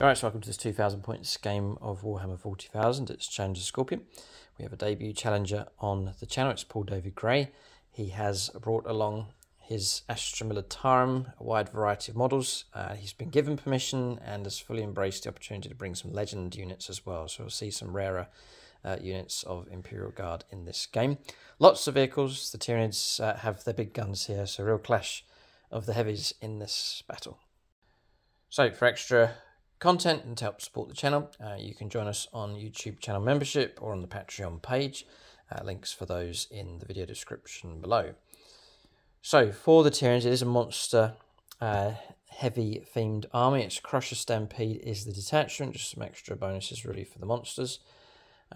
Alright, so welcome to this 2,000 points game of Warhammer 40,000. It's Challenger Scorpion. We have a debut challenger on the channel. It's Paul David Gray. He has brought along his Astra Militarum, a wide variety of models. He's been given permission and has fully embraced the opportunity to bring some legend units as well. So we'll see some rarer units of Imperial Guard in this game. Lots of vehicles. The Tyranids have their big guns here, so real clash of the heavies in this battle. So for extra content and to help support the channel, you can join us on YouTube channel membership or on the Patreon page. Links for those in the video description below. So for the Tyranids, it is a monster heavy themed army. Its Crusher Stampede is the detachment, just some extra bonuses really for the monsters.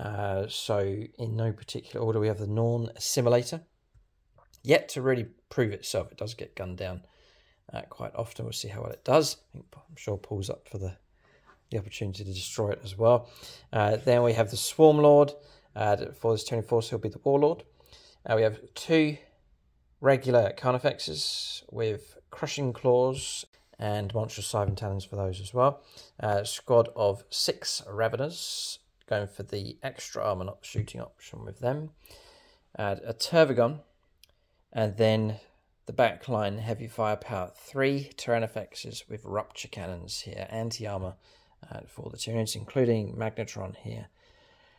So in no particular order, we have the Norn Assimilator, yet to really prove itself. It does get gunned down quite often. We'll see how well it does. I'm sure Paul's up for the opportunity to destroy it as well. Then we have the Swarm Lord. For this Tyranid force, he'll be the Warlord. We have two regular Carnifexes with Crushing Claws and monstrous Scythe Talons for those as well. Squad of 6 Raveners, going for the extra armor, not shooting option with them. A Turvagon, and then the backline heavy firepower, 3 Tyrannifexes with Rupture Cannons here, anti-armor for the Tyranids, including Magnetron here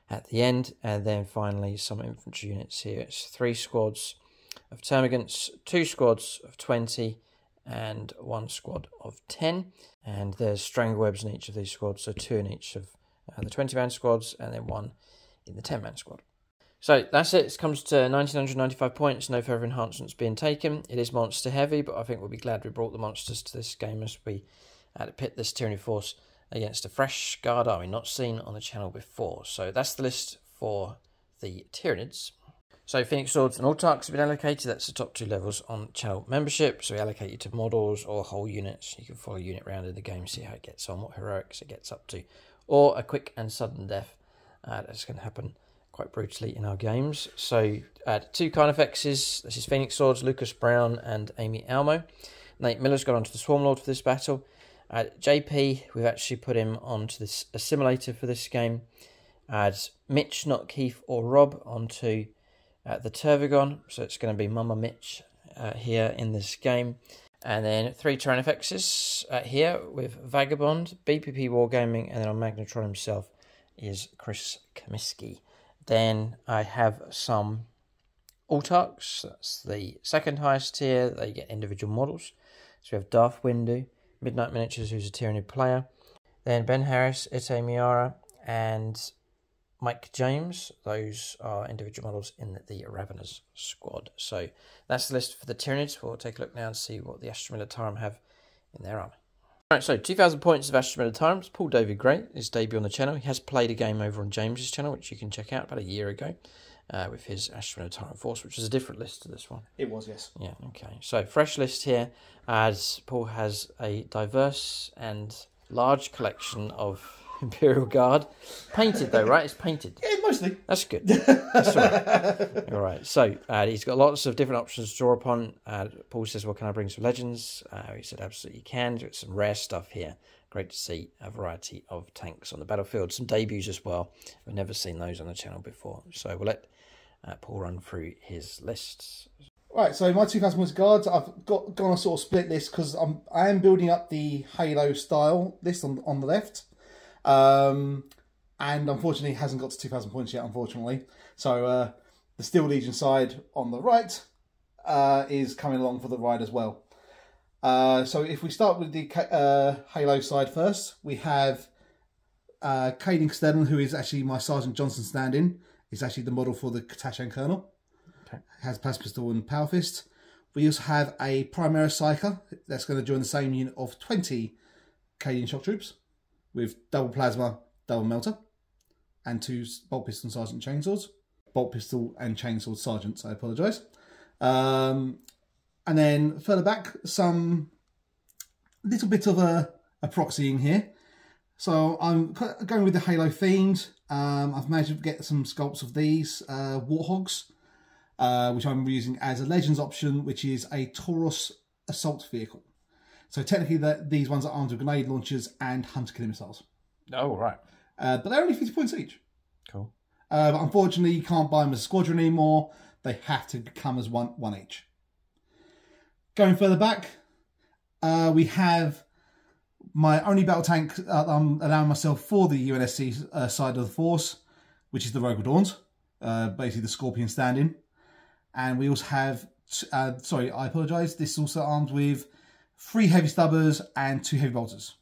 at the end. And then finally some infantry units here. It's 3 squads of Termagants, 2 squads of 20, and 1 squad of 10. And there's Stranglewebs in each of these squads, so 2 in each of the 20-man squads, and then 1 in the 10-man squad. So that's it. It comes to 1,995 points, no further enhancements being taken. It is monster heavy, but I think we'll be glad we brought the monsters to this game as we had to pit this Tyranid force against a fresh guard army not seen on the channel before. So that's the list for the Tyranids. So Phoenix Swords and Autarchs have been allocated. That's the top 2 levels on channel membership. So we allocate you to models or whole units. You can follow a unit round in the game, see how it gets on, what heroics it gets up to, or a quick and sudden death that's going to happen quite brutally in our games. So 2 Carnifexes. This is Phoenix Swords, Lucas Brown and Amy Almo. Nate Miller's got onto the Swarm Lord for this battle. JP, we've actually put him onto this Assimilator for this game. Mitch, not Keith or Rob, onto the Turvagon. So it's going to be Mama Mitch here in this game. And then 3 Tyrannifexes here with Vagabond, BPP Wargaming, and then on Magnetron himself is Chris Comiskey. Then I have some Autarchs, that's the 2nd highest tier. They get individual models. So we have Darth Windu, Midnight Miniatures, who's a Tyranid player. Then Ben Harris, Ite Miara, and Mike James. Those are individual models in the Raveners squad. So that's the list for the Tyranids. We'll take a look now and see what the Astra Militarum have in their army. Alright, so 2,000 points of Astra Militarum. It's Paul David Gray, his debut on the channel. He has played a game over on James's channel, which you can check out about a year ago, with his Astra Militarum force, which is a different list to this one. It was, yes. Yeah, okay. So, fresh list here, as Paul has a diverse and large collection of Imperial Guard. Painted, though, right? It's painted. Yeah, mostly. That's good. That's all right. All right, so he's got lots of different options to draw upon. Paul says, well, can I bring some legends? He said, absolutely you can. Got some rare stuff here. Great to see a variety of tanks on the battlefield. Some debuts as well. We've never seen those on the channel before. So we'll let Paul run through his lists. Right, so my 2000 guards, I've gone a sort of split list because I am building up the Halo style list on the left. And unfortunately it hasn't got to 2,000 points yet, unfortunately. So the Steel Legion side on the right is coming along for the ride as well. So if we start with the Halo side first, we have Caden Castellan, who is actually my Sergeant Johnson stand-in. He's actually the model for the Katashan Colonel. Okay. Has Plasma Pistol and Power Fist. We also have a Primaris Psyker that's going to join the same unit of 20 Caden Shock Troops with double Plasma, double Melter, and two Bolt Pistol and Sergeant Chainswords. Bolt Pistol and Chainsword Sergeants, I apologise. And then further back, some little bit of a proxying here. So I'm going with the Halo themed. I've managed to get some sculpts of these Warthogs, which I'm using as a Legends option, which is a Taurus assault vehicle. So technically these ones are armed with grenade launchers and hunter-killer missiles. Oh, right. But they're only 50 points each. Cool. But unfortunately, you can't buy them as a squadron anymore. They have to come as one each. Going further back, we have my only battle tank I'm allowing myself for the UNSC side of the force, which is the Rogue Dawns, basically the Scorpion stand-in. And we also have, sorry, I apologise, this is also armed with 3 heavy stubbers and 2 heavy bolters.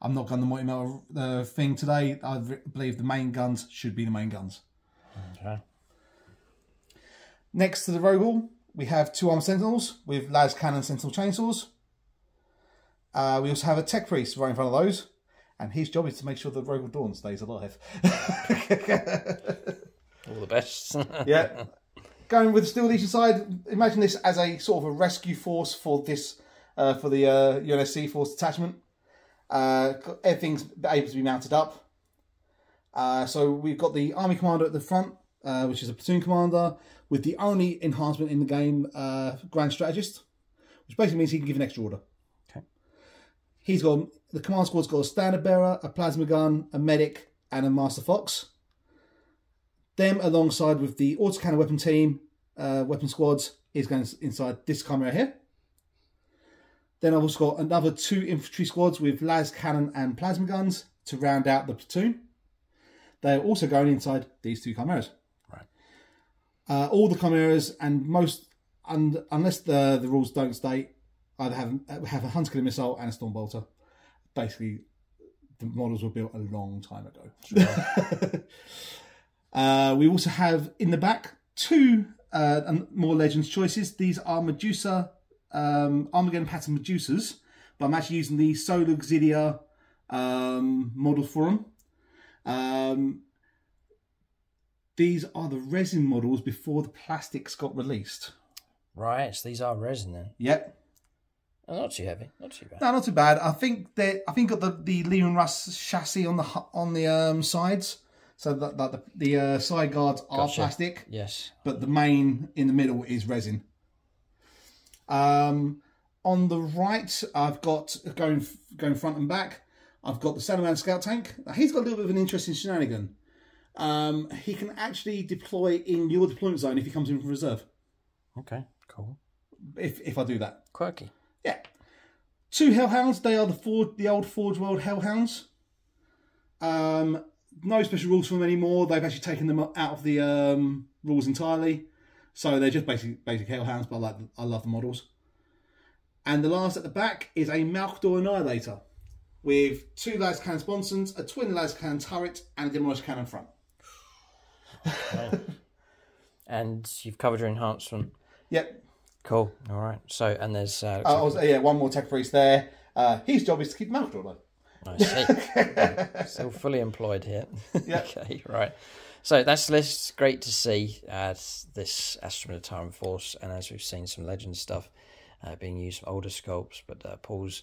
I'm not going to multi metal thing today. I believe the main guns should be the main guns. Okay. Next to the Rogal, we have 2 armed sentinels with las cannon sentinel chainsaws. We also have a tech priest right in front of those, and his job is to make sure the Rogal Dawn stays alive. All the best. Yeah. Going with the Steel Legion side, imagine this as a sort of a rescue force for this for the UNSC force detachment. Everything's able to be mounted up. So we've got the army commander at the front, which is a platoon commander, with the only enhancement in the game, Grand Strategist, which basically means he can give an extra order. Okay. He's got, the command squad's got a standard bearer, a plasma gun, a medic, and a Master Fox. Them alongside with the autocannon weapon team, weapon squads, is going inside this camera here. Then I've also got another 2 infantry squads with las cannon and plasma guns to round out the platoon. They're also going inside these 2 chimeras. Right. All the chimeras and most, unless the rules don't state, either have a hunter-killer missile and a storm bolter. Basically, the models were built a long time ago. Sure. We also have in the back 2 more Legends choices. These are Medusa. Armageddon pattern Medusas, but I'm actually using the Solar Auxilia model for them. These are the resin models before the plastics got released. Right, so these are resin then. Yep. Oh, not too heavy, not too bad. No, not too bad. I think got the Leon Russ chassis on the sides, so that the side guards are plastic. Yes. But the main in the middle is resin. On the right, I've got going front and back. I've got the Salaman Scout tank. Now, he's got a little bit of an interesting shenanigan. He can actually deploy in your deployment zone if he comes in from reserve. Okay, cool. If I do that, quirky. Yeah. 2 Hellhounds. They are the old Forge World Hellhounds. No special rules for them anymore. They've actually taken them out of the rules entirely. So they're just basic Hellhounds, but I love the models. And the last at the back is a Malkador Annihilator with 2 las cannon sponsons, a twin las cannon turret, and a demolished cannon front. Okay. And you've covered your enhancement. Yep. Cool. All right. So and there's yeah, 1 more tech priest there. His job is to keep Malkador alive. I see. Still fully employed here. Yep. Okay. Right. So that's the list. Great to see this Astra Militarum Force, and as we've seen, some Legend stuff being used, some older sculpts, but Paul's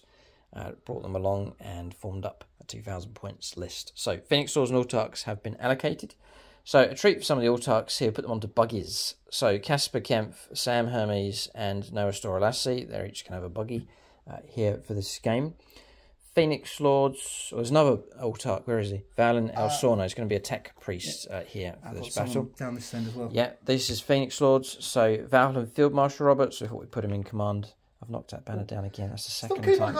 brought them along and formed up a 2,000 points list. So Phoenix Swords and Autarchs have been allocated. So a treat for some of the Autarchs here, put them onto buggies. So Caspar Kempf, Sam Hermes, and Noah Storalassi, they're each going to have a buggy here for this game. Phoenix Lords. Oh, there's another Altark. Where is he? Valen El Sorno. He's going to be a tech priest here for this battle. Down this end as well. Yeah, this is Phoenix Lords. So Valhalla Field Marshal Roberts. So I thought we put him in command. I've knocked that banner down again. That's the second time.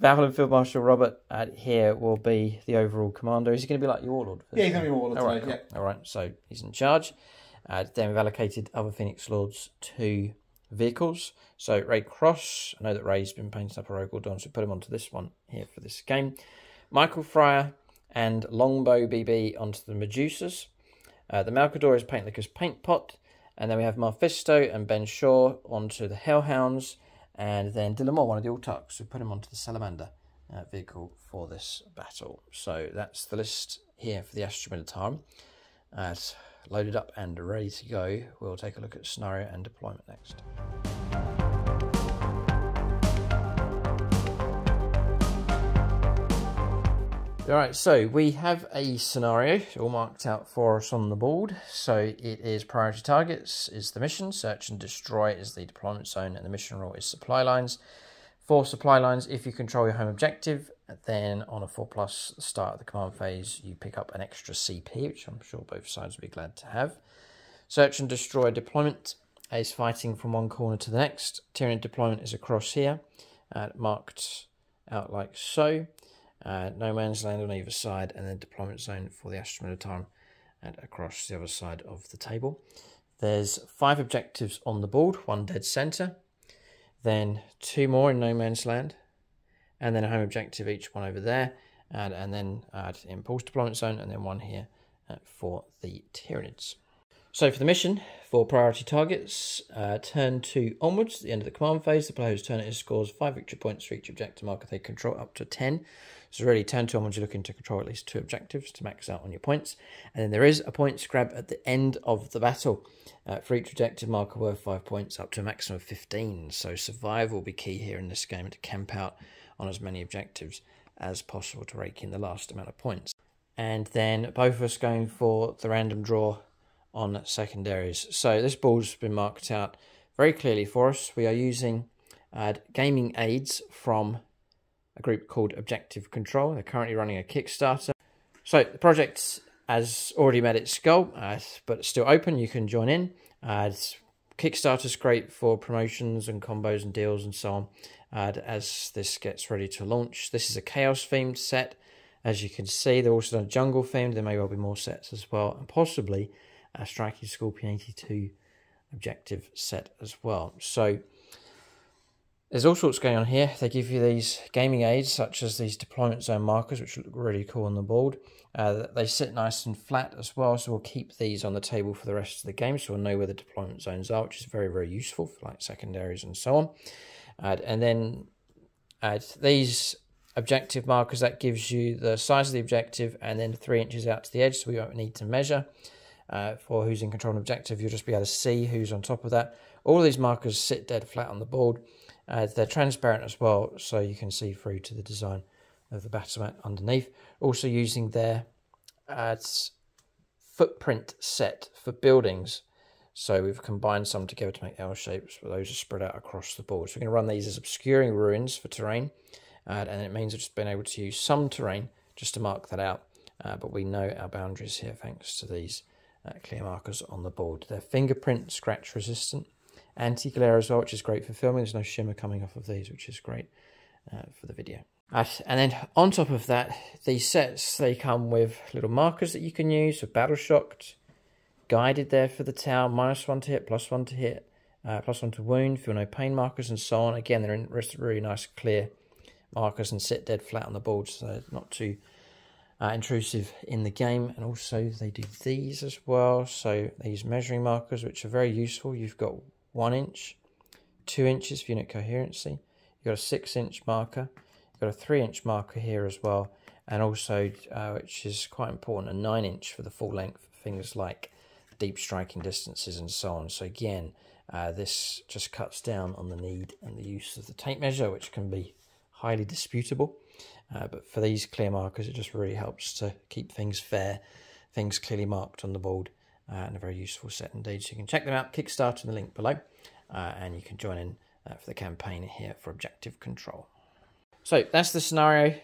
Valhalla Field Marshal Robert here will be the overall commander. Is he going to be like your warlord? Yeah, he's going to be a warlord. All right, today, cool. Yeah. All right, so he's in charge. Then we've allocated other Phoenix Lords to vehicles. So Ray Cross, I know that Ray's been painting up a Rogue Ordon, so put him onto this one here for this game. Michael Fryer and Longbow BB onto the Medusas. The Malcador is Paint Licker's Paint Pot. And then we have Mephisto and Ben Shaw onto the Hellhounds. And then Dylan Moore, one of the Altarks, so put him onto the Salamander vehicle for this battle. So that's the list here for the Astra Militarum. It's loaded up and ready to go. We'll take a look at scenario and deployment next. All right, so we have a scenario all marked out for us on the board. So it is priority targets is the mission, search and destroy is the deployment zone, and the mission rule is supply lines. For supply lines, if you control your home objective, then on a 4+, start of the command phase, you pick up an extra CP, which I'm sure both sides would be glad to have. Search and destroy deployment is fighting from one corner to the next. Tyranid deployment is across here, marked out like so. No man's land on either side, and then deployment zone for the Astra Militarum and across the other side of the table. There's 5 objectives on the board, 1 dead centre, then 2 more in no man's land, and then a home objective, each one over there, and then impulse deployment zone, and then 1 here for the Tyranids. So for the mission, for priority targets, turn 2 onwards, the end of the command phase, the player whose turn it is scores 5 victory points for each objective marker they control up to 10. So really, turn 2 onwards, you're looking to control at least 2 objectives to max out on your points. And then there is a points grab at the end of the battle for each objective marker worth 5 points up to a maximum of 15. So survival will be key here in this game, to camp out on as many objectives as possible to rake in the last amount of points. And then both of us going for the random draw on secondaries. So this board's been marked out very clearly for us. We are using gaming aids from a group called Objective Control. They're currently running a Kickstarter. So the project has already met its goal, but it's still open. You can join in. Kickstarter's great for promotions and combos and deals and so on. As this gets ready to launch, this is a Chaos themed set. As you can see, they're also done jungle themed. There may well be more sets as well, and possibly a Striking Scorpion 82 objective set as well. So there's all sorts going on here. They give you these gaming aids, such as these deployment zone markers, which look really cool on the board. They sit nice and flat as well, so we'll keep these on the table for the rest of the game, so we'll know where the deployment zones are, which is very, very useful for like secondaries and so on. And then these objective markers, that gives you the size of the objective and then 3 inches out to the edge, so we won't need to measure. For who's in control of an objective, you'll just be able to see who's on top of that. All of these markers sit dead flat on the board. They're transparent as well, so you can see through to the design of the battle mat underneath. Also using their footprint set for buildings. So we've combined some together to make L shapes, but those are spread out across the board. So we're going to run these as obscuring ruins for terrain, and it means we've just been able to use some terrain just to mark that out. But we know our boundaries here thanks to these clear markers on the board. They're fingerprint scratch resistant, anti-glare as well, which is great for filming. There's no shimmer coming off of these, which is great for the video. And then on top of that, these sets, they come with little markers that you can use. So battle shocked, guided there for the tower, -1 to hit, +1 to hit, +1 to wound, feel no pain markers and so on. Again, they're in really nice clear markers and sit dead flat on the board, so they're not too intrusive in the game. And also they do these as well, so these measuring markers, which are very useful. You've got 1 inch, 2 inches for unit coherency, you've got a 6-inch marker, you've got a 3-inch marker here as well, and also which is quite important, a 9-inch for the full length for things like deep striking distances and so on. So again, this just cuts down on the need and the use of the tape measure, which can be highly disputable. But for these clear markers, it just really helps to keep things fair, things clearly marked on the board, and a very useful set indeed. So you can check them out, Kickstarter, in the link below, and you can join in for the campaign here for objective control. So that's the scenario,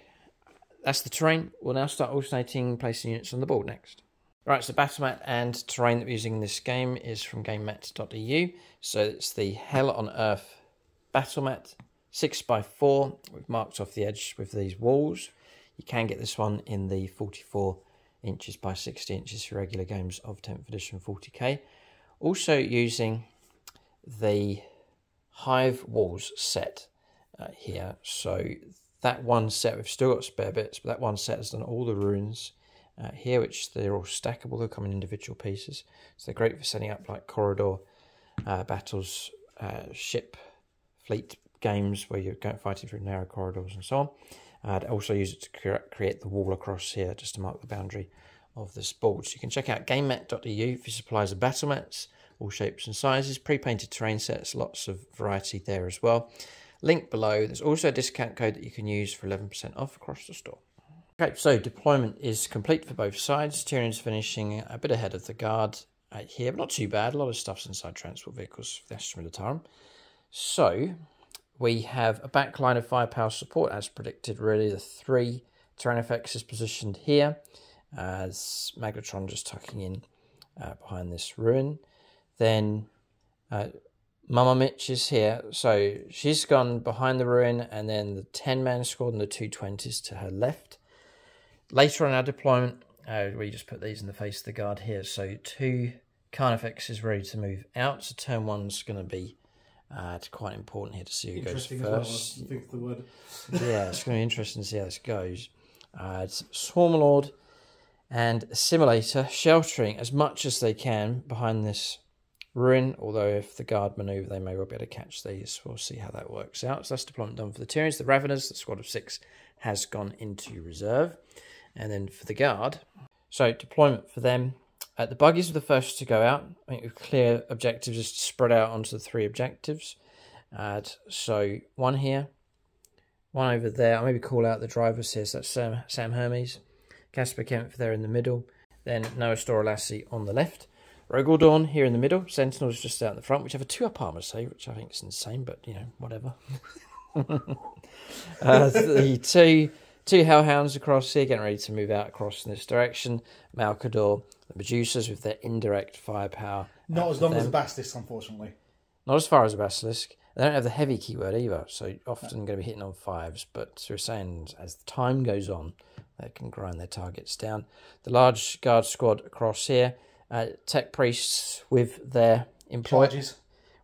that's the terrain. We'll now start alternating placing units on the board next. Right, so battle map and terrain that we're using in this game is from gamemat.eu. So it's the Hell on Earth battle mat, 6x4. We've marked off the edge with these walls. You can get this one in the 44 inches by 60 inches for regular games of 10th edition 40k. Also using the Hive Walls set here. So that one set, we've still got spare bits, but that one set has done all the ruins here, which they're all stackable. They'll come in individual pieces, so they're great for setting up like corridor battles, ship fleet games where you're going fighting through narrow corridors and so on. I'd also use it to create the wall across here just to mark the boundary of this board. So you can check out gamemat.eu for supplies of battle mats, all shapes and sizes, pre-painted terrain sets, lots of variety there as well. Link below. There's also a discount code that you can use for 11% off across the store. Okay, so deployment is complete for both sides. Tyrion's finishing a bit ahead of the guard here, but not too bad. A lot of stuff's inside transport vehicles for the Astra Militarum. So we have a back line of firepower support as predicted, really. The three Terran FX is positioned here, as Magnetron just tucking in behind this ruin. Then Mama Mitch is here, so she's gone behind the ruin, and then the 10-man squad and the 220s to her left. Later on our deployment, we just put these in the face of the guard here. So two Carnifex is ready to move out. So turn one's going to be quite important here to see who goes first. As well, I think the word. Yeah, it's going to be interesting to see how this goes. It's Swarmlord and Assimilator sheltering as much as they can behind this ruin, although if the guard manoeuvre, they may well be able to catch these. We'll see how that works out. So that's deployment done for the Tyrians. The Raveners, the squad of 6, has gone into reserve. And then for the guard, so deployment for them. The buggies were the first to go out. I think the clear objectives is to spread out onto the three objectives. So one here, one over there. I'll maybe call out the drivers here. So that's Sam Hermes, Casper Kempf there in the middle. Then Noah Storalassi on the left. Rogel Dawn here in the middle. Sentinels just out in the front, which have a 2-up armor save, which I think is insane, but, you know, whatever. The two Hellhounds across here, getting ready to move out across in this direction. Malcador, the Producers with their indirect firepower. Not as long as the Basilisk, unfortunately. Not as far as the Basilisk. They don't have the heavy keyword either, so often going to be hitting on 5s, but we're saying as the time goes on, they can grind their targets down. The large guard squad across here. Tech priests with their employees,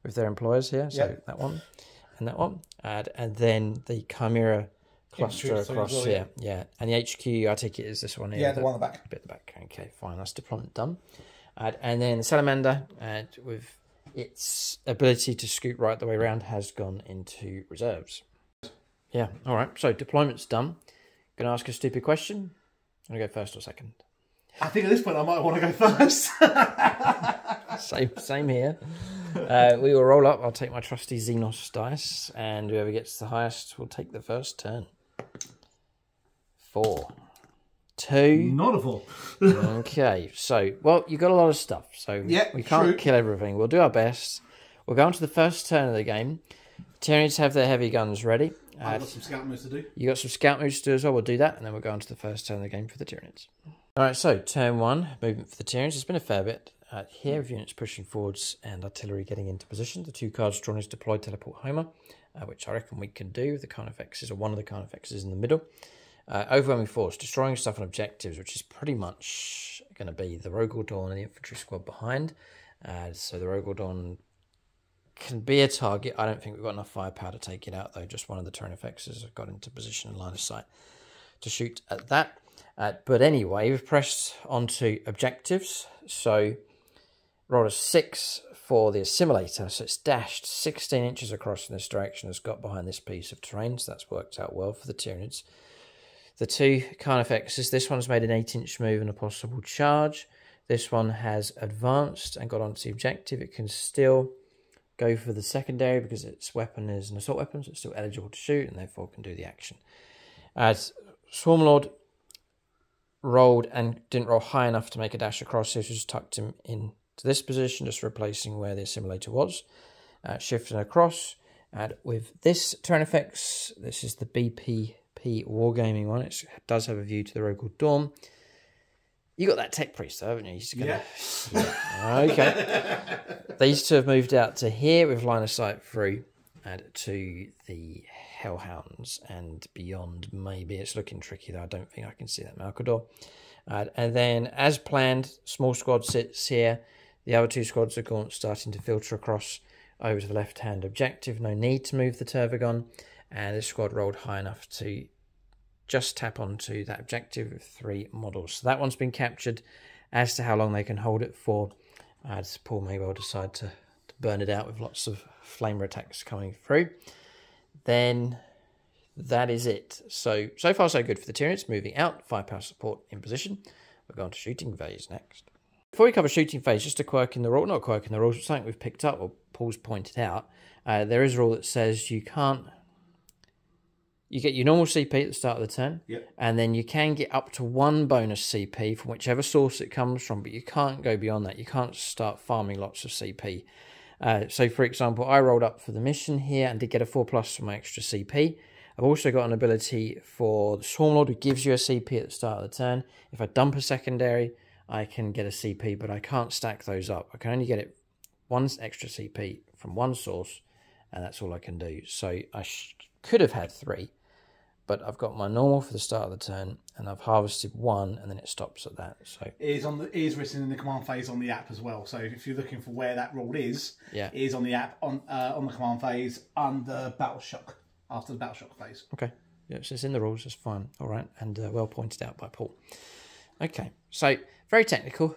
here. So that one and that one, and then the Chimera cluster across here. Yeah, and the HQ I take it is this one here. Yeah, the one at the back. A bit at the back. Okay, fine. That's deployment done. And then Salamander, with its ability to scoot right the way around, has gone into reserves. Yeah. All right. So deployment's done. Gonna ask a stupid question. I'm gonna go first or second. I think at this point I might want to go first. Same here. We will roll up. I'll take my trusty Xenos dice, and whoever gets the highest will take the first turn. 4, 2. Not a 4. Okay. So, well, you've got a lot of stuff, so we can't kill everything. We'll do our best. We'll go on to the first turn of the game. Tyrians have their heavy guns ready. I've got some scout moves to do. You got some scout moves to do as well. We'll do that, and then we'll go on to the first turn of the game for the Tyrians. All right, so turn one, movement for the Tyrians. There's been a fair bit here with units pushing forwards and artillery getting into position. The two cards drawn is deploy, teleport, Homer, which I reckon we can do. The Carnifexes, or one of the Carnifexes in the middle. Overwhelming force, destroying stuff and objectives, which is pretty much going to be the Rogel Dawn and the infantry squad behind. So the Rogel Dawn can be a target. I don't think we've got enough firepower to take it out, though. Just one of the Carnifexes have got into position and line of sight to shoot at that. But anyway, we've pressed onto objectives. So roll a 6 for the Assimilator. So it's dashed 16 inches across in this direction. It's got behind this piece of terrain. So that's worked out well for the Tyranids. The two Carnifexes. This one's made an 8-inch move and a possible charge. This one has advanced and got onto the objective. It can still go for the secondary because its weapon is an assault weapon. So it's still eligible to shoot and therefore can do the action. As Swarmlord rolled and didn't roll high enough to make a dash across, so just tucked him into this position, just replacing where the Assimilator was, shifting across, And with this Terranifex, this is the BPP Wargaming one. It does have a view to the Rogal Dawn. You got that Tech Priest, though, haven't you? Yeah. Okay. They used to have moved out to here with line of sight through and to the Hellhounds and beyond, maybe. It's looking tricky, though. I don't think I can see that Malcador. And then, as planned, small squad sits here. The other two squads are gone, starting to filter across over to the left-hand objective. No need to move the Turvagon. And this squad rolled high enough to just tap onto that objective with 3 models. So that one's been captured. As to how long they can hold it for, Paul may well decide to burn it out with lots of flamer attacks coming through. Then that is it. So far so good for the Tyranids. Moving out, firepower support in position. We're going to shooting phase next. Before we cover shooting phase, just a quirk in the rule, not a quirk in the rules, but something we've picked up, or Paul's pointed out. There is a rule that says you can't. You get your normal CP at the start of the turn, yep, and then you can get up to 1 bonus CP from whichever source it comes from, but you can't go beyond that. You can't start farming lots of CP. So, for example, I rolled up for the mission here and did get a 4+ for my extra CP. I've also got an ability for the Swarmlord, who gives you a CP at the start of the turn. If I dump a secondary, I can get a CP, but I can't stack those up. I can only get it 1 extra CP from 1 source, and that's all I can do. So I could have had 3. But I've got my normal for the start of the turn, and I've harvested 1, and then it stops at that. So it is written in the command phase on the app as well. So if you're looking for where that rule is, yeah, it is on the app on the command phase under battle shock, after the battle shock phase. Okay, yeah, so it's in the rules. That's fine. All right, and well pointed out by Paul. Okay, so very technical.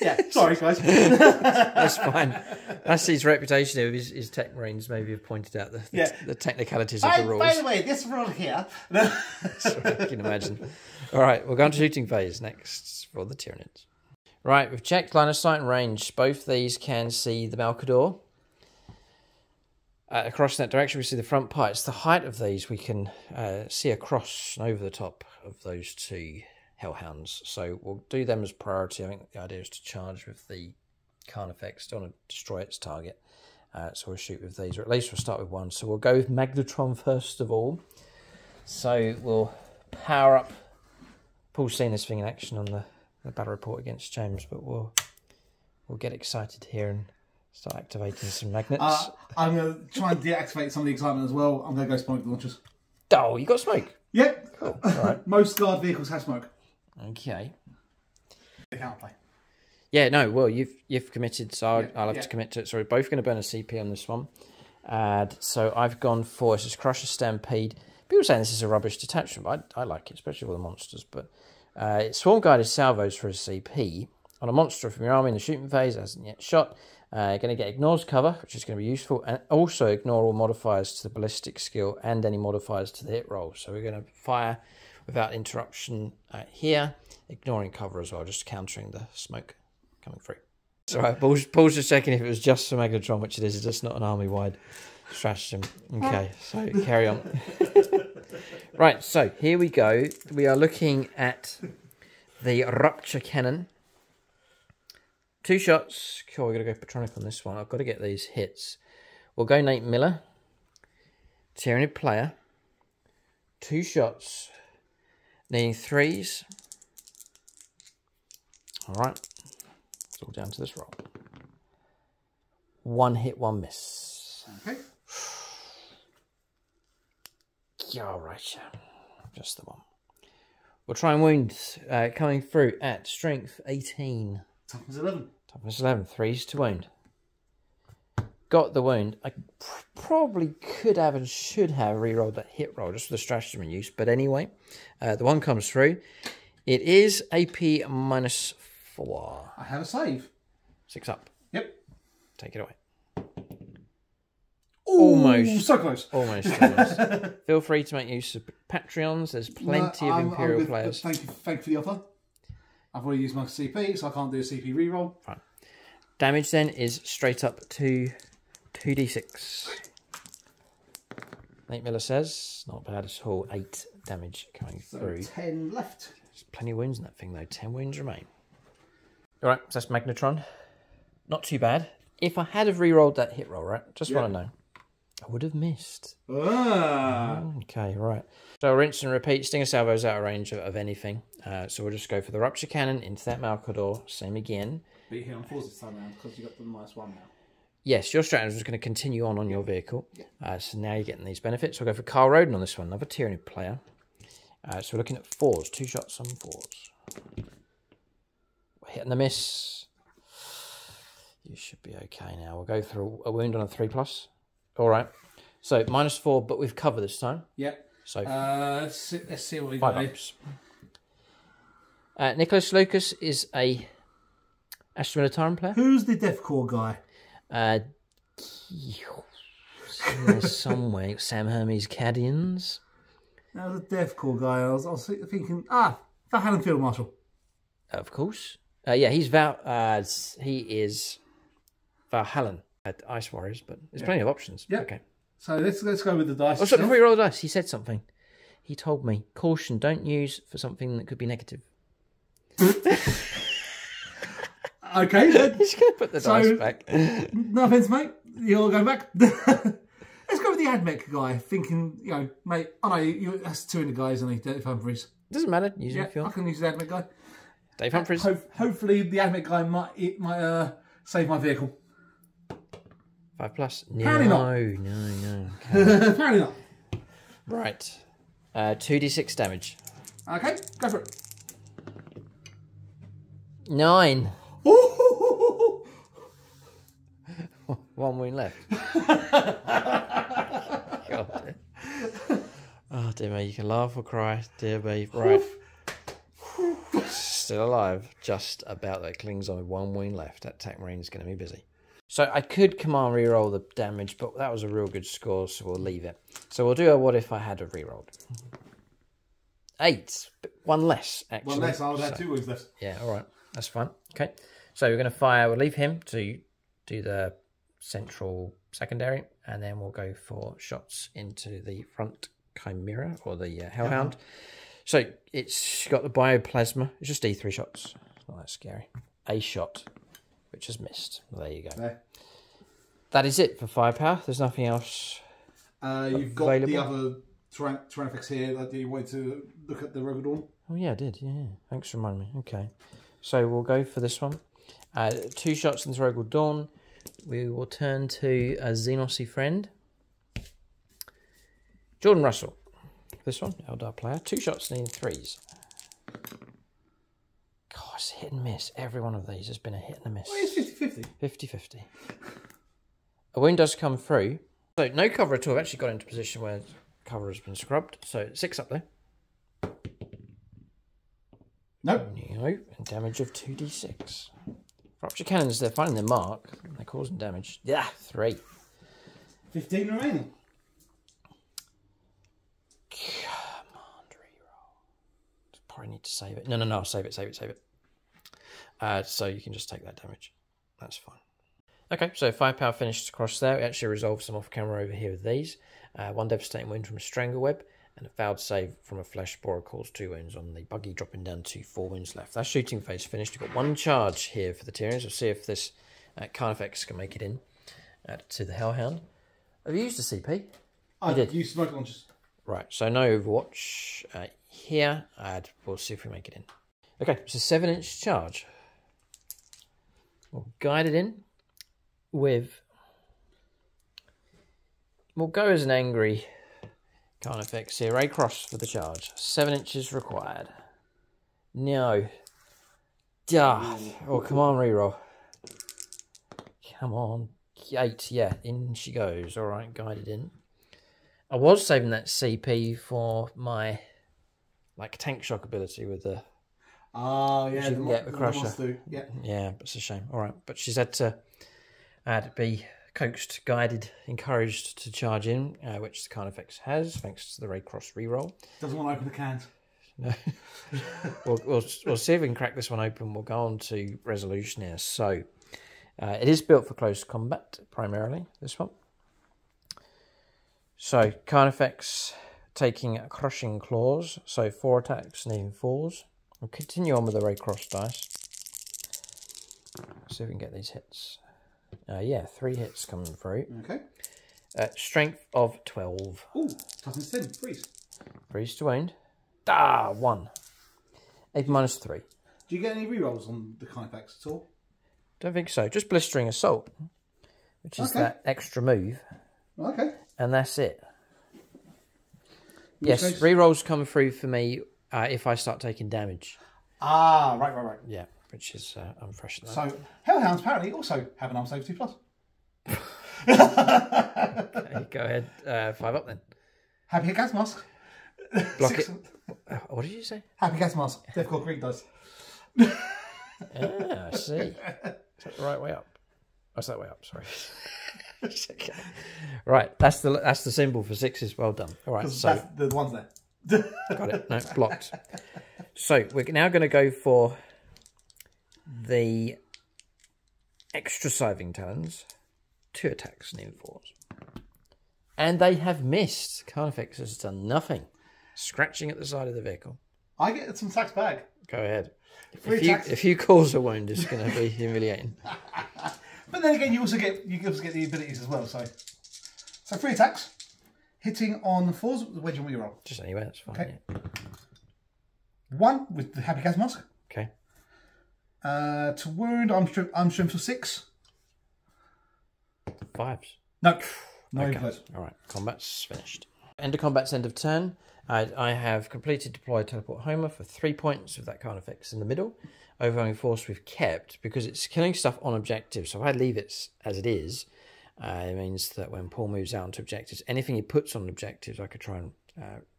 Yeah, sorry guys. That's fine. That's his reputation. Of his tech marines maybe have pointed out the technicalities of the rules. By the way, this rule here. Sorry, I can imagine. All right, we're going to shooting phase next for the Tyranids. Right, we've checked line of sight and range. Both these can see the Malcador. Across in that direction, we see the front part. It's the height of these we can see across and over the top of those two Hellhounds, so we'll do them as priority. I think the idea is to charge with the Carnifex. Don't want to destroy its target, so we'll shoot with these, or at least we'll start with 1. So we'll go with Magnetron first of all. So we'll power up. Paul's seen this thing in action on the battle report against James, but we'll get excited here and start activating some magnets. I'm going to try and deactivate some of the excitement as well. I'm going to go smoke the launchers. Oh, you got smoke? Yep. Cool. All right. Most guard vehicles have smoke. Okay. They can't play. Yeah, no, well, you've committed, so I'll have to commit to it. So we're both going to burn a CP on this one. And so I've gone for, this is Crusher Stampede. People are saying this is a rubbish detachment, but I like it, especially with the monsters. But Swarm-guided salvos for a CP. On a monster from your army in the shooting phase, hasn't yet shot. Going to get ignores cover, which is going to be useful. And also ignore all modifiers to the ballistic skill and any modifiers to the hit roll. So we're going to fire without interruption here, ignoring cover as well, just countering the smoke coming through. So right, Paul's just checking if it was just for Magnetron, which it is. It's just not an army-wide stratagem. Okay, so carry on. Right, so here we go. We are looking at the Rupture Cannon. 2 shots. Cool, we're going to go Patronic on this one. I've got to get these hits. We'll go Nate Miller, Tyranid player. 2 shots. Needing 3s. Alright. It's all down to this roll. 1 hit, 1 miss. Okay. Yeah, alright. Just the one. We'll try and wound coming through at strength 18. Toughness 11. Toughness 11. 3s to wound. Got the wound. I probably could have and should have rerolled that hit roll just for the stratagem in use. But anyway, the one comes through. It is AP minus 4. I have a save. 6 up. Yep. Take it away. Ooh, almost. So close. Almost. Almost. Feel free to make use of Patreons. There's plenty of Imperial players. Thank you for the offer. I've already used my CP, so I can't do a CP reroll. Fine. Damage then is straight up to 2d6. Nate Miller says, not bad at all. 8 damage coming through. 10 left. There's plenty of wounds in that thing though. 10 wounds remain. All right, so that's Magnetron. Not too bad. If I had have rerolled that hit roll, right? Just want to know. I would have missed. Okay, right. So rinse and repeat. Stinger salvo's out of range of anything. So we'll just go for the rupture cannon into that Malcador. Same again. But you hit on fours this time round because you got the nice one now. Yes, your stratagem is going to continue on your vehicle. Yeah. So now you're getting these benefits. We'll go for Carl Roden on this one, another Tyranny player. So we're looking at fours, two shots on fours. Hit and a miss. You should be okay now. We'll go through a wound on a 3+. All right. So -4, but we've cover this time. Yep. So let's see what we got. Nicholas Lucas is a Astra Militarum player. Who's the deathcore guy? Somewhere Sam Hermes Cadians. That was a deathcore guy. I was thinking, the Helen Field Marshal. Of course. Yeah, he's he is Valhallan at Ice Warriors, but there's plenty of options. Yeah. Okay. So let's go with the dice. Oh, sorry, before you roll the dice, he said something. He told me, caution, don't use for something that could be negative. Okay, then. He's going to put the dice back. No offence, mate. You're all going back. Let's go with the AdMech guy, thinking, you know, mate, I know, that's two in the guys and Dave Humphries. Doesn't matter, use him if you want. I can use the AdMech guy. Dave Humphries. Hopefully the AdMech guy might save my vehicle. 5+. No, apparently not. No. Okay. Apparently not. Right. 2d6 damage. Okay, go for it. 9. Ooh. One wound left. God. Oh, dear me, you can laugh or cry. Dear me, right. Still alive. Just about that clings on with one wound left. That Tac Marine's going to be busy. So I could command reroll the damage, but that was a real good score, so we'll leave it. So we'll do a what if I had a rerolled. 8. One less, actually. One less, I'll have 2 wounds left. Yeah, all right. That's fine. Okay. So we're going to fire. We'll leave him to do the central secondary, and then we'll go for shots into the front Chimera, or the Hellhound. So it's got the Bioplasma. It's just D3 shots. It's not that scary. A shot, which has missed. Well, there you go. There. That is it for firepower. There's nothing else. You've got available. The other Tyrannifax here that you wanted to look at the Rogadorn. Oh, yeah, I did. Yeah. Thanks for reminding me. Okay. So we'll go for this one. 2 shots in the Rogadorn. We will turn to a Xenosy friend. Jordan Russell. This one, Eldar player. 2 shots in 3s. God, it's hit and miss. Every one of these has been a hit and a miss. Well, it's 50-50. 50-50. A wound does come through. So no cover at all. I've actually got into a position where cover has been scrubbed. So 6 up there. Nope. No. And damage of 2d6. Rupture cannons, they're finding their mark. They're causing damage. Yeah, 3. 15 remaining. Command reroll. Probably need to save it. No, save it. So you can just take that damage. That's fine. Okay, so firepower finishes across there. We actually resolve some off camera over here with these. 1 devastating wound from a strangle web. And a fouled save from a flesh borer caused 2 wounds on the buggy, dropping down to 4 wounds left. That shooting phase finished. You've got 1 charge here for the Tyranids. We'll see if this Carnifex can make it in to the Hellhound. Have you used a CP? I did. Used smoke launchers. Right, so no Overwatch here. We'll see if we make it in. Okay, it's a 7-inch charge. We'll guide it in with... We'll go as an angry... Carnifex here, A cross for the charge. 7 inches required. No. Duh. Oh, come on, reroll. Come on. 8, yeah, in she goes. All right, guided in. I was saving that CP for my, like, tank shock ability with the... Oh, yeah, the Crusher. Yeah. Yeah, but it's a shame. All right, but she's had to be... coaxed, guided, encouraged to charge in, which the Carnifex has, thanks to the Ray Cross reroll. Doesn't want to open the cans. No. we'll see if we can crack this one open. We'll go on to resolution here. So it is built for close combat, primarily, this one. So Carnifex taking a crushing claws, so 4 attacks and even 4s. We'll continue on with the Ray Cross dice. See if we can get these hits. Yeah, 3 hits coming through. Okay. Strength of 12. Ooh, tough and thin. Freeze. Freeze to wound. Ah, 1. 8 minus 3. Do you get any rerolls on the Kyfax at all? Don't think so. Just Blistering Assault, which is that extra move. Okay. And that's it. Yes, rerolls come through for me if I start taking damage. Ah, right. Yeah, which is unfortunate. So, Hellhounds apparently also have an arm save 2+. Okay, go ahead. 5 up then. Happy Gas Mask. Block it. What did you say? Happy Gas Mask. Deathcore Creek does. Ah, I see. Is that the right way up? Oh, it's that way up, sorry. It's okay. Right, that's the symbol for 6s. Well done. All right, so the one's there. Got it. No, it's blocked. So we're now going to go for the extra Scything Talons. 2 attacks and enforce. And they have missed. Carnifex has done nothing. Scratching at the side of the vehicle. I get some tax back. Go ahead. If you cause a wound, it's going to be humiliating. But then again, you also get the abilities as well. So 3 attacks, hitting on 4s. Where do you want me to roll? Just anywhere, that's fine. Okay. Yeah. 1 with the Happy Gas Mask. Okay. To wound, I'm strength for 6. 5s. Nope. No. Okay. All right. Combat's finished. End of combat's end of turn. I have completed deploy Teleport Homer for 3 points with that Carnifex in the middle. Overwhelming Force we've kept because it's killing stuff on objective. So if I leave it as it is, it means that when Paul moves out onto objectives, anything he puts on objectives, I could try and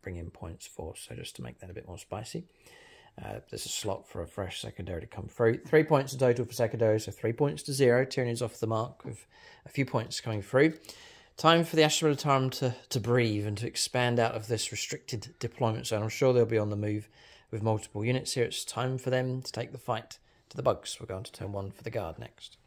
bring in points for. So just to make that a bit more spicy, there's a slot for a fresh secondary to come through. 3 points in total for secondary, so 3 points to 0. Tyranny's off the mark with a few points coming through. Time for the Ashtabula Tarim to breathe and to expand out of this restricted deployment zone. I'm sure they'll be on the move with multiple units here. It's time for them to take the fight to the bugs. We're going to turn 1 for the guard next.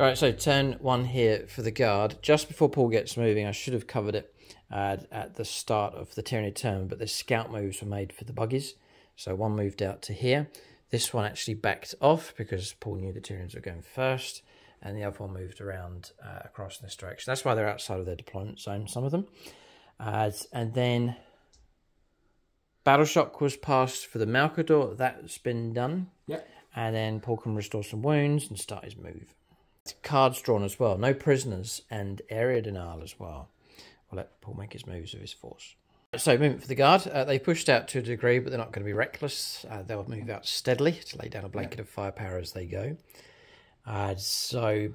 All right, so turn 1 here for the guard. Just before Paul gets moving, I should have covered it at the start of the Tyranny turn, but the scout moves were made for the buggies. So 1 moved out to here. This one actually backed off because Paul knew the Tyranids were going first, and the other one moved around across in this direction. That's why they're outside of their deployment zone, some of them. And then Battleshock was passed for the Malcador. That's been done. Yep. And then Paul can restore some wounds and start his move. Cards drawn as well, no prisoners, and area denial as well. We'll let Paul make his moves with his force. So movement for the guard. They pushed out to a degree, but they're not going to be reckless. They'll move out steadily to lay down a blanket of firepower as they go. So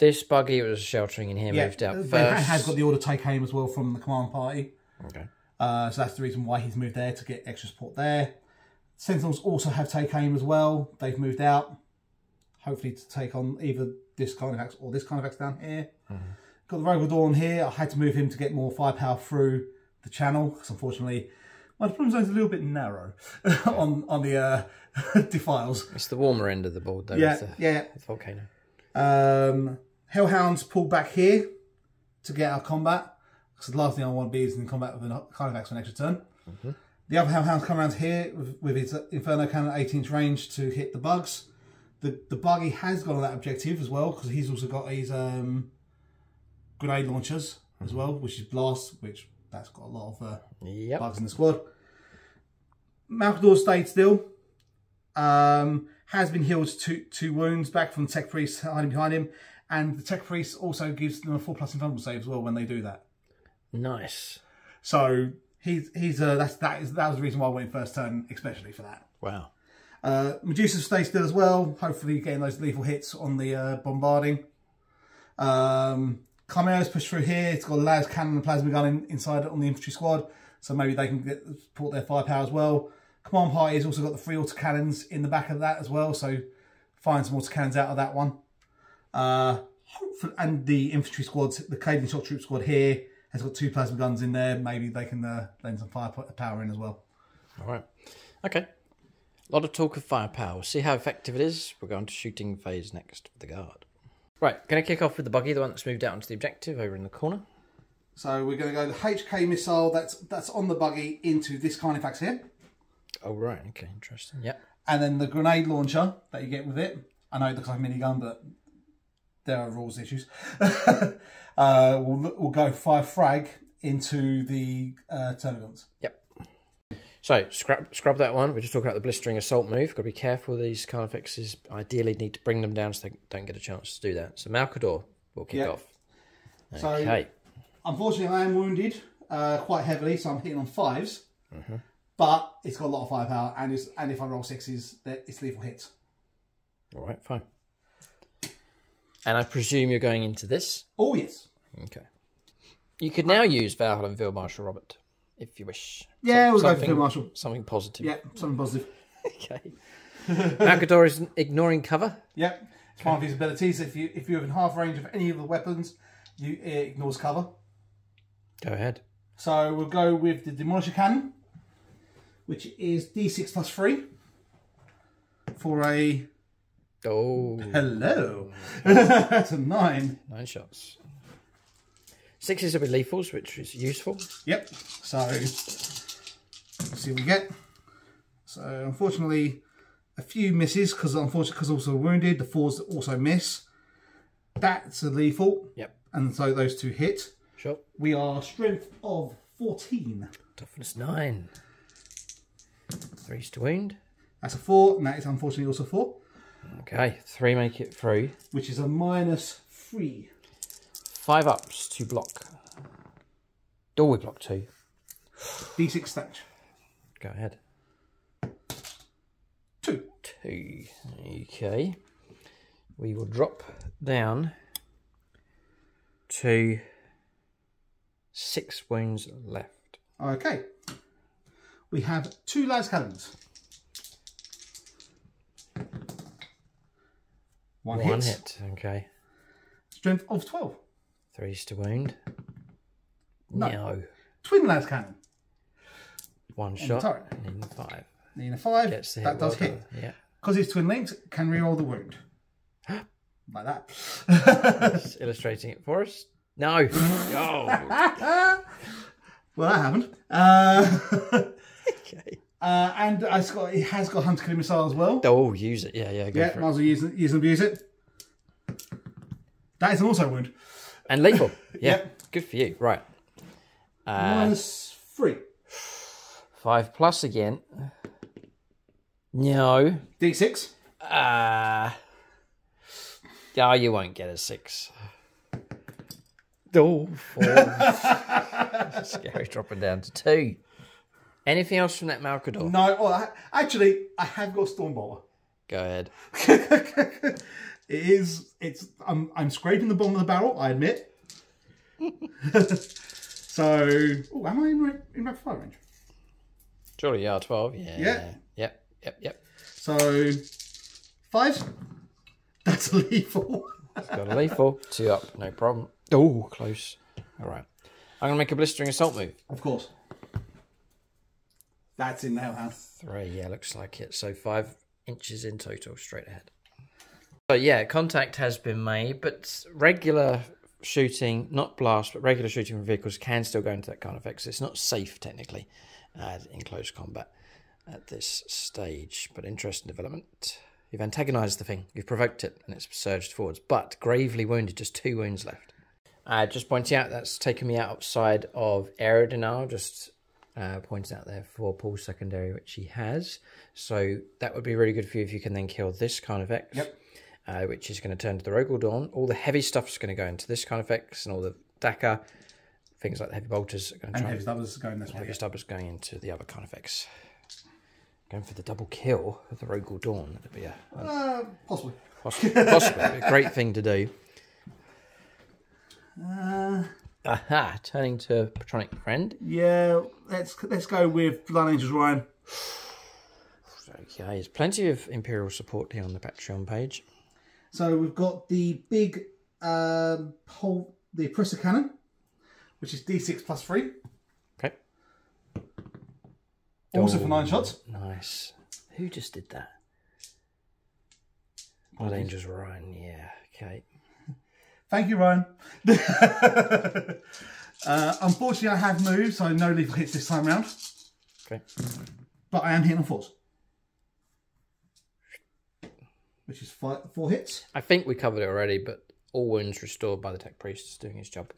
this buggy was sheltering in here, moved out first. It has got the order take aim as well from the command party. Okay. So that's the reason why he's moved there, to get extra support there. Sentinels also have take aim as well. They've moved out, hopefully to take on either this Carnifex or this Carnifex down here. Mm-hmm. Got the Rogue Dawn here. I had to move him to get more firepower through the channel because unfortunately my deployment zone's a little bit narrow on the defiles. It's the warmer end of the board though. It's the volcano. Hellhounds pulled back here to get our combat because the last thing I want to be is in combat with a Carnifex for an extra turn. Mm-hmm. The other Hellhounds come around here with its Inferno Cannon at 8-inch range to hit the bugs. The buggy has got on that objective as well because he's also got his grenade launchers as well, which is blast, which that's got a lot of bugs in the squad. Malcador stayed still. Has been healed two wounds back from the Tech Priest hiding behind him, and the Tech Priest also gives them a 4+ invulnerable save as well when they do that. Nice. So that was the reason why I went first turn, especially for that. Wow. Medusa stays still as well, hopefully getting those lethal hits on the bombarding. Chimera's pushed through here. It's got a Las cannon and plasma gun inside on the infantry squad, so maybe they can support their firepower as well. Command Party has also got the 3 autocannons in the back of that as well, so find some autocannons out of that one. And the infantry squads, the Cadence Shot Troop squad here, has got 2 plasma guns in there. Maybe they can lend some firepower in as well. All right. Okay. A lot of talk of firepower. We'll see how effective it is. We're going to shooting phase next for the guard. Right, going to kick off with the buggy, the one that's moved out onto the objective over in the corner. So we're going to go the HK missile that's on the buggy into this Carnifax here. Oh, right. Okay, interesting. Yep. And then the grenade launcher that you get with it. I know it looks like a minigun, but there are rules issues. We'll go fire frag into the Termagants. Yep. So scrub that one. We're just talking about the blistering assault move. Got to be careful. These Carnifexes ideally need to bring them down so they don't get a chance to do that. So Malcador will kick off. Okay. So, unfortunately, I am wounded quite heavily, so I'm hitting on 5s. Mm-hmm. But it's got a lot of firepower, and if I roll 6s, it's lethal hits. All right, fine. And I presume you're going into this? Oh, yes. Okay. You could now use Valhalla and Field Marshal Robert, if you wish. Yeah, we'll go for Field Marshal. Something positive. Yeah, something positive. Okay. Malcador is ignoring cover. Yep. It's one of his abilities. If you're in half range of any of the weapons, it ignores cover. Go ahead. So we'll go with the Demolisher Cannon, which is D6 + 3 for a... Oh. Hello. That's a 9. 9 shots. 6s are with lethals, which is useful. Yep. So, let's see what we get. So, unfortunately, a few misses, because also wounded. The 4s also miss. That's a lethal. Yep. And so those 2 hit. Sure. We are strength of 14. Toughness 9. 3s to wound. That's a 4, and that is unfortunately also a 4. Okay, 3 make it through. Which is a -3. 5 ups to block. Oh, we block 2. D6 stack. Go ahead. 2. Okay. We will drop down to 6 wounds left. Okay. We have 2 Las cannons. One hit. Okay. Strength of 12. 3s to wound. No. Twin Las cannon. 1 shot. Needing a 5. Needing a 5. Gets the hit. That does hit. Yeah. Because it's twin linked, can reroll the wound. Like that. That's illustrating it for us. No. Oh. Well, that happened. Okay. And it has got hunter killing missile as well. Oh, use it. Yeah, go for it. Might as well use and abuse it. That is an also wound. And lethal. Yeah, good for you. Right. -3. 5+ again. No. D6. Oh, you won't get a 6. Oh, 4. Scary, dropping down to 2. Anything else from that Malcador? No. Oh, actually, I have got Stormballer. Go ahead. It is. It's. I'm scraping the bottom of the barrel. I admit. So, am I in rapid fire range? Surely you are. 12. Yeah. Yep. So 5. That's lethal. It's got a lethal. 2 up. No problem. Oh, close. All right. I'm gonna make a blistering assault move. Of course. That's in the Hellhound. 3, yeah, looks like it. So 5 inches in total, straight ahead. So yeah, contact has been made, but regular shooting, not blast, but regular shooting from vehicles can still go into that kind of exit. It's not safe, technically, in close combat at this stage, but interesting development. You've antagonised the thing, you've provoked it, and it's surged forwards, but gravely wounded, just 2 wounds left. Just pointing out, that's taken me outside of Aerodinal, just... pointed out there for Paul's secondary, which he has. So that would be really good for you if you can then kill this kind of X, yep. Which is going to turn to the Rogal Dawn. All the heavy stuff is going to go into this kind of X, and all the Daka, things like the heavy bolters are going to heavy stubbers going this way. Heavy stubbers going into the other kind of X. Going for the double kill of the Rogal Dawn. That'd be a possibly. Possibly. A great thing to do. Aha, turning to Patronic Friend. Yeah, let's go with Blood Angels Ryan. Okay, there's plenty of Imperial support here on the Patreon page. So we've got the big the Oppressor Cannon, which is D6 +3. Okay. Also for 9 shots. Nice. Who just did that? Blood Angels Ryan, yeah, okay. Thank you, Ryan. Unfortunately, I have moved, so no lethal hits this time round. Okay. But I am hitting on 4s. Which is 4 hits. I think we covered it already, but all wounds restored by the Tech Priest is doing his job.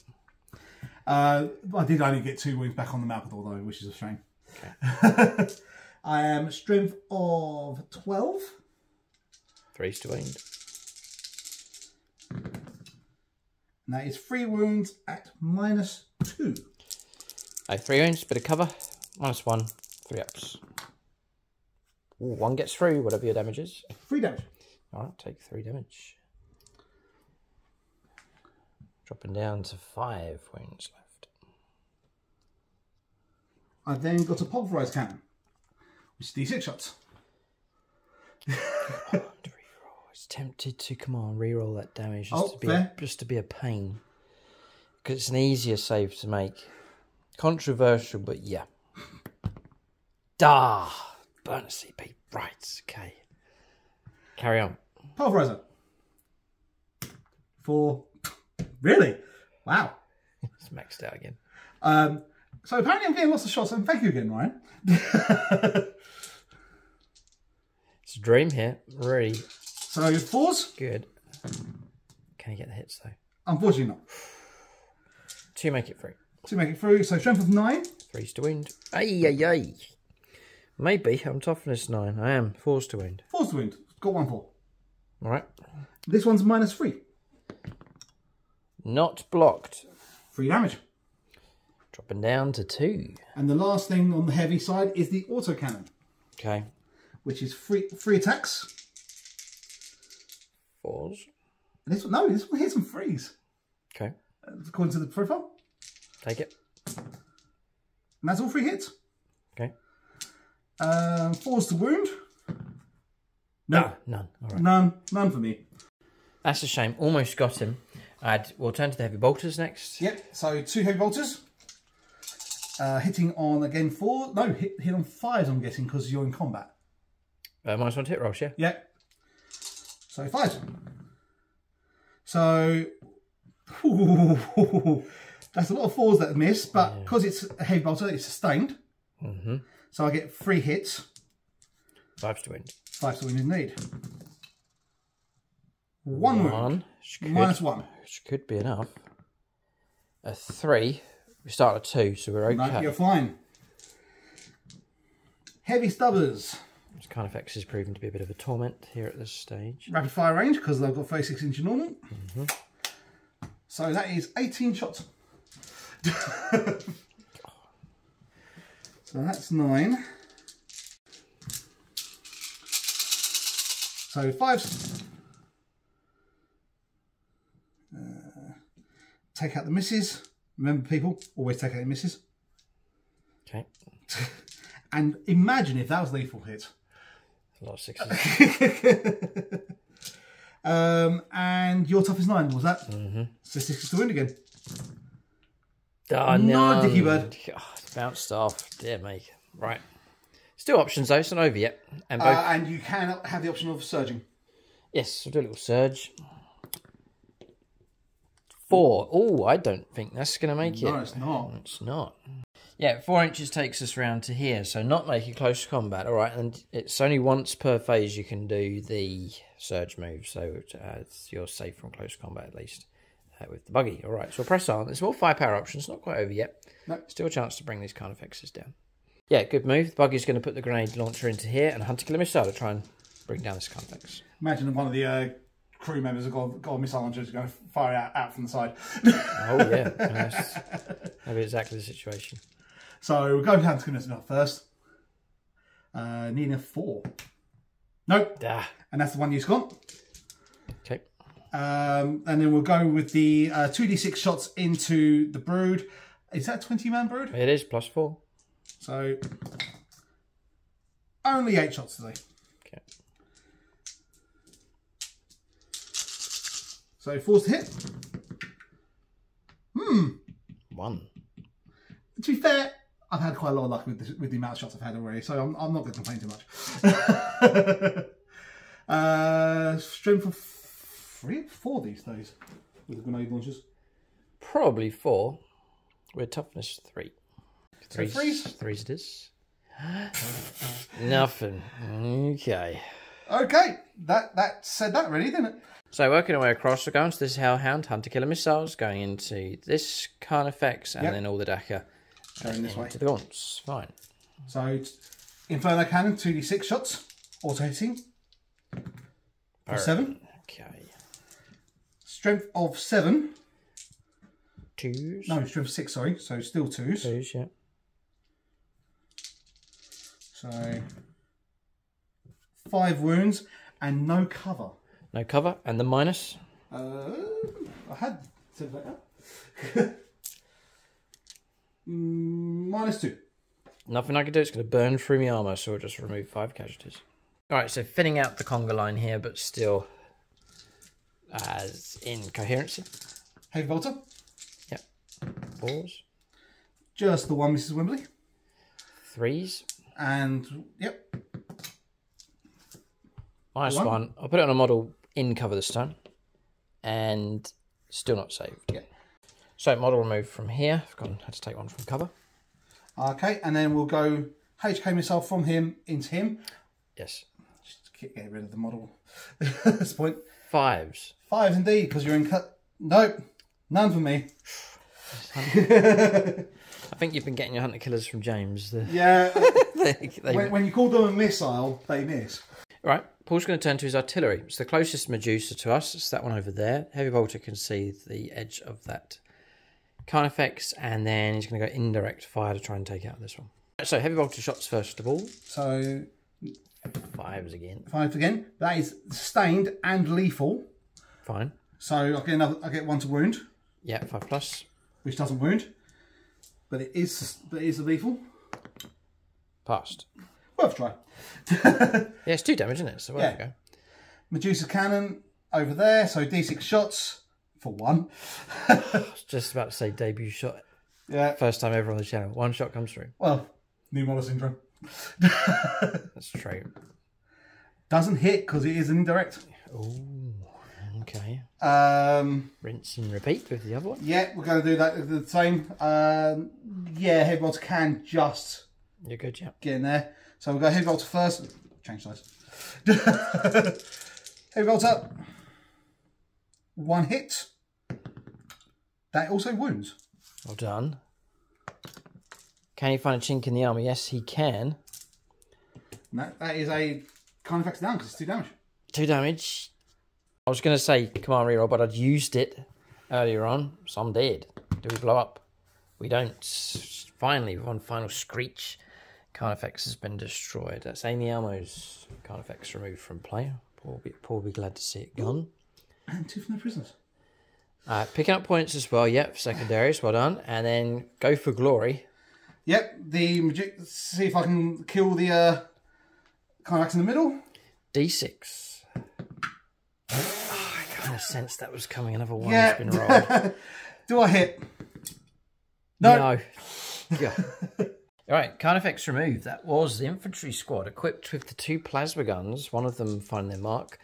I did only get 2 wounds back on the map, although, which is a shame. Okay. I am strength of 12. 3s to wound. And that is 3 wounds at -2. I have 3 wounds, bit of cover, -1, 3 ups. Ooh, 1 gets through, whatever your damage is. 3 damage. All right, take 3 damage. Dropping down to 5 wounds left. I then got a pulverized cannon, which is D6 shots. Tempted to come on re-roll that damage just to be a pain, because it's an easier save to make. Controversial, but yeah. Burn a CP. Right, okay. Carry on. Pulverizer. 4. Really? Wow. It's maxed out again. So apparently I'm getting lots of shots, and thank you again, Ryan. It's a dream here, really. So 4s. Good. Can you get the hits though? Unfortunately not. 2 make it through. 2 make it through. So strength of 9. 3s to wound. Ay ay ay. Maybe I'm toughness 9. I am. 4s to wound. 4s to wound. Got 1 4. All right. This one's -3. Not blocked. 3 damage. Dropping down to 2. And the last thing on the heavy side is the autocannon. Okay. Which is 3 attacks. 4s. And this one, no, this one hits some 3s. Okay. According to the profile. Take it. And that's all 3 hits. Okay. 4s to wound. No. Ah, none. All right. None. None for me. That's a shame. Almost got him. We'll turn to the heavy bolters next. Yep. So 2 heavy bolters. Hitting on again 4. No, hit on 5s, I'm guessing, because you're in combat. -1 to hit rolls, yeah? Yep. So 5s. So that's a lot of 4s that miss, but because it's a heavy bolter, it's sustained. Mm-hmm. So I get 3 hits. 5s to wound. 5s to wound indeed. 1 wound. -1. Which could be enough. A 3. We start at 2, so we're okay. No, you're fine. Heavy stubbers. This kind of X is proving to be a bit of a torment here at this stage. Rapid fire range, because they've got 36 inch normal. Mm-hmm. So that is 18 shots. So that's 9. So 5s. Take out the misses. Remember, people, always take out the misses. Okay. And imagine if that was lethal hit. A lot of 6s. And your toughest 9 was that? Mm-hmm. So 6s to wound again. Oh, no, Dicky Bird. Oh, it's bounced off. Dear me. Right. Still options though. It's not over yet. And, both... and you can have the option of surging. Yes, I'll do a little surge. 4. Oh, I don't think that's going to make it. No, it's not. It's not. Yeah, 4 inches takes us round to here, so not making close combat. All right, and it's only once per phase you can do the surge move, so you're safe from close combat at least with the buggy. All right, so press on. There's more firepower options, not quite over yet. Nope. Still a chance to bring these kind of X's down. Yeah, good move. The buggy's going to put the grenade launcher into here, and Hunter killer missile to try and bring down this complex. Imagine one of the crew members have got a missile launcher, is going to fire out from the side. Oh yeah, that's maybe exactly the situation. So we're going Hunter killer missile first. Needing a 4. Nope. Duh. And that's the one you got. Okay. And then we'll go with the 2d6 shots into the brood. Is that 20-man brood? It is, plus 4. So, only 8 shots today. Okay. So, 4's to hit. 1. To be fair, I've had quite a lot of luck with the amount of shots I've had already, so I'm not going to complain too much. Strength of 3 or 4 these days with the grenade launchers. Probably 4. We're toughness 3. Threes it is. Nothing. Okay. Okay. That said that really, didn't it? So working our way across, we're going to this Hellhound, Hunter Killer Missiles, going into this Carnifex, and then all the Dakar. Going this way. To the Gaunts. Fine. So, Inferno Cannon, 2d6 shots. Auto hitting. Right. 7. Okay. Strength of 7. 2s. No, strength of 6, sorry. So, still 2s. 2s, yeah. So, 5 wounds and no cover. No cover. And the minus? I had said that. -2. Nothing I can do. It's going to burn through my armour, so we'll just remove 5 casualties. Alright, so thinning out the conga line here, but still as incoherency. Heavy Bolter. Yep. 4s. Just the 1, Mrs. Wimbley. 3s. And, yep. -1. I'll put it on a model in cover this time. And still not saved. Yeah. So model removed from here. I've gone, had to take 1 from cover. Okay, and then we'll go HK missile from him into him. Yes. Just get rid of the model at this point. 5s. 5s indeed, because you're in cut. Nope, none for me. I think you've been getting your hunter killers from James. Yeah. When you call them a missile, they miss. Right, Paul's going to turn to his artillery. It's the closest Medusa to us. It's that one over there. Heavy Bolter can see the edge of that Carnifex, and then he's going to go indirect fire to try and take out this one. So Heavy Bolter shots first of all. So 5s again. 5s again. That is sustained and lethal. Fine. So I get 1 to wound. Yeah, 5+. Which doesn't wound, but it is lethal. Passed. Worth a try. Yeah, it's 2 damage, isn't it? So there you go. Medusa Cannon over there. So d6 shots. For 1. I was just about to say debut shot. Yeah. First time ever on the channel. 1 shot comes through. Well, new model syndrome. That's true. Doesn't hit because it is indirect. Oh, okay. Rinse and repeat with the other one. Yeah, we're going to do that with the same. Yeah, Heavy Bolter can just... You're good, yeah. Get in there. So we'll go Heavy Bolter first. Change size. Heavy Bolter. 1 hit. That also wounds. Well done. Can he find a chink in the armour? Yes, he can. No, that is a Carnifex down because it's 2 damage. 2 damage. I was going to say command reroll, but I'd used it earlier on. So I'm dead. Do we blow up? We don't. Finally, with one final screech, Carnifex has been destroyed. That's Amy Elmo's Carnifex removed from play. Paul will be glad to see it gone. Ooh. And 2 for no prisoners. Picking up points as well, yep, for secondaries, well done. And then go for glory. Yep, see if I can kill the Carnifex in the middle. D6. Oh, I kind of sensed that was coming, another 1 has been rolled. Do I hit? No. Yeah. All right, Carnifex removed. That was the infantry squad equipped with the 2 plasma guns, one of them finding their mark.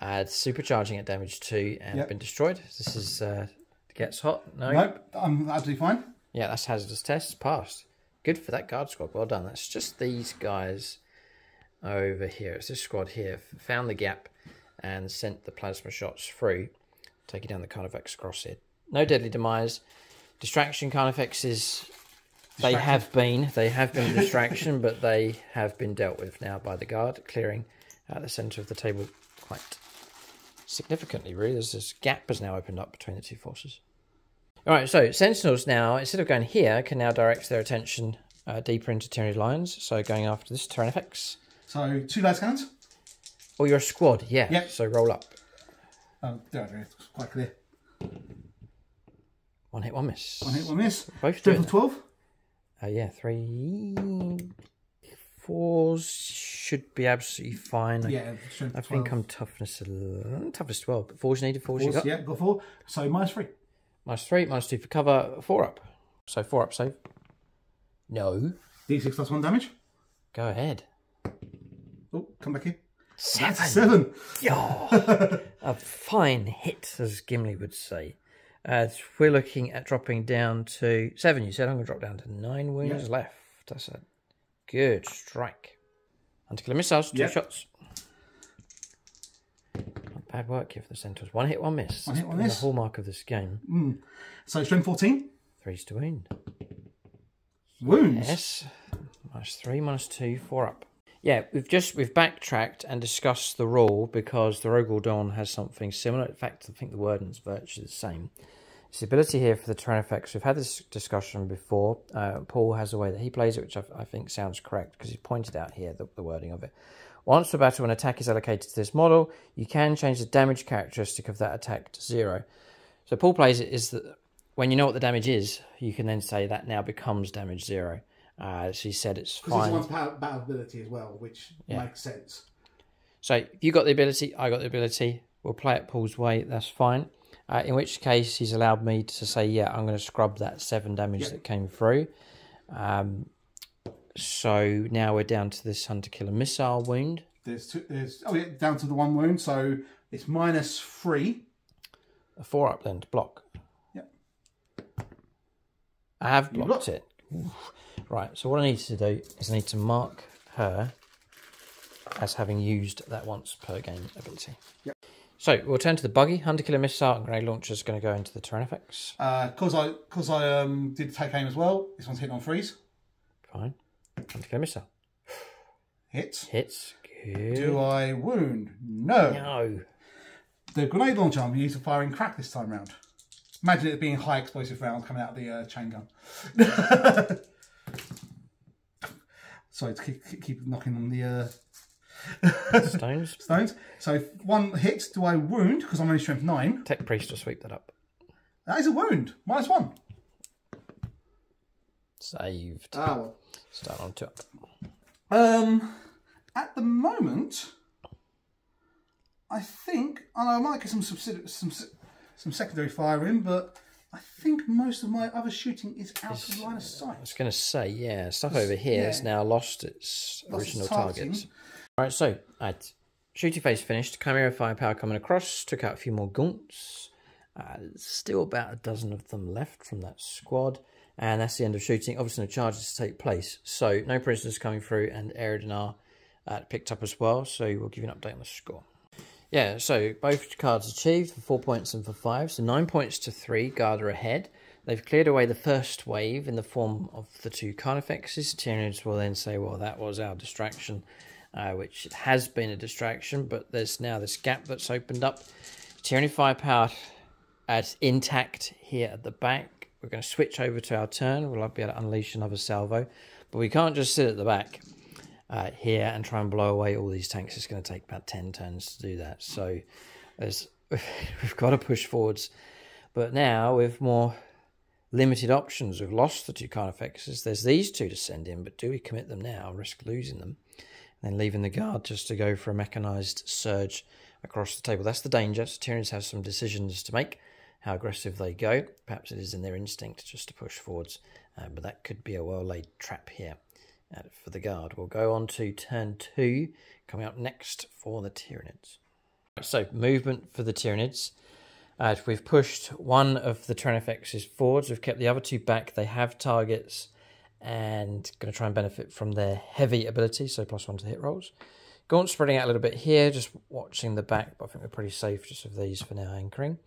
Supercharging at damage 2 and been destroyed. This is gets hot. No, nope, I'm absolutely fine. Yeah, that's hazardous test passed. Good for that guard squad. Well done. That's just these guys over here. It's this squad here found the gap and sent the plasma shots through, taking down the Carnifex across it. No deadly demise. Distraction Carnifex is They have been a distraction, but they have been dealt with now by the guard, clearing at the centre of the table quite significantly, really. There's this gap has now opened up between the two forces. All right, so sentinels now, instead of going here, can now direct their attention deeper into Tyranid lines. So going after this Tyranifex. So two light scanners. Oh, you're a squad, yeah. Yep. So roll up. It's quite clear. One hit, one miss. One hit, one miss. Both doing 12. Yeah, 3 4s should be absolutely fine. Yeah, I think I'm toughness 12, but 4s needed, 4s you got. Yeah, got 4. So -3. -3, -2 for cover, 4 up. So 4 up save. No. D6 plus 1 damage. Go ahead. Oh, come back here. 7. That's 7. Oh, a fine hit, as Gimli would say. We're looking at dropping down to 7. You said I'm going to drop down to 9 wounds left. That's a good strike. Anticular missiles, 2 shots. Not bad work here for the Centaurs. One hit, one miss. One hit, one miss. The hallmark of this game. Mm. So strength 14. 3s to wound. Wounds. Yes. -3, -2, 4 up. Yeah, we've backtracked and discussed the rule because the Rogal Dawn has something similar. In fact, I think the word and its virtue is the same. It's the ability here for the Tyranifex. We've had this discussion before. Paul has the way that he plays it, which I think sounds correct because he's pointed out here the wording of it. Once per battle, an attack is allocated to this model, you can change the damage characteristic of that attack to 0. So Paul plays it is that when you know what the damage is, you can then say that now becomes damage 0. As he said, it's fine. Because it's one's battle ability as well, which makes sense. So you got the ability, I got the ability. We'll play it Paul's way. That's fine. In which case, he's allowed me to say, yeah, I'm going to scrub that 7 damage that came through. So now we're down to this hunter-killer missile wound. There's down to the 1 wound. So it's -3. A 4 up then to block. Yep. I have blocked it. Oof. Right, so what I need to do is I need to mark her as having used that once per game ability. Yep. So we'll turn to the buggy. Hunter-killer missile and grenade launcher is going to go into the Tyranifex. Because I did take aim as well. This one's hitting on 3s. Fine. Hunter-killer missile. Hits. Hits. Good. Do I wound? No. No. The grenade launcher I'm used to firing crack this time round. Imagine it being high explosive rounds coming out of the chain gun. Sorry to keep knocking on the stones. Stones. So if 1 hit, do I wound? Because I'm only strength 9. Tech priest will sweep that up. That is a wound. -1. Saved. Ah, well. Start on 2 up. At the moment, I think, and I might get some secondary fire in, but I think most of my other shooting is out of line of sight. I was going to say, yeah, stuff over here has now lost its original targets. All right, so shooting phase finished. Chimera firepower coming across. Took out a few more gaunts. Still about a dozen of them left from that squad. And that's the end of shooting. Obviously, no charges to take place. So no prisoners coming through, and Eridanar picked up as well. So we'll give you an update on the score. Yeah, so both cards achieved for 4 points and for 5. So 9 points to 3, guard are ahead. They've cleared away the first wave in the form of the 2 Carnifexes. Tyranids will then say, well, that was our distraction, which it has been a distraction, but there's now this gap that's opened up. Tyranid firepower as intact here at the back. We're going to switch over to our turn. We'll be able to unleash another salvo, but we can't just sit at the back here and try and blow away all these tanks. It's going to take about 10 turns to do that. So we've got to push forwards. But now with more limited options, we've lost the 2 Carnifexes. There's these 2 to send in, but do we commit them now? Risk losing them. And then leaving the guard just to go for a mechanised surge across the table. That's the danger. So Tyranids have some decisions to make, how aggressive they go. Perhaps it is in their instinct just to push forwards. But that could be a well-laid trap here. For the guard. We'll go on to turn 2 coming up next for the Tyranids. So movement for the Tyranids. We've pushed 1 of the Tyranifexes forwards. We've kept the other 2 back. They have targets and going to try and benefit from their heavy ability. So +1 to the hit rolls. Gaunt spreading out a little bit here, just watching the back. But I think we're pretty safe just with these for now anchoring.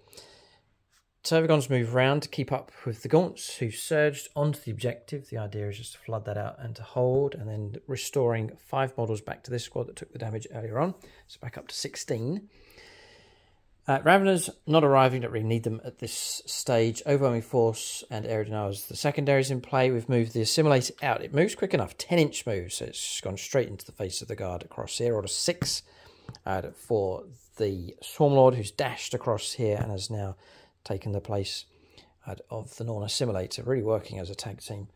Turbogon's move round to keep up with the Gaunts, who surged onto the objective. The idea is just to flood that out and to hold, and then restoring 5 models back to this squad that took the damage earlier on. So back up to 16. Raveners not arriving, don't really need them at this stage. Overwhelming Force and Air Denials, the secondaries in play. We've moved the Assimilator out. It moves quick enough, 10-inch move, so it's gone straight into the face of the Guard across here, order 6 for the Swarmlord, who's dashed across here and has now taken the place of the non-assimilator, really working as a tag team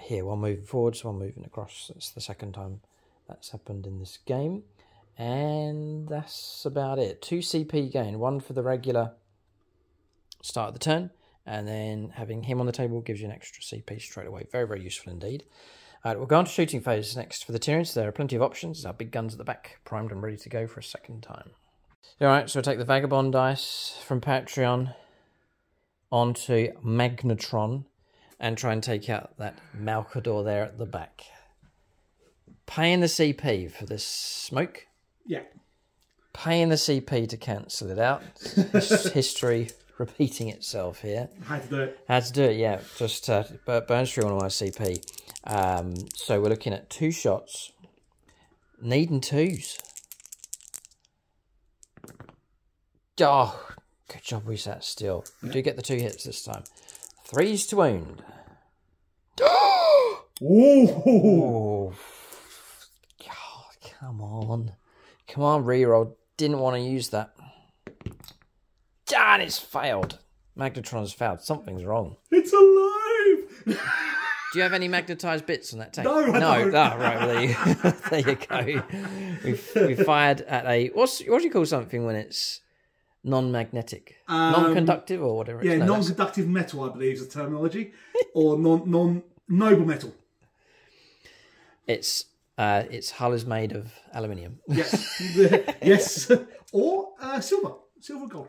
here. One moving forwards, one moving across. That's the second time that's happened in this game. And that's about it. 2 CP gain, 1 for the regular start of the turn, and then having him on the table gives you an extra CP straight away. Very, very useful indeed. We'll go on to shooting phase next for the Tyrants. There are plenty of options. Our big guns at the back, primed and ready to go for a second time. Alright, so we'll take the Vagabond dice from Patreon onto Magnetron and try and take out that Malcador there at the back. Paying the CP for this smoke. Yeah. Paying the CP to cancel it out. History repeating itself here. How to do it. How to do it, yeah. Just burns through on my CP. So we're looking at 2 shots. Needing 2s. Oh, good job we sat still. We do get the 2 hits this time. 3s to wound. Oh, God, come on. Come on, reroll. Didn't want to use that. Darn, it's failed. Magnetron's failed. Something's wrong. It's alive! Do you have any magnetized bits on that tank? No, I don't. Oh, right, well, there you go. We fired at a... What do you call something when it's... non-magnetic, non-conductive, or whatever it's known. Non-conductive metal, I believe, is the terminology, or non-noble metal. Its hull is made of aluminium. Yes, yes, or silver, gold.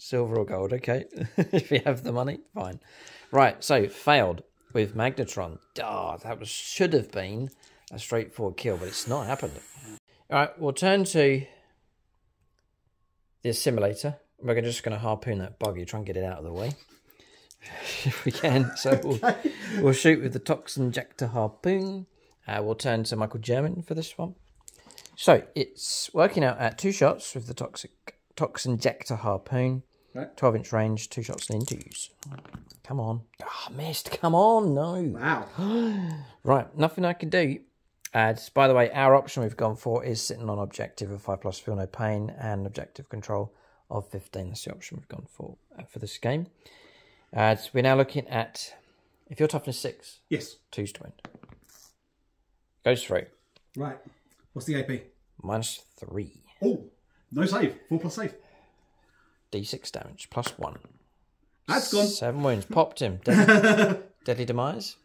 Silver or gold, okay. If you have the money, fine. Right, so failed with Magnetron. Oh, that should have been a straightforward kill, but it's not happened. All right, we'll turn to the Assimilator. We're just going to harpoon that buggy, try and get it out of the way if we can. So okay. we'll shoot with the Toxin Jector harpoon. We'll turn to Michael German for this one. So it's working out at 2 shots with the Toxin Jector harpoon. Right. 12-inch range, 2 shots and then 2s. Come on. Ah, oh, missed. Come on. No. Wow. Right. Nothing I can do. By the way, our option we've gone for is sitting on objective of 5 plus feel no pain and objective control of 15. That's the option we've gone for this game. So we're now looking at, if your toughness 6, yes, 2s to win. Goes through. Right. What's the AP? Minus 3. Oh, no save. 4 plus save. D6 damage, plus 1. That's gone. 7 wounds. Popped him. Deadly demise?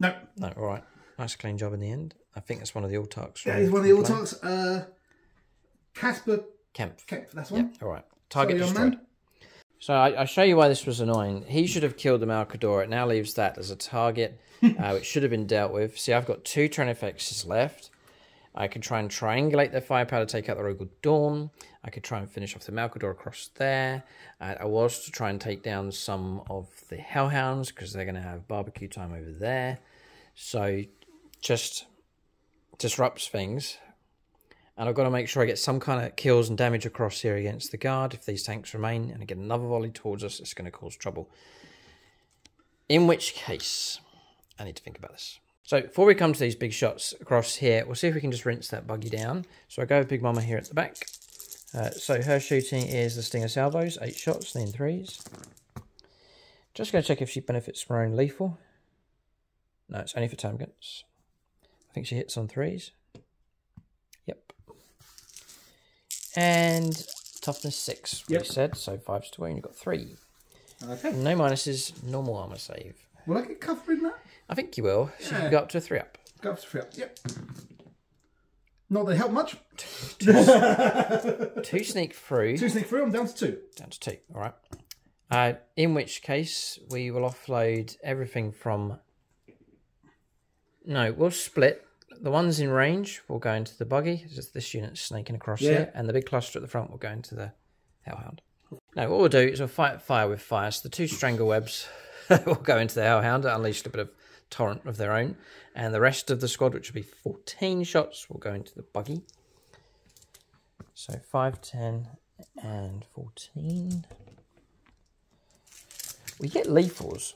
No. No, all right. Nice clean job in the end. I think that's one of the autarchs. Yeah, it's one of the autarchs. Casper Kempf. That's one. Yep. All right. Target destroyed. So I show you why this was annoying. He should have killed the Malcador. It now leaves that as a target, which should have been dealt with. See, I've got 2 turn effects left. I could try and triangulate their firepower to take out the Rogal Dawn. I could try and finish off the Malcador across there. I was to try and take down some of the Hellhounds because they're going to have barbecue time over there. So... just disrupts things, and I've got to make sure I get some kind of kills and damage across here against the Guard. If these tanks remain and I get another volley towards us, it's going to cause trouble, in which case I need to think about this. So before we come to these big shots across here, we'll see if we can just rinse that buggy down. So I go with Big Mama here at the back. So her shooting is the Stinger Salvos, 8 shots, then 3s. Just going to check if she benefits from her own lethal. No, it's only for termagants. I think she hits on 3s. Yep. And toughness 6, we said, so 5s to wound. You've got 3. Okay. No minuses, normal armor save. Will I get covering that? I think you will. Yeah. So you can go up to a 3-up. Go up to 3-up, yep. Not that they help much. Two sneak through. I'm down to 2. Down to 2, all right. In which case, we will offload everything from... No, we'll split. The ones in range will go into the buggy. This unit's snaking across here, and the big cluster at the front will go into the Hellhound. Now what we'll do is we'll fight fire with fire. So the two Stranglewebs will go into the Hellhound, unleashed a bit of torrent of their own, and the rest of the squad, which will be 14 shots, will go into the buggy. So 5, 10, and 14. We get lethals.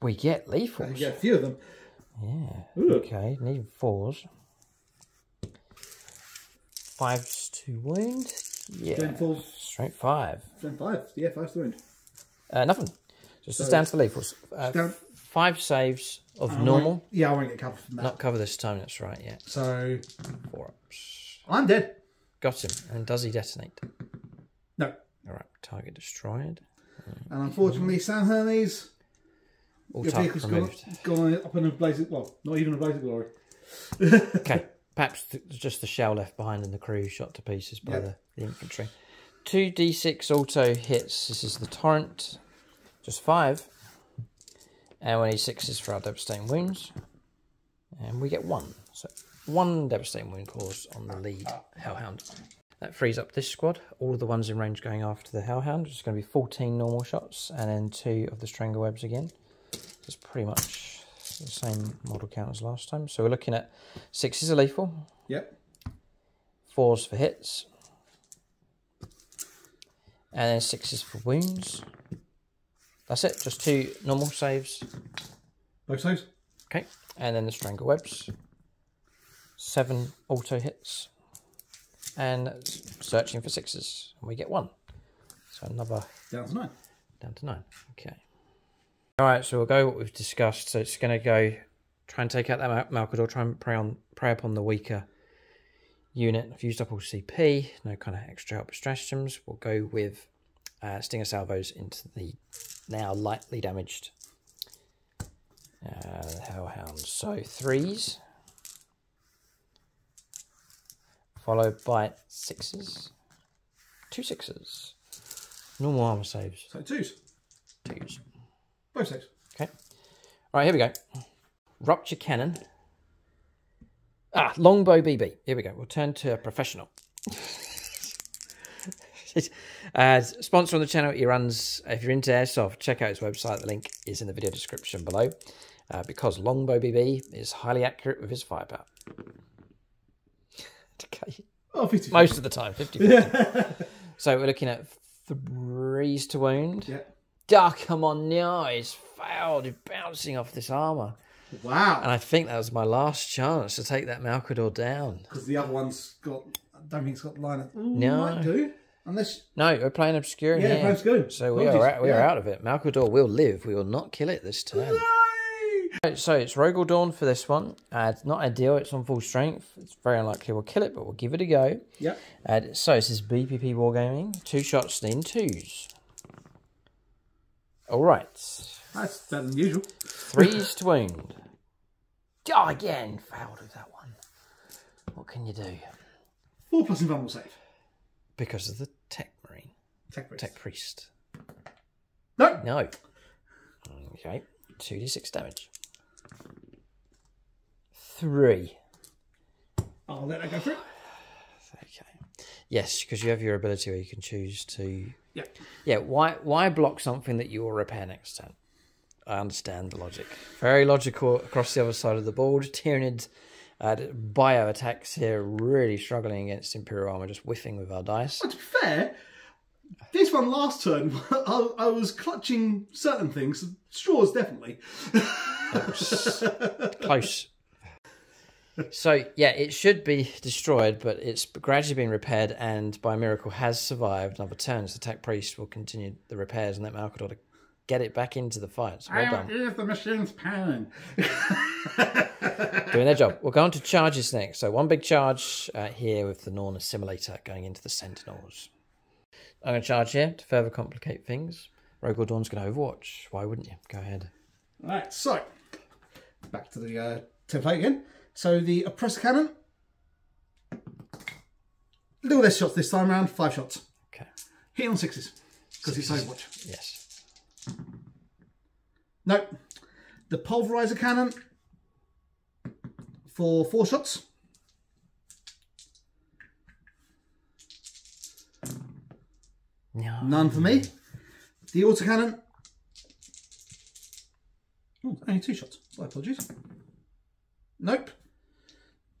We get lethals. We get a few of them. Yeah. Ooh. Okay, need fours. 5's to wound. Yeah. Straight 5. Straight 5. Yeah, 5's to wound. Nothing. Just so down to the lethals. 5 saves of normal. I won't get covered from that. Not cover this time, that's right, yeah. So 4 ups. I'm dead. Got him. And does he detonate? No. Alright, target destroyed. And unfortunately, Sam Hermes, all targets removed. Gone up in a blaze of, well, not even a blaze of glory. Okay, perhaps just the shell left behind and the crew shot to pieces by the infantry. 2d6 auto hits. This is the torrent. Just 5. And 1d6 for our devastating wounds. And we get 1. So 1 devastating wound caused on the lead Hellhound. That frees up this squad, all of the ones in range going after the Hellhound, which is going to be 14 normal shots and then 2 of the Stranglewebs again. It's pretty much the same model count as last time. So we're looking at 6s are lethal. Yep. 4s for hits. And then 6s for wounds. That's it, just 2 normal saves. Both saves. Okay, and then the Stranglewebs. 7 auto hits. And searching for 6s, and we get 1. So another down to 9. Down to 9. Okay. All right. So we'll go what we've discussed. So it's going to go try and take out that Malcador. Try and prey upon the weaker unit. I've used up all CP. No kind of extra help stratagems. We'll go with Stinger Salvos into the now lightly damaged Hellhound. So 3s. Followed by 6s. 2 6s. Normal armor saves. So 2s. 2s. Both saves. Okay. All right, here we go. Rupture Cannon. Ah, Longbow BB. Here we go. We'll turn to a professional. Sponsor on the channel. He runs, if you're into airsoft, check out his website. The link is in the video description below. Because Longbow BB is highly accurate with his firepower. Okay. Oh, 50. Most of the time, 50. So we're looking at 3s to wound. Yeah. Oh, come on now. He's fouled. He's bouncing off this armour. Wow. And I think that was my last chance to take that Malcador down. Because the other one's got, I don't think it's got the line of, ooh, no. Might do. Unless... No, we're playing Obscuring. Yeah, playing Obscuring. So we are out of it. Malcador will live. We will not kill it this turn. No! So it's Rogel Dawn for this one. It's not ideal. It's on full strength. It's very unlikely we'll kill it, but we'll give it a go. Yep. So this is BPP Wargaming. 2 shots in 2s. All right. That's better than usual. 3s to wound. Oh, again, failed with that one. What can you do? 4+ invulnerable save. Because of the Tech Marine. Tech Priest. No. No. Okay. 2d6 damage. 3. I'll let that go for it. Okay. Yes, because you have your ability where you can choose to. Yeah. Yeah. Why block something that you will repair next turn? I understand the logic. Very logical across the other side of the board. Tyranid bio attacks here, really struggling against Imperial Armor, just whiffing with our dice. Well, to be fair, this one last turn, I was clutching certain things. Straws, definitely. Close. So, yeah, it should be destroyed, but it's gradually been repaired and by miracle has survived another turn. So the Tech Priest will continue the repairs and that Malcador to get it back into the fight. So well done. Here's the machine's pan. Doing their job. We'll go on to charges next. So one big charge here with the Norn Assimilator going into the Sentinels. I'm going to charge here to further complicate things. Rogel Dawn's going to overwatch. Why wouldn't you? Go ahead. All right, so back to the template again. So the Oppressor Cannon. A little less shots this time around. 5 shots. Okay. Hitting on 6s because it's overwatch. Yes. Nope. The Pulverizer Cannon for 4 shots. No. None for me. The autocannon. Ooh, only two shots. My apologies. Nope.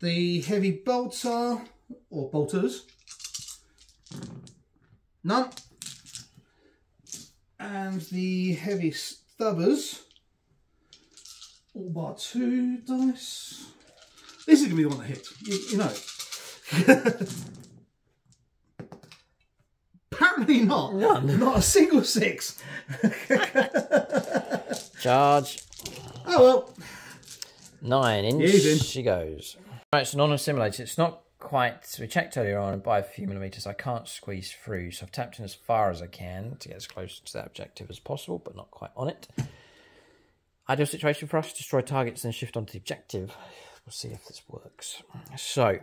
The heavy bolter or bolters. None. And the heavy stubbers. All bar two dice. This is going to be the one that hits. You know. Apparently not. None. Not a single six. Charge. Oh, well. 9 in she goes. Right, so non-assimilated. It's not quite... We checked earlier on, and by a few millimetres I can't squeeze through, so I've tapped in as far as I can to get as close to that objective as possible, but not quite on it. Ideal situation for us, destroy targets and shift onto the objective. We'll see if this works. So,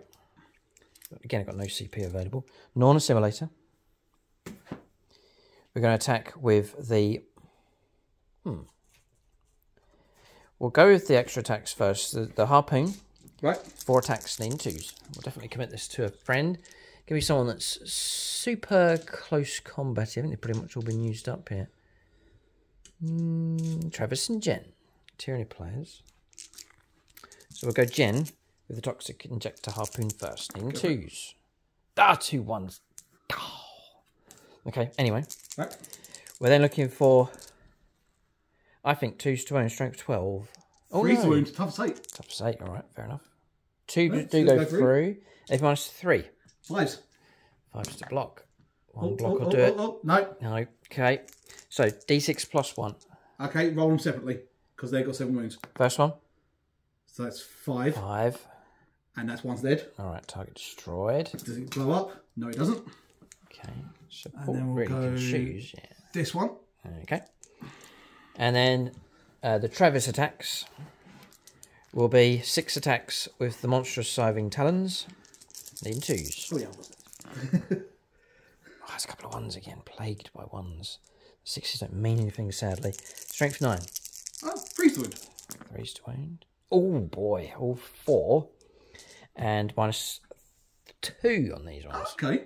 again, I've got no CP available. Non-assimilator. We're going to attack with the... We'll go with the extra attacks first. The harpoon. Right. 4 attacks and in 2s. We'll definitely commit this to a friend. Give me someone that's super close combat. Haven't they pretty much all been used up here? Travis and Jen. Tyranny players. So we'll go Jen with the toxic injector harpoon first. In 2s. Ah, 2 1s. Oh. Okay, anyway. Right. We're then looking for... I think 2's to 1 and strength 12. Oh, 3's to wound, tough 8. Tough 8, alright, fair enough. 2 right, do go through. They've minus 3. 5's. 5's to block. 1 block will do it. No. Okay, so d6 plus 1. Okay, roll them separately, because they've got 7 wounds. First one. So that's 5. 5. And that's 1's dead. Alright, target destroyed. Does it blow up? No, it doesn't. Okay, so Paul really can choose. Yeah. This one. Okay. And then the Travis attacks will be 6 attacks with the monstrous scything talons. Need 2s. Oh, yeah. Oh, that's a couple of 1s again. Plagued by 1s. 6s don't mean anything, sadly. Strength 9. Oh, 3's to wound. 3's to wound. Oh, boy. All 4. And minus 2 on these ones. Okay.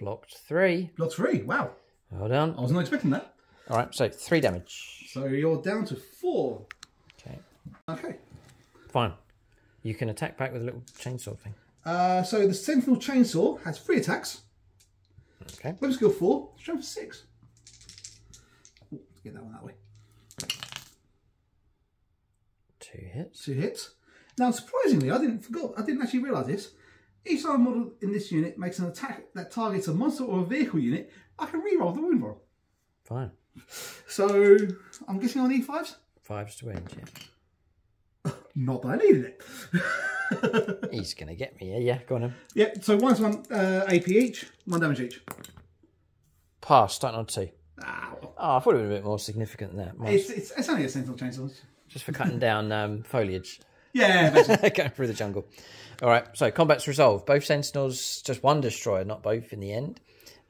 Blocked 3. Blocked 3, wow. Well done. I was not expecting that. All right, so 3 damage. So you're down to 4. Okay. Okay. Fine. You can attack back with a little chainsaw thing. So the Sentinel Chainsaw has 3 attacks. Okay. Weapon skill 4, strength 6. Ooh, get that one that way. 2 hits. 2 hits. Now, surprisingly, I didn't actually realise this. Each time a model in this unit makes an attack that targets a monster or a vehicle unit, I can re-roll the wound roll. Fine. So, I'm guessing I need 5's? 5's to end, yeah. Not that I needed it. He's going to get me, yeah, go on then. Yeah, so 1's 1 AP each, 1 damage each. Pass, starting on 2. Ah, well. Oh, I thought it would be a bit more significant than that. It's only a Sentinel Chainsaw. Just for cutting down foliage. Yeah, basically. Going through the jungle. All right, so combat's resolved. Both Sentinels, just 1 destroyer, not both in the end.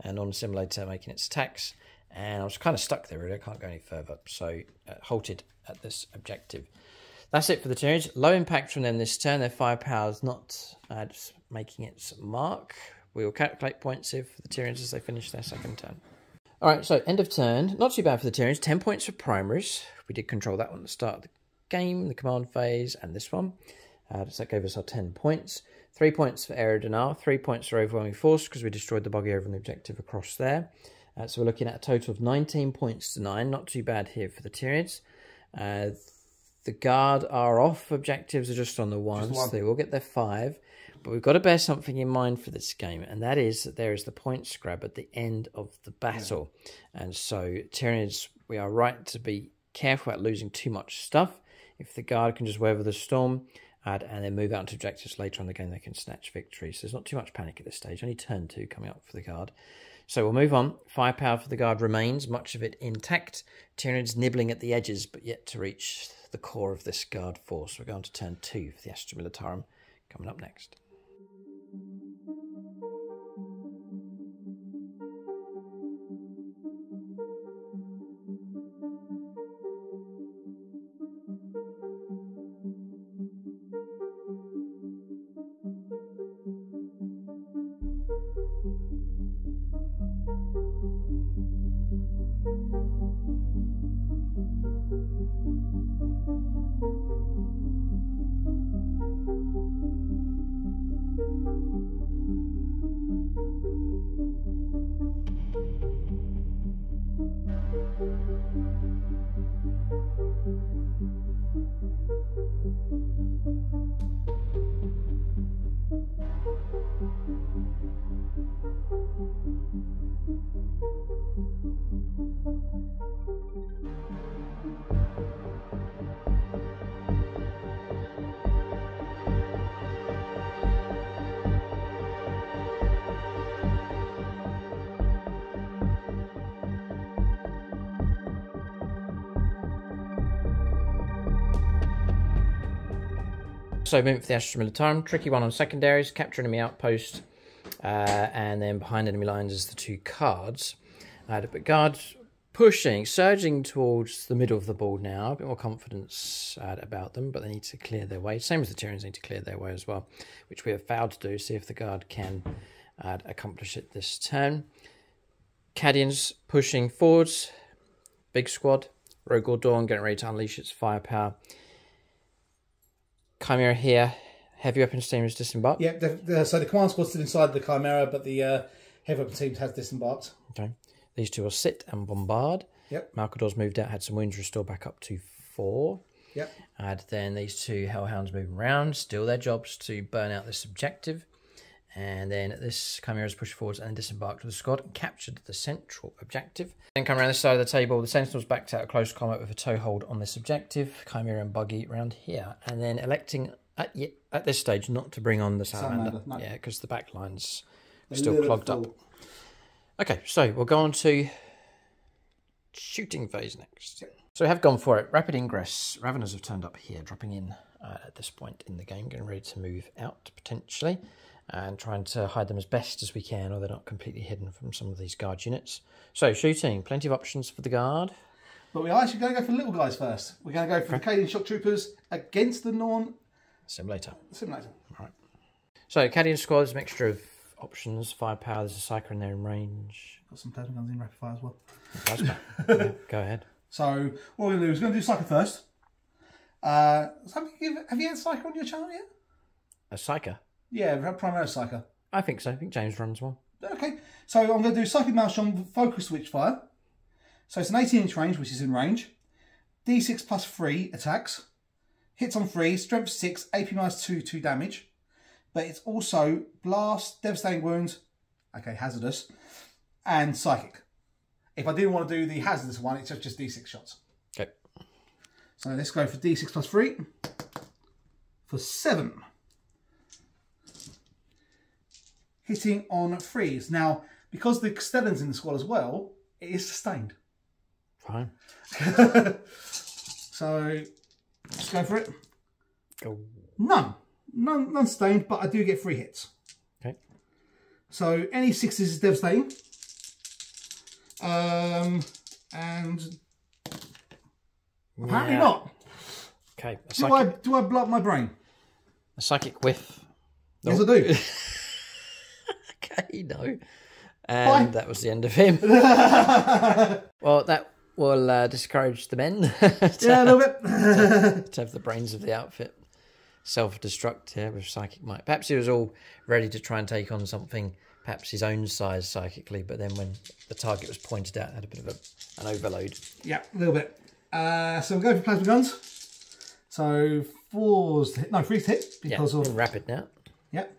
And non-assimilator making its attacks. And I was kind of stuck there, really. I can't go any further. So halted at this objective. That's it for the turns. Low impact from them this turn. Their firepower's not making its mark. We will calculate points if the Tyrians as they finish their second turn. All right, so end of turn. Not too bad for the Tyrians. 10 points for primaries. We did control that one at the start of the game, the command phase, and this one. So that gave us our 10 points. 3 points for Eridanar, 3 points for Overwhelming Force because we destroyed the buggy over on the objective across there. So we're looking at a total of 19 points to 9. Not too bad here for the Tyrians. The guard are off. Objectives are just on the 1s. So they will get their 5. But we've got to bear something in mind for this game, and that is that there is the points grab at the end of the battle. Yeah. And so Tyrians, we are right to be careful about losing too much stuff. If the guard can just weather the storm and then move out into objectives later on in the game, they can snatch victory. So there's not too much panic at this stage. Only turn 2 coming up for the guard. So we'll move on. Firepower for the guard remains, much of it intact. Tyrians nibbling at the edges, but yet to reach the core of this guard force. We're going to turn 2 for the Astra Militarum coming up next. So movement for the Astra Militarum, tricky one on secondaries, capture enemy outpost, and then behind enemy lines is the two cards. But guards pushing, surging towards the middle of the board now, a bit more confidence about them, but they need to clear their way. Same as the Tyrians need to clear their way as well, which we have failed to do, see if the guard can accomplish it this turn. Cadians pushing forwards, big squad, Rogor Dawn getting ready to unleash its firepower. Chimera here, heavy weapons team is disembarked. Yeah, so the command squad's still inside the Chimera, but the heavy weapons team has disembarked. Okay. These two will sit and bombard. Yep. Malcador's moved out, had some wounds restored back up to 4. Yep. And then these two Hellhounds moving around, still their jobs to burn out this objective. And then this Chimera's pushed forwards and disembarked with the squad and captured the central objective. Then come around this side of the table, the Sentinels backed out of close combat with a toehold on this objective. Chimera and Buggy round here. And then electing at this stage not to bring on the Salamander. No. Yeah, because the back lines are still clogged up. Okay, so we'll go on to shooting phase next. Yep. So we have gone for it. Rapid ingress. Raveners have turned up here, dropping in at this point in the game, getting ready to move out potentially, and trying to hide them as best as we can, or they're not completely hidden from some of these guard units. So shooting, plenty of options for the guard. But we are actually going to go for the little guys first. We're going to go for the Cadian Shock Troopers against the Norn... Simulator. All right. So Cadian squad's a mixture of options, firepower, there's a Psyker in there in range. Got some plasma guns in rapid fire as well. Yeah, go ahead. So what we're going to do is we're going to do Psyker first. Have you had Psyker on your channel yet? A Psyker? Yeah, primarily Psyker. I think so. I think James runs one. Okay, so I'm going to do Psychic Maelstrom Focus Switchfire. So it's an 18-inch range, which is in range. D6 plus 3 attacks. Hits on 3, Strength 6, AP minus 2, 2 damage. But it's also Blast, Devastating Wounds, okay, Hazardous, and Psychic. If I didn't want to do the Hazardous one, it's just D6 shots. Okay. So let's go for D6 plus 3 for 7. Hitting on 3s. Now, because the Stellan's in the squad as well, it is sustained. Fine. So, let's go for it. Go. None sustained, but I do get 3 hits. Okay. So, any 6s is devastating. And... apparently not. Okay. Do I blow up my brain? A psychic whiff. Yes, I do. No, and that was the end of him. Well, that will discourage the men yeah, a little bit. To have the brains of the outfit self-destruct here with psychic might. Perhaps he was all ready to try and take on something, perhaps his own size psychically, but then when the target was pointed out, it had a bit of an overload. Yeah, a little bit. So we'll go for plasma guns. So 3's hit because of rapid now. Yep.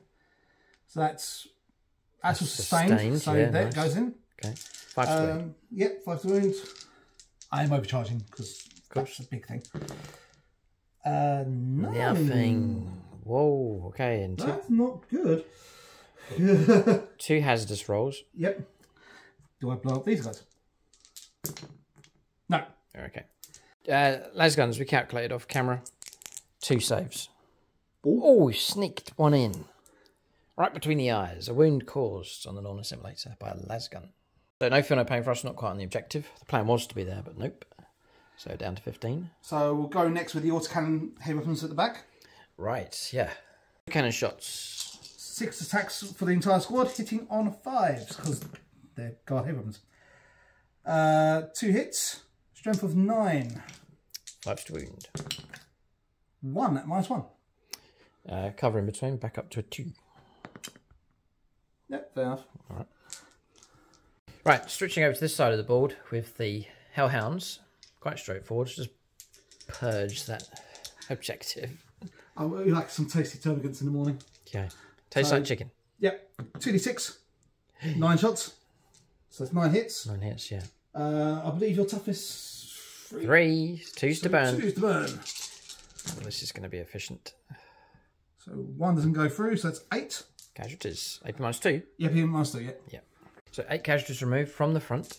So that's sustained, so yeah, that goes in. Okay, 5 to wound. Yep, 5 to wound. I am overcharging because that's a big thing. Nothing. Whoa, okay. And that's not good. 2 hazardous rolls. Yep. Do I blow up these guys? No. Okay. Las guns, we calculated off camera. 2 saves. Ooh. Oh, we sneaked one in. Right between the eyes, a wound caused on the Norn Assimilator by a lasgun. So no fear, no pain for us, not quite on the objective. The plan was to be there, but nope. So down to 15. So we'll go next with the autocannon heavy weapons at the back. Right, yeah. Cannon shots. 6 attacks for the entire squad, hitting on 5s, because they're guard heavy weapons. 2 hits, strength of 9. 5 to wound. 1 at minus 1. Cover in between, back up to a 2. Yep, fair enough. All right. Stretching over to this side of the board with the hellhounds. Quite straightforward. Just purge that objective. I really like some tasty termagants in the morning. Okay. Tastes like chicken. Yep. 2d6. 9 shots. So it's 9 hits. 9 hits, yeah. I believe your toughest... 3. 2's to burn. 2's to burn. Well, this is going to be efficient. So 1 doesn't go through, so that's 8. Casualties. 8 minus 2. Yep, minus 2, yeah. Yep. So 8 casualties removed from the front.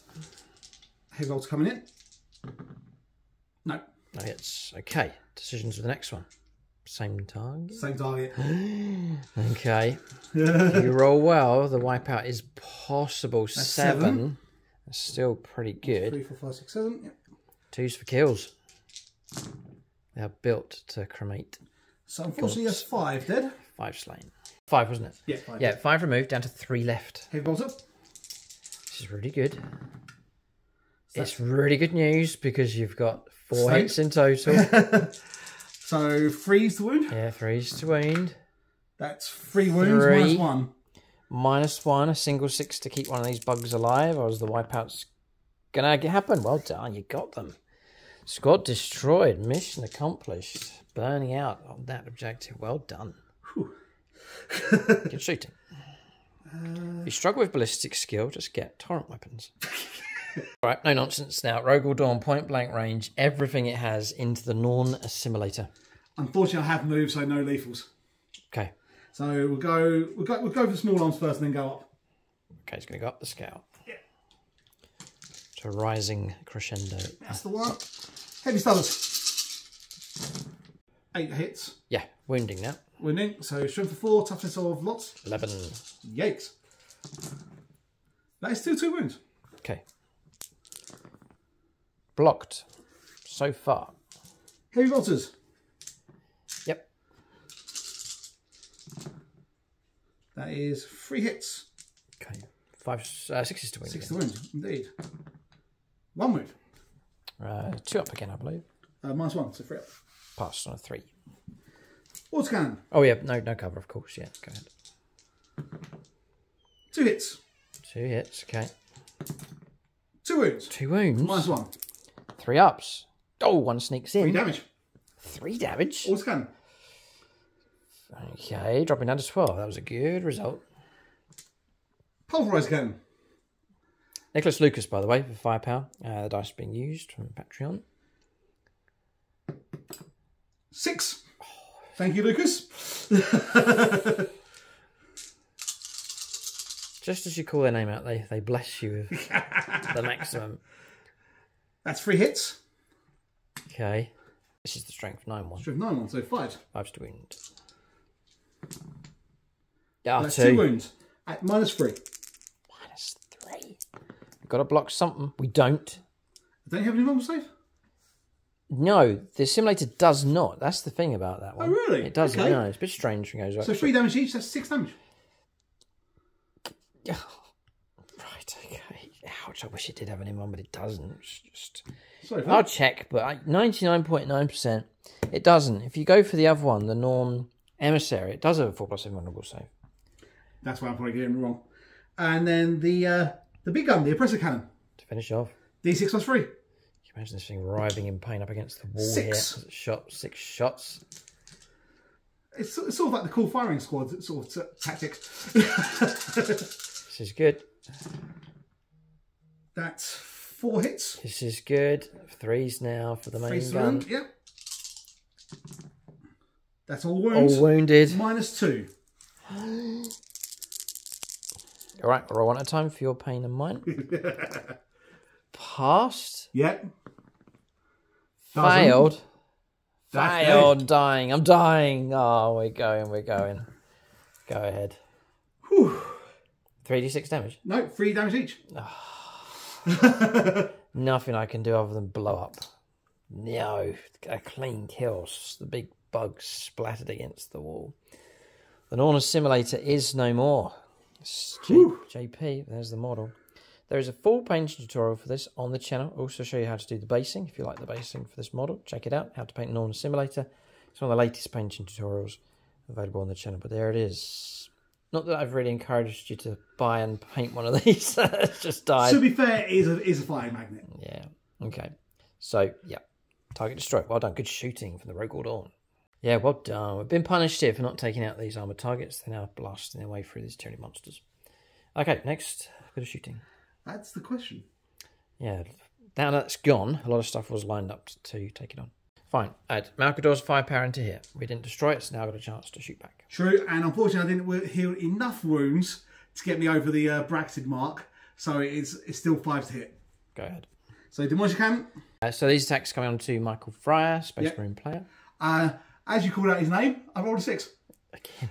Heavy bolts coming in. No. No hits. Okay. Decisions for the next one. Same target? Same target. Okay. You roll well. The wipeout is possible. That's 7. That's still pretty good. 3, 4, 5, 6, 7. Yep. 2's for kills. They are built to cremate. So unfortunately that's 5 dead. 5 slain. 5, wasn't it? Yeah, 5. Yeah, 5 removed, down to 3 left. Heavy bolt up. This is really good. So it's really good news because you've got 4 hits in total. So 3's to wound. Yeah, 3's to wound. That's 3 wounds, minus 1. Minus 1, a single 6 to keep one of these bugs alive, or is the wipeout's going to happen? Well done, you got them. Squad destroyed, mission accomplished. Burning out on that objective, well done. Good shooting. If you struggle with ballistic skill, just get torrent weapons. Right, no nonsense now. Rogal Dawn, point blank range, everything it has into the Norn Assimilator. Unfortunately, I have moved, so no lethals. Okay. So we'll go for small arms first, and then go up. Okay, it's going to go up the scale. Yeah. To rising crescendo. That's the one. Heavy stunners. 8 hits. Yeah, wounding now. Wounding. So strength of 4, toughness of lots. 11. Yikes. That is still 2 wounds. Okay. Blocked so far. Heavy bolters. Yep. That is 3 hits. Okay. 6 is to win. 6 to win, indeed. 1 wound. 2 up again, I believe. Minus 1, so 3 up. Passed on a 3. Water cannon. Oh yeah, no cover, of course. Yeah, go ahead. 2 hits. 2 hits. Okay. 2 wounds. 2 wounds. Minus 1. 3 ups. Oh, 1 sneaks in. 3 damage. 3 damage. Water cannon. Okay, dropping down to 12. That was a good result. Pulverized cannon. Nicholas Lucas, by the way, for firepower. The dice being used from Patreon. 6. Oh. Thank you, Lucas. Just as you call their name out, they bless you with the maximum. That's 3 hits. Okay. This is the strength 9-1. Strength 9-1, so 5. 5's to wound. Yeah, that's 2 wounds. At minus 3. Minus 3. We've got to block something. We don't. Don't you have any normal save? No, the simulator does not. That's the thing about that one. Oh, really? It doesn't. Okay. No, it's a bit strange when it goes up. So 3 damage each, that's 6 damage. Right, okay. Ouch, I wish it did have an in one, but it doesn't. It's just... Sorry, I'll check, but 99.9%, it doesn't. If you go for the other one, the Norn Emissary, it does have a 4+7 honourable save. That's why I'm probably getting it wrong. And then the big gun, the oppressor cannon. To finish off. D6 plus 3. Can you imagine this thing writhing in pain up against the wall? 6. Here? It shot 6 shots. It's sort of like the cool firing squad sort of tactic. This is good. That's 4 hits. This is good. 3's now for the main gun. Wound, yep. That's all wounds. All wounded. Minus 2. All right, roll one at a time for your pain and mine. Passed. Yep. Failed. Failed. Dying. I'm dying. Oh, we're going. We're going. Go ahead. 3d6 damage. No, 3 damage each. Oh. Nothing I can do other than blow up. No, a clean kill. The big bug splattered against the wall. The Norn Assimilator is no more. JP, there's the model. There is a full painting tutorial for this on the channel. Also show you how to do the basing. If you like the basing for this model, check it out. How to paint a Norn Assimilator. It's one of the latest painting tutorials available on the channel. But there it is. Not that I've really encouraged you to buy and paint one of these. It's just died. To be fair, it is a flying magnet. Yeah. Okay, so yeah, target destroyed. Well done, good shooting from the Rogal Dawn. Yeah, well done. We've been punished here for not taking out these armoured targets. They're now blasting their way through these tyranny monsters. Okay, next, bit of shooting. That's the question. Yeah, now that's gone, a lot of stuff was lined up to take it on. Fine, add Malcador's firepower into here. We didn't destroy it, so now I've got a chance to shoot back. True, and unfortunately I didn't heal enough wounds to get me over the Braxid mark, so it's still 5 to hit. Go ahead. So demolish cannon. So these attacks coming on to Michael Fryer, Space Marine player. As you called out his name, I rolled a 6. Again.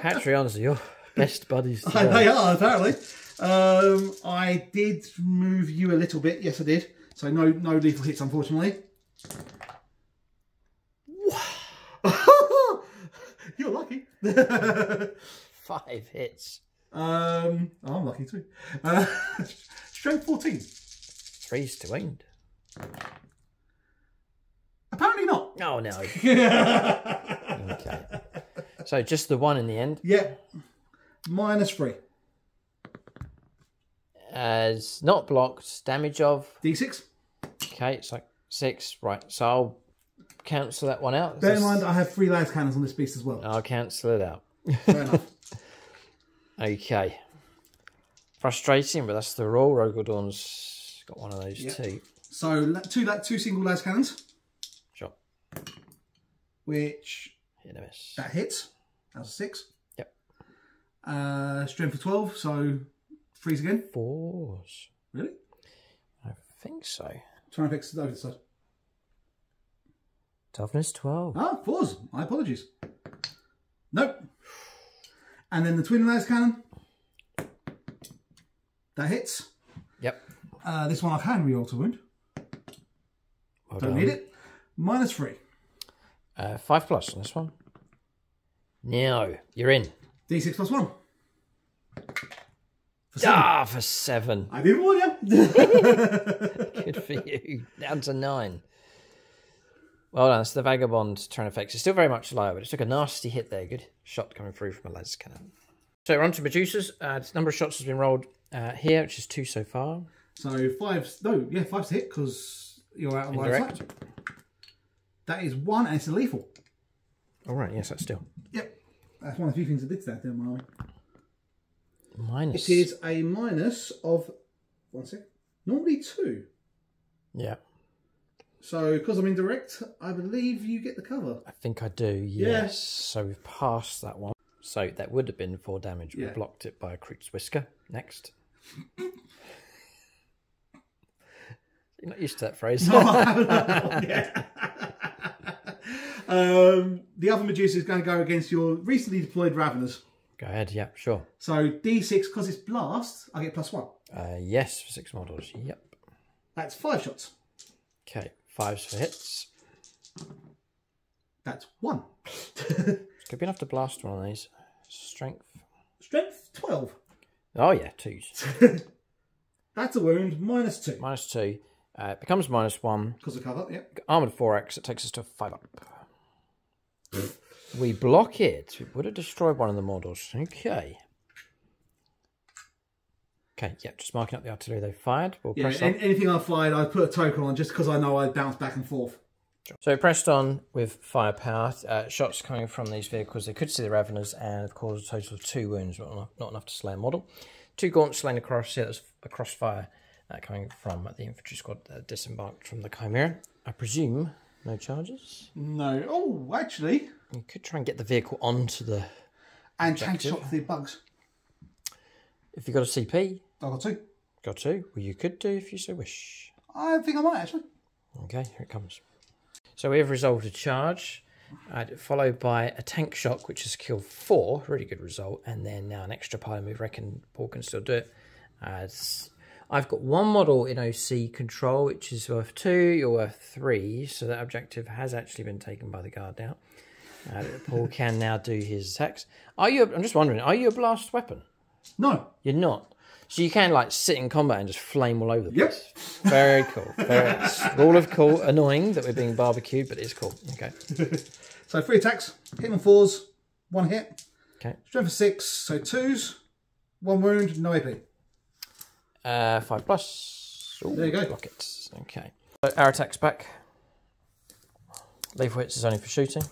Patreons are your best buddies. They are, apparently. I did move you a little bit. Yes, I did. So no lethal hits, unfortunately. You're lucky. 5 hits. I'm lucky too. Strength 14. 3's to end. Apparently not. Oh, no. Okay. So just the 1 in the end. Yeah. Minus 3. As not blocked, damage of D6. Okay, it's like 6, right? So I'll cancel that one out. Bear in mind, I have 3 las cannons on this beast as well. I'll cancel it out. Fair enough. Okay, frustrating, but that's the rule. Rogal Dawn's got one of those too. So two single las cannons. Sure. Which hit and miss. That hits. That was a 6. Yep. Strength of 12. So. Freeze again? 4s. Really? I think so. Try and fix it over the side. Toughness 12. Ah, 4s. My apologies. Nope. And then the twin las cannon. That hits. Yep. This one I can re-roll to wound. Well Don't done. Need it. Minus 3. 5 plus on this one. No, you're in. D6 plus 1. For 7. I didn't warn you. Good for you. Down to 9. Well done. That's the Vagabond turn effects. It's still very much alive, but it took a nasty hit there. Good shot coming through from a las cannon. So we're on to Medusa's. The number of shots has been rolled here, which is 2 so far. So 5 to hit because you're out on the right side. That is 1 and it's a lethal. All right, yes, that's still. Yep. That's one of the few things that did that, didn't my minus. It is a minus of 1 second. Normally 2. Yeah. So because I'm indirect, I believe you get the cover. I think I do. Yes. So we've passed that one. So that would have been 4 damage. We blocked it by a Croot's whisker. Next. You're not used to that phrase. No, I haven't had one yet. The other Medusa is going to go against your recently deployed Ravenous. Go ahead, yeah, sure. So D6, because it's blast, I get plus 1. Yes, for 6 models, yep. That's 5 shots. Okay, 5s for hits. That's 1. Could be enough to blast one of these. Strength. Strength, 12. Oh yeah, 2s. That's a wound, minus 2. Minus 2. It becomes minus 1. Because of cover, yeah. Armoured 4x, it takes us to 5 up. We block it. It would have destroyed one of the models. Okay. Okay, yeah, just marking up the artillery they fired. We'll press on. Anything I fired, I put a token on just because I know I bounce back and forth. So we pressed on with firepower. Shots coming from these vehicles. They could see the Raveners and, of course, a total of 2 wounds, but not enough to slay a model. 2 gaunts slain across here. That's a crossfire coming from the infantry squad that disembarked from the Chimera. I presume no charges? No. Oh, actually... You could try and get the vehicle onto the... And tank shot the bugs. If you've got a CP... I've got 2. Got 2. Well, you could do if you so wish. I think I might, actually. Okay, here it comes. So we have resolved a charge, followed by a tank shock, which has killed 4. Really good result. And then now an extra pile move. Reckon Paul can still do it. I've got 1 model in OC control, which is worth 2. You're worth 3. So that objective has actually been taken by the guard now. Paul can now do his attacks. I'm just wondering, are you a blast weapon? No. You're not. So you can like sit in combat and just flame all over the place. Yep. Very cool. All of cool. Annoying that we're being barbecued, but it's cool. Okay. So 3 attacks, hit on 4s, 1 hit. Okay. Strength of 6, so 2s, 1 wound, no AP. 5 plus. Ooh, there you go. Rockets. Okay. So our attack's back. Lethal hits is only for shooting.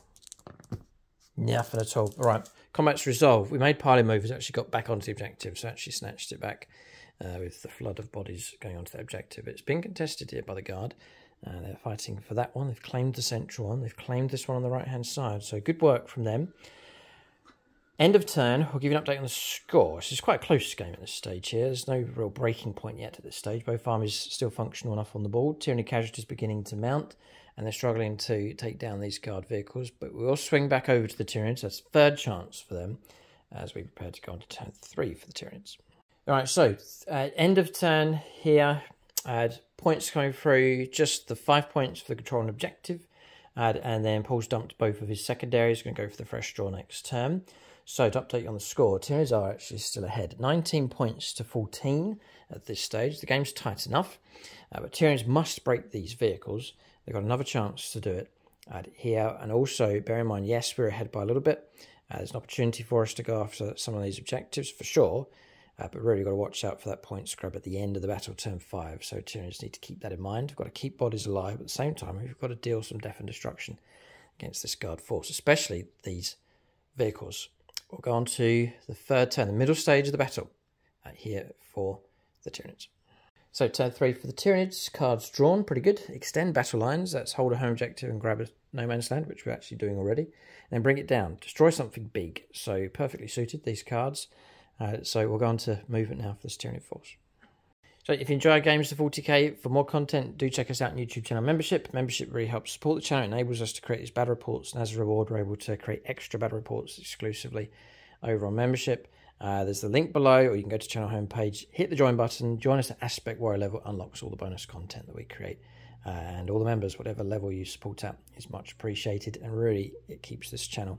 Nothing at all. All right. Combat's resolved. We made parley movers. Actually got back onto the objective, so actually snatched it back with the flood of bodies going onto the objective. It's been contested here by the guard. They're fighting for that one. They've claimed the central one. They've claimed this one on the right-hand side. So good work from them. End of turn, we'll give you an update on the score. This is quite a close game at this stage here. There's no real breaking point yet at this stage. Both armies still functional enough on the board. Tyranny casualties beginning to mount, and they're struggling to take down these guard vehicles. But we'll swing back over to the Tyranids. That's the third chance for them as we prepare to go on to turn 3 for the Tyranids. All right, so end of turn here. I had points coming through, just the 5 points for the control and objective. And then Paul's dumped both of his secondaries. He's going to go for the fresh draw next turn. So to update you on the score, Tyranids are actually still ahead. 19 points to 14 at this stage. The game's tight enough, but Tyranids must break these vehicles. They've got another chance to do it here. And also, bear in mind, yes, we're ahead by a little bit. There's an opportunity for us to go after some of these objectives for sure, but really got to watch out for that point scrub at the end of the battle, turn 5. So Tyranids need to keep that in mind. We've got to keep bodies alive, but at the same time, we've got to deal some death and destruction against this guard force, especially these vehicles. We'll go on to the third turn, the middle stage of the battle, here for the Tyranids. So turn 3 for the Tyranids, cards drawn, pretty good. Extend battle lines, that's hold a home objective and grab a no man's land, which we're actually doing already, and then bring it down, destroy something big. So perfectly suited, these cards. So we'll go on to movement now for this Tyranid force. So if you enjoy games to 40k, for more content, do check us out on YouTube channel membership. Membership really helps support the channel, enables us to create these battle reports, and as a reward, we're able to create extra battle reports exclusively over on membership. There's the link below, or you can go to channel homepage, hit the join button, join us at Aspect Warrior level, unlocks all the bonus content that we create, and all the members, whatever level you support at, is much appreciated, and really it keeps this channel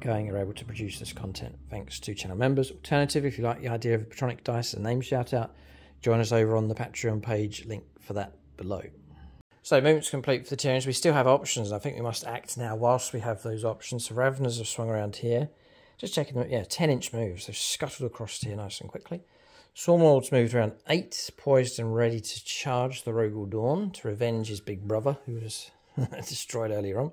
going and are able to produce this content thanks to channel members. Alternatively, if you like the idea of a Patronic Dice and name shout out, join us over on the Patreon page, link for that below. So movement's complete for the Tyranids. We still have options. I think we must act now whilst we have those options. So Ravners have swung around here. Just checking them, yeah, 10-inch moves. They've scuttled across here nice and quickly. Swarmlord's moved around 8, poised and ready to charge the Rogal Dawn to revenge his big brother who was destroyed earlier on.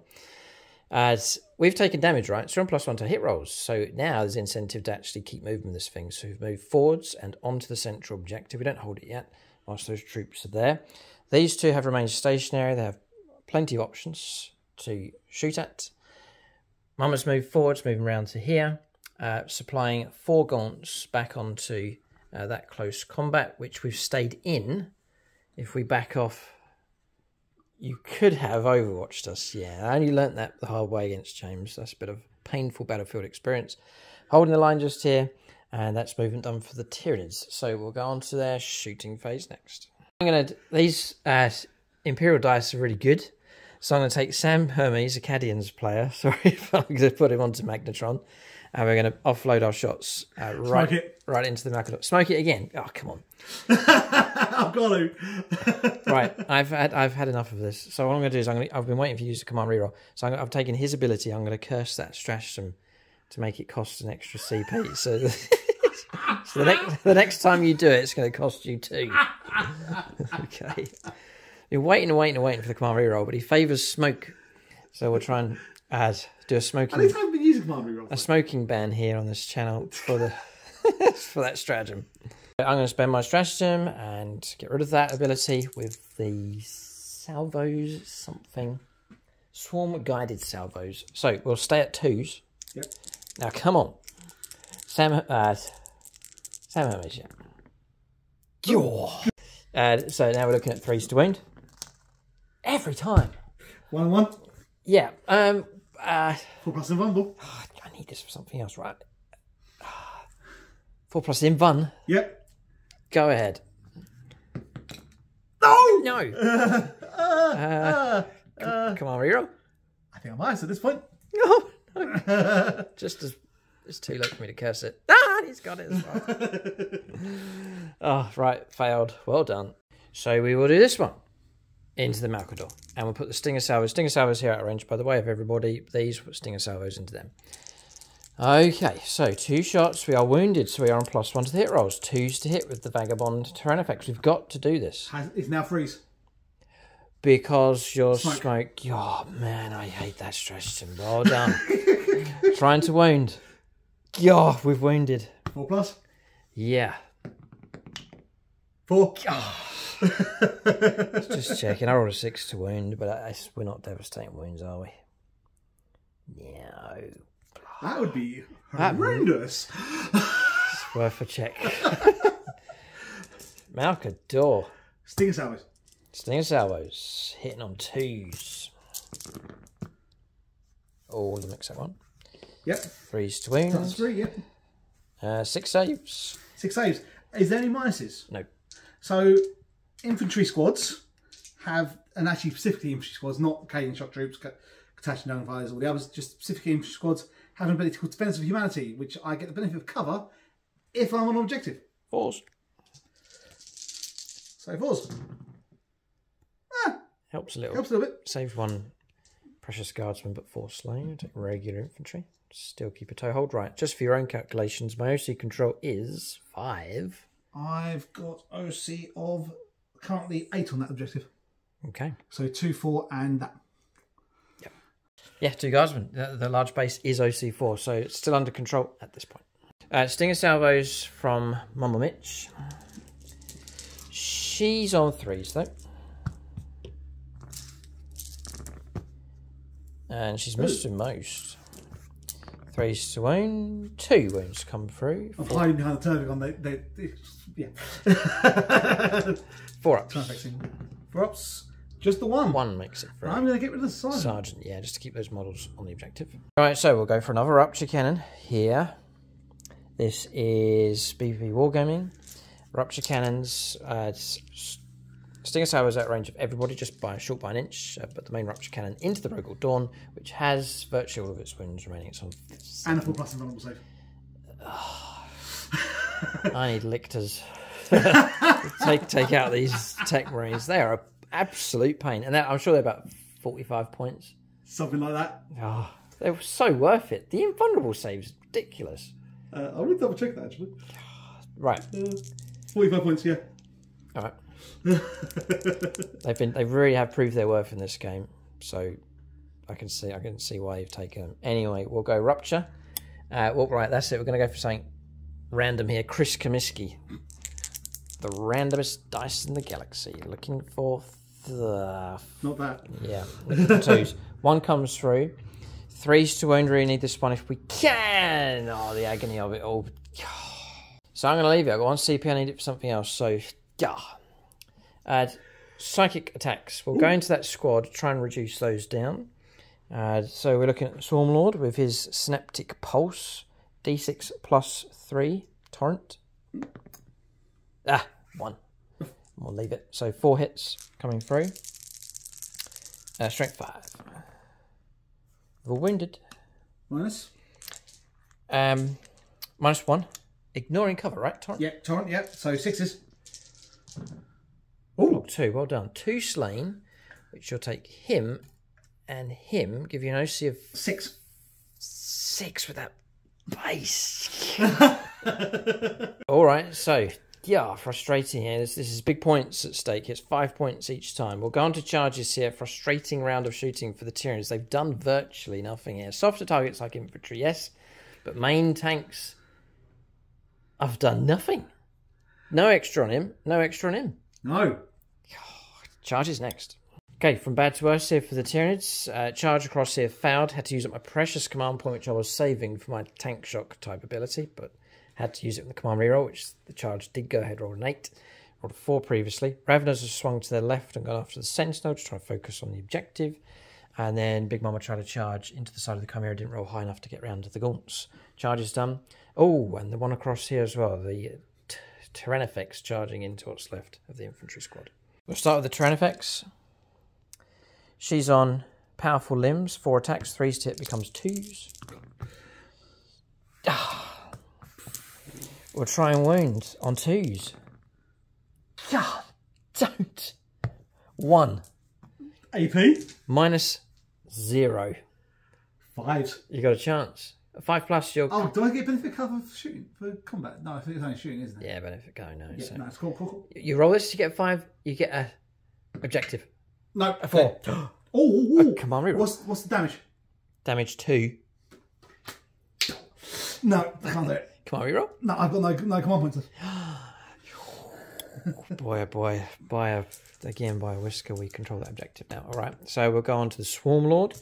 As we've taken damage, right? So we're on +1 to hit rolls. So now there's incentive to actually keep moving this thing. So we've moved forwards and onto the central objective. We don't hold it yet whilst those troops are there. These two have remained stationary. They have plenty of options to shoot at. Mama's moved forwards, moving around to here, supplying 4 gaunts back onto that close combat, which we've stayed in. If we back off, you could have overwatched us, yeah. I only learnt that the hard way against James. That's a bit of painful battlefield experience. Holding the line just here, and that's movement done for the Tyranids. So we'll go on to their shooting phase next. These Imperial dice are really good. So I'm going to take Sam Hermes, a Cadian's player. Sorry if I'm going to put him onto Magnetron. And we're going to offload our shots right into the Magnetron. Smoke it again. Oh, come on. I've got to. Right, I've had enough of this. So what I'm going to do is I've been waiting for you to use the command reroll. So I've taken his ability. I'm going to curse that stratagem to make it cost an extra CP. So, so the next time you do it, it's going to cost you 2. Okay. You're waiting and waiting and waiting for the command reroll, but he favours smoke. So we'll try and do a smoking. At least I've been using command reroll. A smoking ban here on this channel for the for that stratagem. I'm going to spend my stratagem and get rid of that ability with the salvos something. Swarm guided salvos. So we'll stay at 2s. Yep. Now come on, Sam Hermes. Yeah. So now we're looking at 3s to wound. Every time. 1-1. Yeah. 4+ invulnerable. Oh, I need this for something else, right? 4+ invulnerable. Yep. Go ahead. No! No! Come on, reroll. I think I'm nice at this point. No. No. Just as it's too late for me to curse it. Ah, he's got it as well. Oh, right, failed. Well done. So we will do this one into the Malcador. And we'll put the Stinger Salvos. Stinger Salvos here out of range, by the way, of everybody. These, put Stinger Salvos into them. Okay, so two shots, we are wounded, so we are on +1 to the hit rolls. Twos to hit with the Vagabond Tyranifex. We've got to do this. It's now freeze. Because your smoke... Oh, man, I hate that stratagem. Well done. Trying to wound. Oh, we've wounded. 4+? Yeah. 4. Oh. Just checking. I rolled a 6 to wound, but we're not devastating wounds, are we? No. That would be horrendous. It's worth a check. Malcador. Stinger salvos. Stinger salvos. Hitting on 2s. Oh, the mix that one. Yep. 3s to wound. That's 3, yep. 6 saves. 6 saves. Is there any minuses? No. So, infantry squads have, and actually specifically infantry squads, not Canadian shock troops, Catastrophe Downfires, all the others, just specifically infantry squads have an ability called Defense of Humanity, which I get the benefit of cover if I'm on objective. 4s. So 4s. Ah, helps a little. Helps a little bit. Save 1 precious guardsman, but 4 slain. Take regular infantry. Still keep a toehold. Right, just for your own calculations, my OC control is 5. I've got OC of currently 8 on that objective. Okay. So 2, 4, and that. Yep. Yeah, 2 guardsmen. The large base is OC 4, so it's still under control at this point. Stinger salvos from Mama Mitch. She's on 3s though, and she's missed with most. 3s to wound, 2 wounds come through. I'm hiding behind the Turbigon, yeah. 4 ups. Fixing. 4 ups, just the one. 1 makes it through. I'm going to get rid of the sergeant. Sergeant, yeah, just to keep those models on the objective. Alright, so we'll go for another Rupture Cannon here. This is BVB Wargaming. Rupture Cannons, Stinger Salvo is out of range of everybody, just by a short by an inch, but the main Rupture Cannon into the Rogal Dawn, which has virtually all of its wounds remaining. It's on 7. And a 4+ invulnerable save. I need lictors. take out these tech marines. They are an absolute pain. And I'm sure they're about 45 points. Something like that. Oh, they were so worth it. The invulnerable save is ridiculous. I would double check that, actually. Right. 45 points, yeah. All right. They really have proved their worth in this game, so I can see why you've taken them. Anyway, we'll go Rupture. Well, right, that's it. We're going to go for something random here. Chris Comiskey, the randomest dice in the galaxy. Looking for the not that. Yeah, looking for 2s. 1 comes through. 3s to wound. Really need this one if we can. Oh, the agony of it all. So I'm going to leave it. I've got 1 CP. I need it for something else. So yeah. Psychic attacks. We'll go into that squad, try and reduce those down. So we're looking at Swarmlord with his Synaptic Pulse. D6 +3 Torrent. 1. We'll leave it. So 4 hits coming through. Strength 5. We're wounded. Minus. -1. Ignoring cover, right? Torrent? Yep, Torrent, yep. So 6s. Oh, 2, well done. 2 slain, which you'll take him and him, give you an OC of 6. 6 with that base. All right, so, yeah, frustrating here. This is big points at stake. It's 5 points each time. We'll go on to charges here. Frustrating round of shooting for the Tyranids. They've done virtually nothing here. Softer targets like infantry, yes, but main tanks have done nothing. No extra on him. No extra on him. No. Charges next. Okay, from bad to worse here for the Tyranids. Charge across here failed. Had to use up my precious command point, which I was saving for my tank shock type ability, but had to use it with the command reroll, which the charge did go ahead, roll an 8. Rolled a 4 previously. Raveners have swung to their left and gone after the Sentinel to try and focus on the objective. And then Big Mama tried to charge into the side of the Chimera, didn't roll high enough to get round to the Gaunts. Charge is done. Oh, and the one across here as well, the Tyranifex charging into what's left of the infantry squad. We'll start with the Tyranifex. She's on powerful limbs, 4 attacks, 3s to hit becomes 2s. We'll try and wound on 2s. God, don't. 1. AP? -0. 5s. You got a chance. 5+ you'll... Oh, do I get benefit cover for shooting? For combat? No, I think it's only shooting, isn't it? Yeah, benefit cover, no. Yeah, so no, it's cool. You roll this, you get 5, you get a objective. No. A 4. Oh, oh, oh. Come on, reroll. What's the damage? Damage 2. No, I can't do it. Come on, reroll. No, I've got no command points left. Boy, oh boy, by a whisker, we control that objective now. All right, so we'll go on to the Swarm Lord,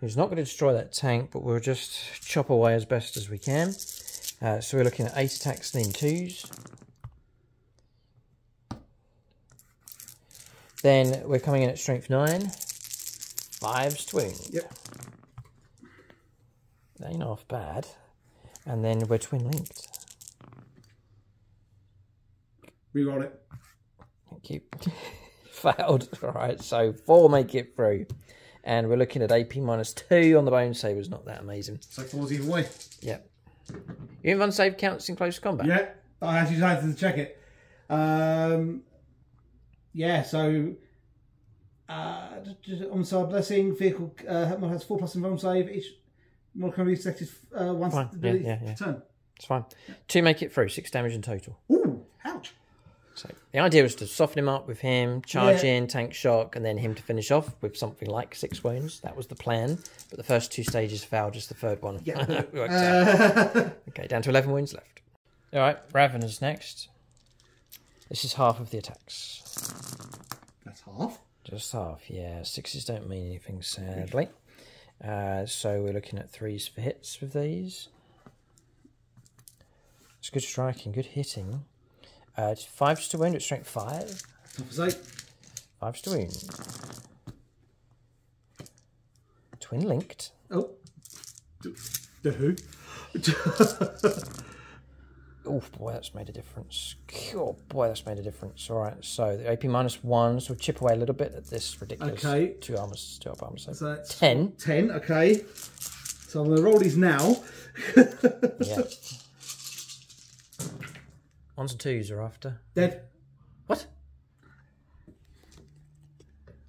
who's not going to destroy that tank, but we'll just chop away as best as we can. So we're looking at 8 attacks and then 2s. Then we're coming in at strength 9, 5s to wound. Yep. That ain't half bad. And then we're twin linked. Reroll it. Thank you. Failed. All right, so 4 make it through. And we're looking at AP -2 on the Bone Saber's not that amazing. So 4's either way. Yep. Your inv save counts in close combat. Yeah, I actually decided to check it. Yeah, so on side blessing, vehicle has 4+ inv save. Each mod can be selected once per turn. It's fine. Yeah. 2 make it through, 6 damage in total. Ooh, ouch. So the idea was to soften him up with him, charge in, tank shock, and then him to finish off with something like 6 wounds. That was the plan. But the first 2 stages failed, just the third one. Yeah. Okay, down to 11 wounds left. All right, Ravener's next. This is half of the attacks. That's half? Just half, yeah. 6s don't mean anything, sadly. So we're looking at 3s for hits with these. It's good striking, good hitting. 5s to wound at strength 5. 5s to wound. Twin linked. Oh. The who? Oh boy, that's made a difference. Oh boy, that's made a difference. All right, so the AP -1, so we'll chip away a little bit at this ridiculous. Okay. 2 up armor. So 10. 10, okay. So I'm going to roll these now. Yeah. 1s and 2s are after. Dead. What?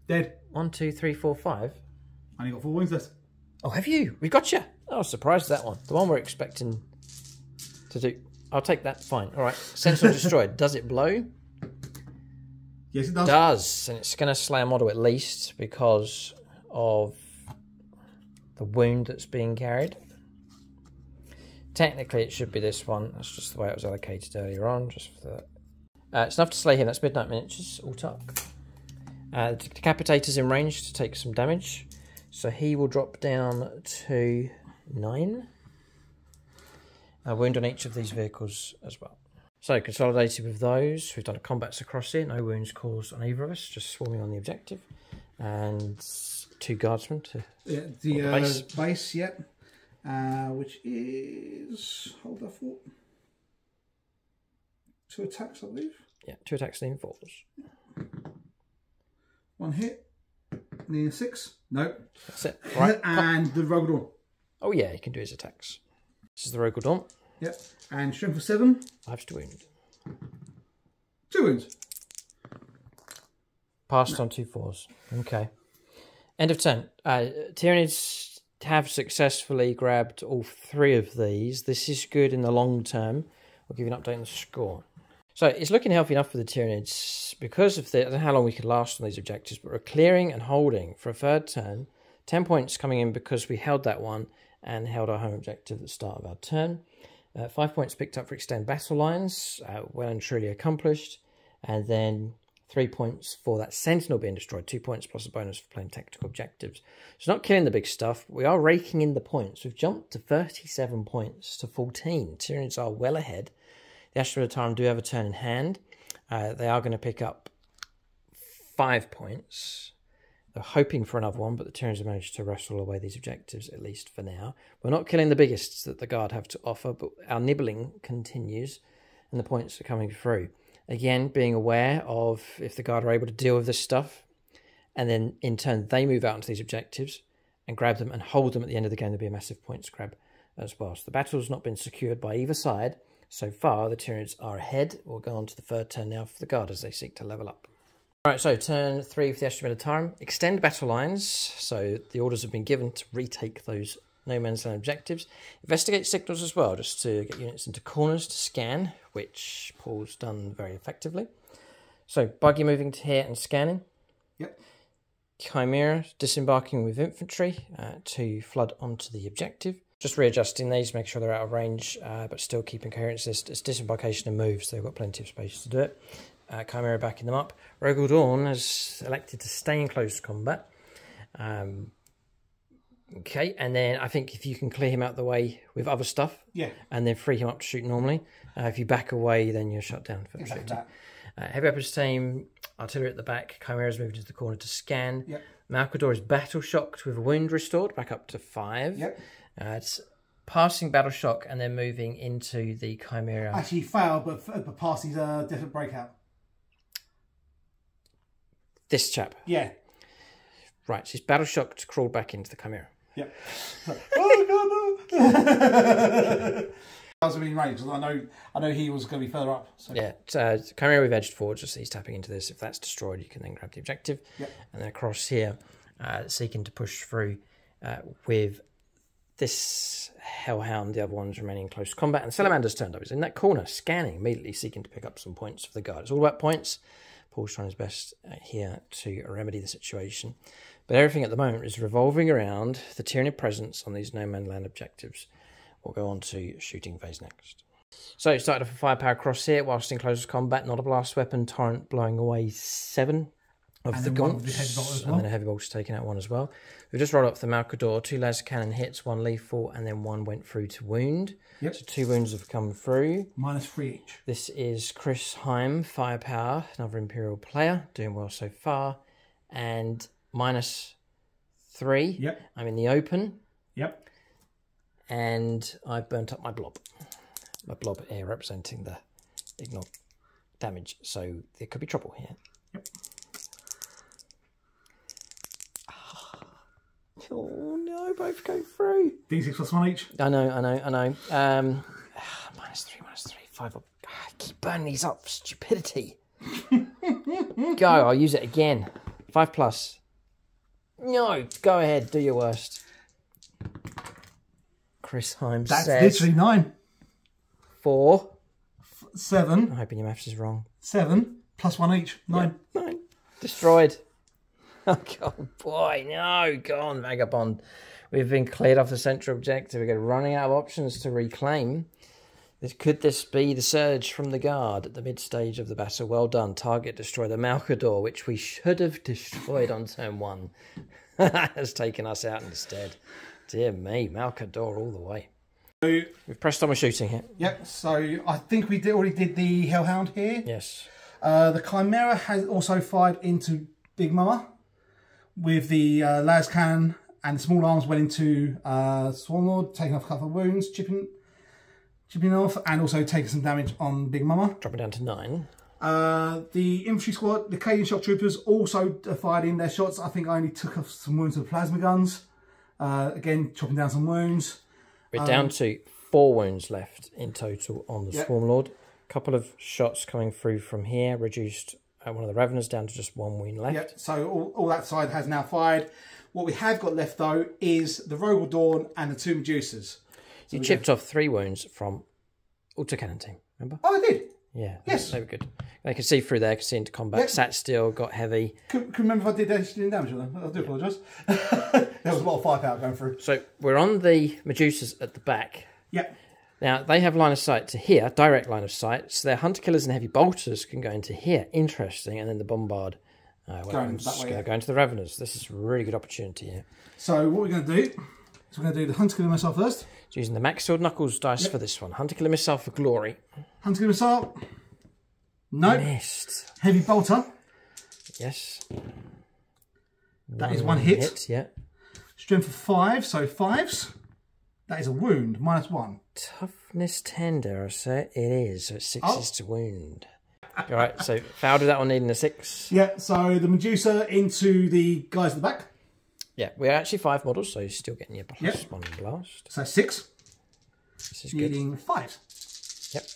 Dead. 1, 2, 3, 4, 5. I only got 4 wounds left. Oh, have you? We got you. I was surprised at that one. The one we're expecting to do. I'll take that. Fine. All right. Sensor destroyed. Does it blow? Yes, it does. Does. And it's going to slay a model at least because of the wound that's being carried. Technically, it should be this one. That's just the way it was allocated earlier on. Just for that. It's enough to slay him. That's Midnight Miniatures. All tuck. Decapitator's in range to take some damage. So he will drop down to 9. A wound on each of these vehicles as well. So consolidated with those. We've done a combats across here. No wounds caused on either of us. Just swarming on the objective. And 2 guardsmen to the base. Base, yep. Which is, hold that thought, 2 attacks, I believe. Yeah, 2 attacks, then 4s. 1 hit, then 6. Nope. That's it. All right. And the Rogue Dawn. Oh yeah, he can do his attacks. This is the Rogue Dawn. Yep. And strength of 7. 5s to wound. 2 wounds. Passed on 2 4s. Okay. End of turn. Tyranids have successfully grabbed all 3 of these. This is good in the long term. We'll give you an update on the score. So it's looking healthy enough for the Tyranids because of the, I don't know how long we could last on these objectives, but we're clearing and holding for a third turn. 10 points coming in because we held that one and held our home objective at the start of our turn. 5 points picked up for extend battle lines, well and truly accomplished. And then 3 points for that sentinel being destroyed, 2 points plus a bonus for playing tactical objectives. So not killing the big stuff, but we are raking in the points. We've jumped to 37 points to 14. Tyranids are well ahead. The Astra of the Time do have a turn in hand. They are going to pick up 5 points. They're hoping for another one, but the Tyranids have managed to wrestle away these objectives, at least for now. We're not killing the biggest that the Guard have to offer, but our nibbling continues and the points are coming through. Again, being aware of if the Guard are able to deal with this stuff, and then in turn they move out into these objectives and grab them and hold them at the end of the game, there'll be a massive points grab as well. So the battle's not been secured by either side. So far, the Tyranids are ahead. We'll go on to the third turn now for the Guard as they seek to level up. All right, so turn 3 for the Astra Militarum. Extend battle lines. So the orders have been given to retake those no man's land objectives. Investigate signals as well, just to get units into corners to scan, which Paul's done very effectively. So buggy moving to here and scanning. Yep. Chimera disembarking with infantry to flood onto the objective. Just readjusting these, make sure they're out of range, but still keeping coherence. It's disembarkation and moves, so they've got plenty of space to do it. Chimera backing them up. Rogal Dawn has elected to stay in close combat. Okay, and then I think if you can clear him out the way with other stuff, yeah, and then free him up to shoot normally. If you back away, then you're shut down for shooting. Heavy weapons team, artillery at the back, Chimera's moving to the corner to scan. Yep. Malcador is battle shocked with a wound restored, back up to 5. Yep. It's passing battle shock and then moving into the Chimera. Actually, failed, but passing is a different breakout. This chap. Yeah. Right, she's battle shocked, crawled back into the Chimera. Yeah. Oh no! No. I was in range. I know he was going to be further up. So. Yeah. Chimera we've edged forward, just so he's tapping into this. If that's destroyed, you can then grab the objective. Yep. And then across here, seeking to push through with this Hellhound. The other one's remaining in close combat. And Salamander's turned up. He's in that corner, scanning immediately, seeking to pick up some points for the guard. It's all about points. Paul's trying his best here to remedy the situation. But everything at the moment is revolving around the Tyranny presence on these no man's land objectives. We'll go on to shooting phase next. So it started off with firepower cross here, whilst in close combat, not a blast weapon, Tyrant blowing away 7 of the gaunts. And then a heavy bolt's taken out 1 as well. We've just rolled up the Malcador, 2 laser cannon hits, 1 lethal, and then 1 went through to wound. Yep. So 2 wounds have come through. -3 each. This is Chris Heim, firepower, another Imperial player, doing well so far. And -3. Yep. I'm in the open. Yep. And I've burnt up my blob. My blob here representing the ignore damage. So there could be trouble here. Yep. Oh no, both go through. D6 plus 1 each. I know. -3, -3, 5. I keep burning these up for stupidity. Go, I'll use it again. 5+. No, go ahead, do your worst. Chris Himes says... That's literally 9. 4. 7. I'm hoping your maths is wrong. 7. +1 each. 9. Yeah, 9. Destroyed. Oh, God, boy. No, go on, Vagabond. We've been cleared off the central objective. We're running out of options to reclaim. Could this be the surge from the guard at the mid-stage of the battle? Well done. Target destroy the Malcador, which we should have destroyed on turn 1. Has taken us out instead. Dear me, Malcador all the way. So, we've pressed on with shooting here. Yep, so I think we already did the Hellhound here. Yes. The Chimera has also fired into Big Mama with the las cannon, and the small arms went into Swanlord, taking off a couple of wounds, chipping off, and also taking some damage on Big Mama. Dropping down to 9. The infantry squad, the Cajun shock troopers, also fired in their shots. I think I only took off some wounds with plasma guns. Again, chopping down some wounds. We're down to 4 wounds left in total on the Swarmlord. A couple of shots coming through from here, reduced one of the Raveners down to just 1 wound left. Yep. So all that side has now fired. What we have got left, though, is the Rogal Dawn and the 2 Medusas. So you chipped off 3 wounds from Autocannon team, remember? Oh, I did. Yeah, yes. They were good. They could see through there, could see into combat, yep. Sat still, got heavy. Could remember if I did any damage with them. I do apologise. There was a lot of firepower going through. So we're on the Medusas at the back. Yep. Now, they have line of sight to here, direct line of sight, so their hunter killers and heavy bolters can go into here. Interesting. And then the bombard weapons go into the Raveners. This is a really good opportunity here. So what we're going to do is we're going to do the hunter killer missile first. So using the Maxfield Knuckles dice for this one. Hunter killer missile for glory. Hunter killer missile. No. Missed. Heavy bolter. Yes. That is 1 hit. Yeah. Strength of 5, so 5s. That is a wound, -1. Toughness 10, dare I say it is. So it's 6s to wound. All right, so fouled with that one, needing a 6. Yeah, so the Medusa into the guys at the back. Yeah, we're actually 5 models, so you're still getting your +1 blast. So 6. This is needing good. 5. Yep.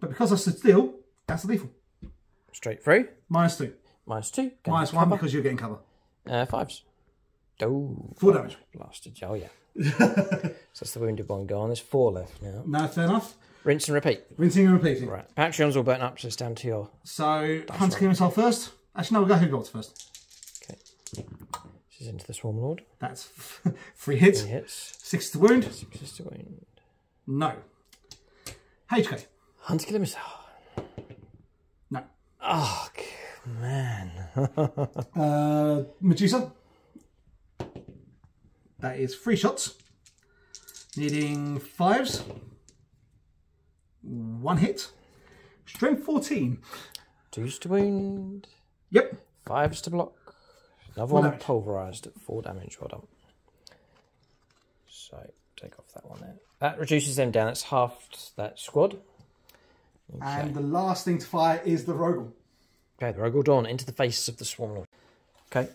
But because I stood still, that's a lethal. Straight through. -2. -2. Minus 1 cover. Because you're getting cover. 5s. Oh, 4 damage. Blasted. Oh, yeah. So that's the wounded one gone. There's 4 left now. No, fair enough. Rinse and repeat. Rinsing and repeating. Right. Patreon's all burnt up, so it's down to your... So, Hunter clear himself first. Actually, no, we'll go who goes first. Okay. This is into the Swarm Lord. That's 3 hits. 3 hits. 6 to wound. 6 is to wound. No. HK. Hunter killed himself. No. Oh, man. Medusa. That is 3 shots. Needing 5s. 1 hit. Strength 14. 2s to wound. Yep. 5s to block. Another one pulverised at 4 damage. Well done. So take off that one there. That reduces them down. It's halved that squad. Okay. And the last thing to fire is the Rogel. Okay, the Rogel Dawn into the face of the Swarm Lord. Okay.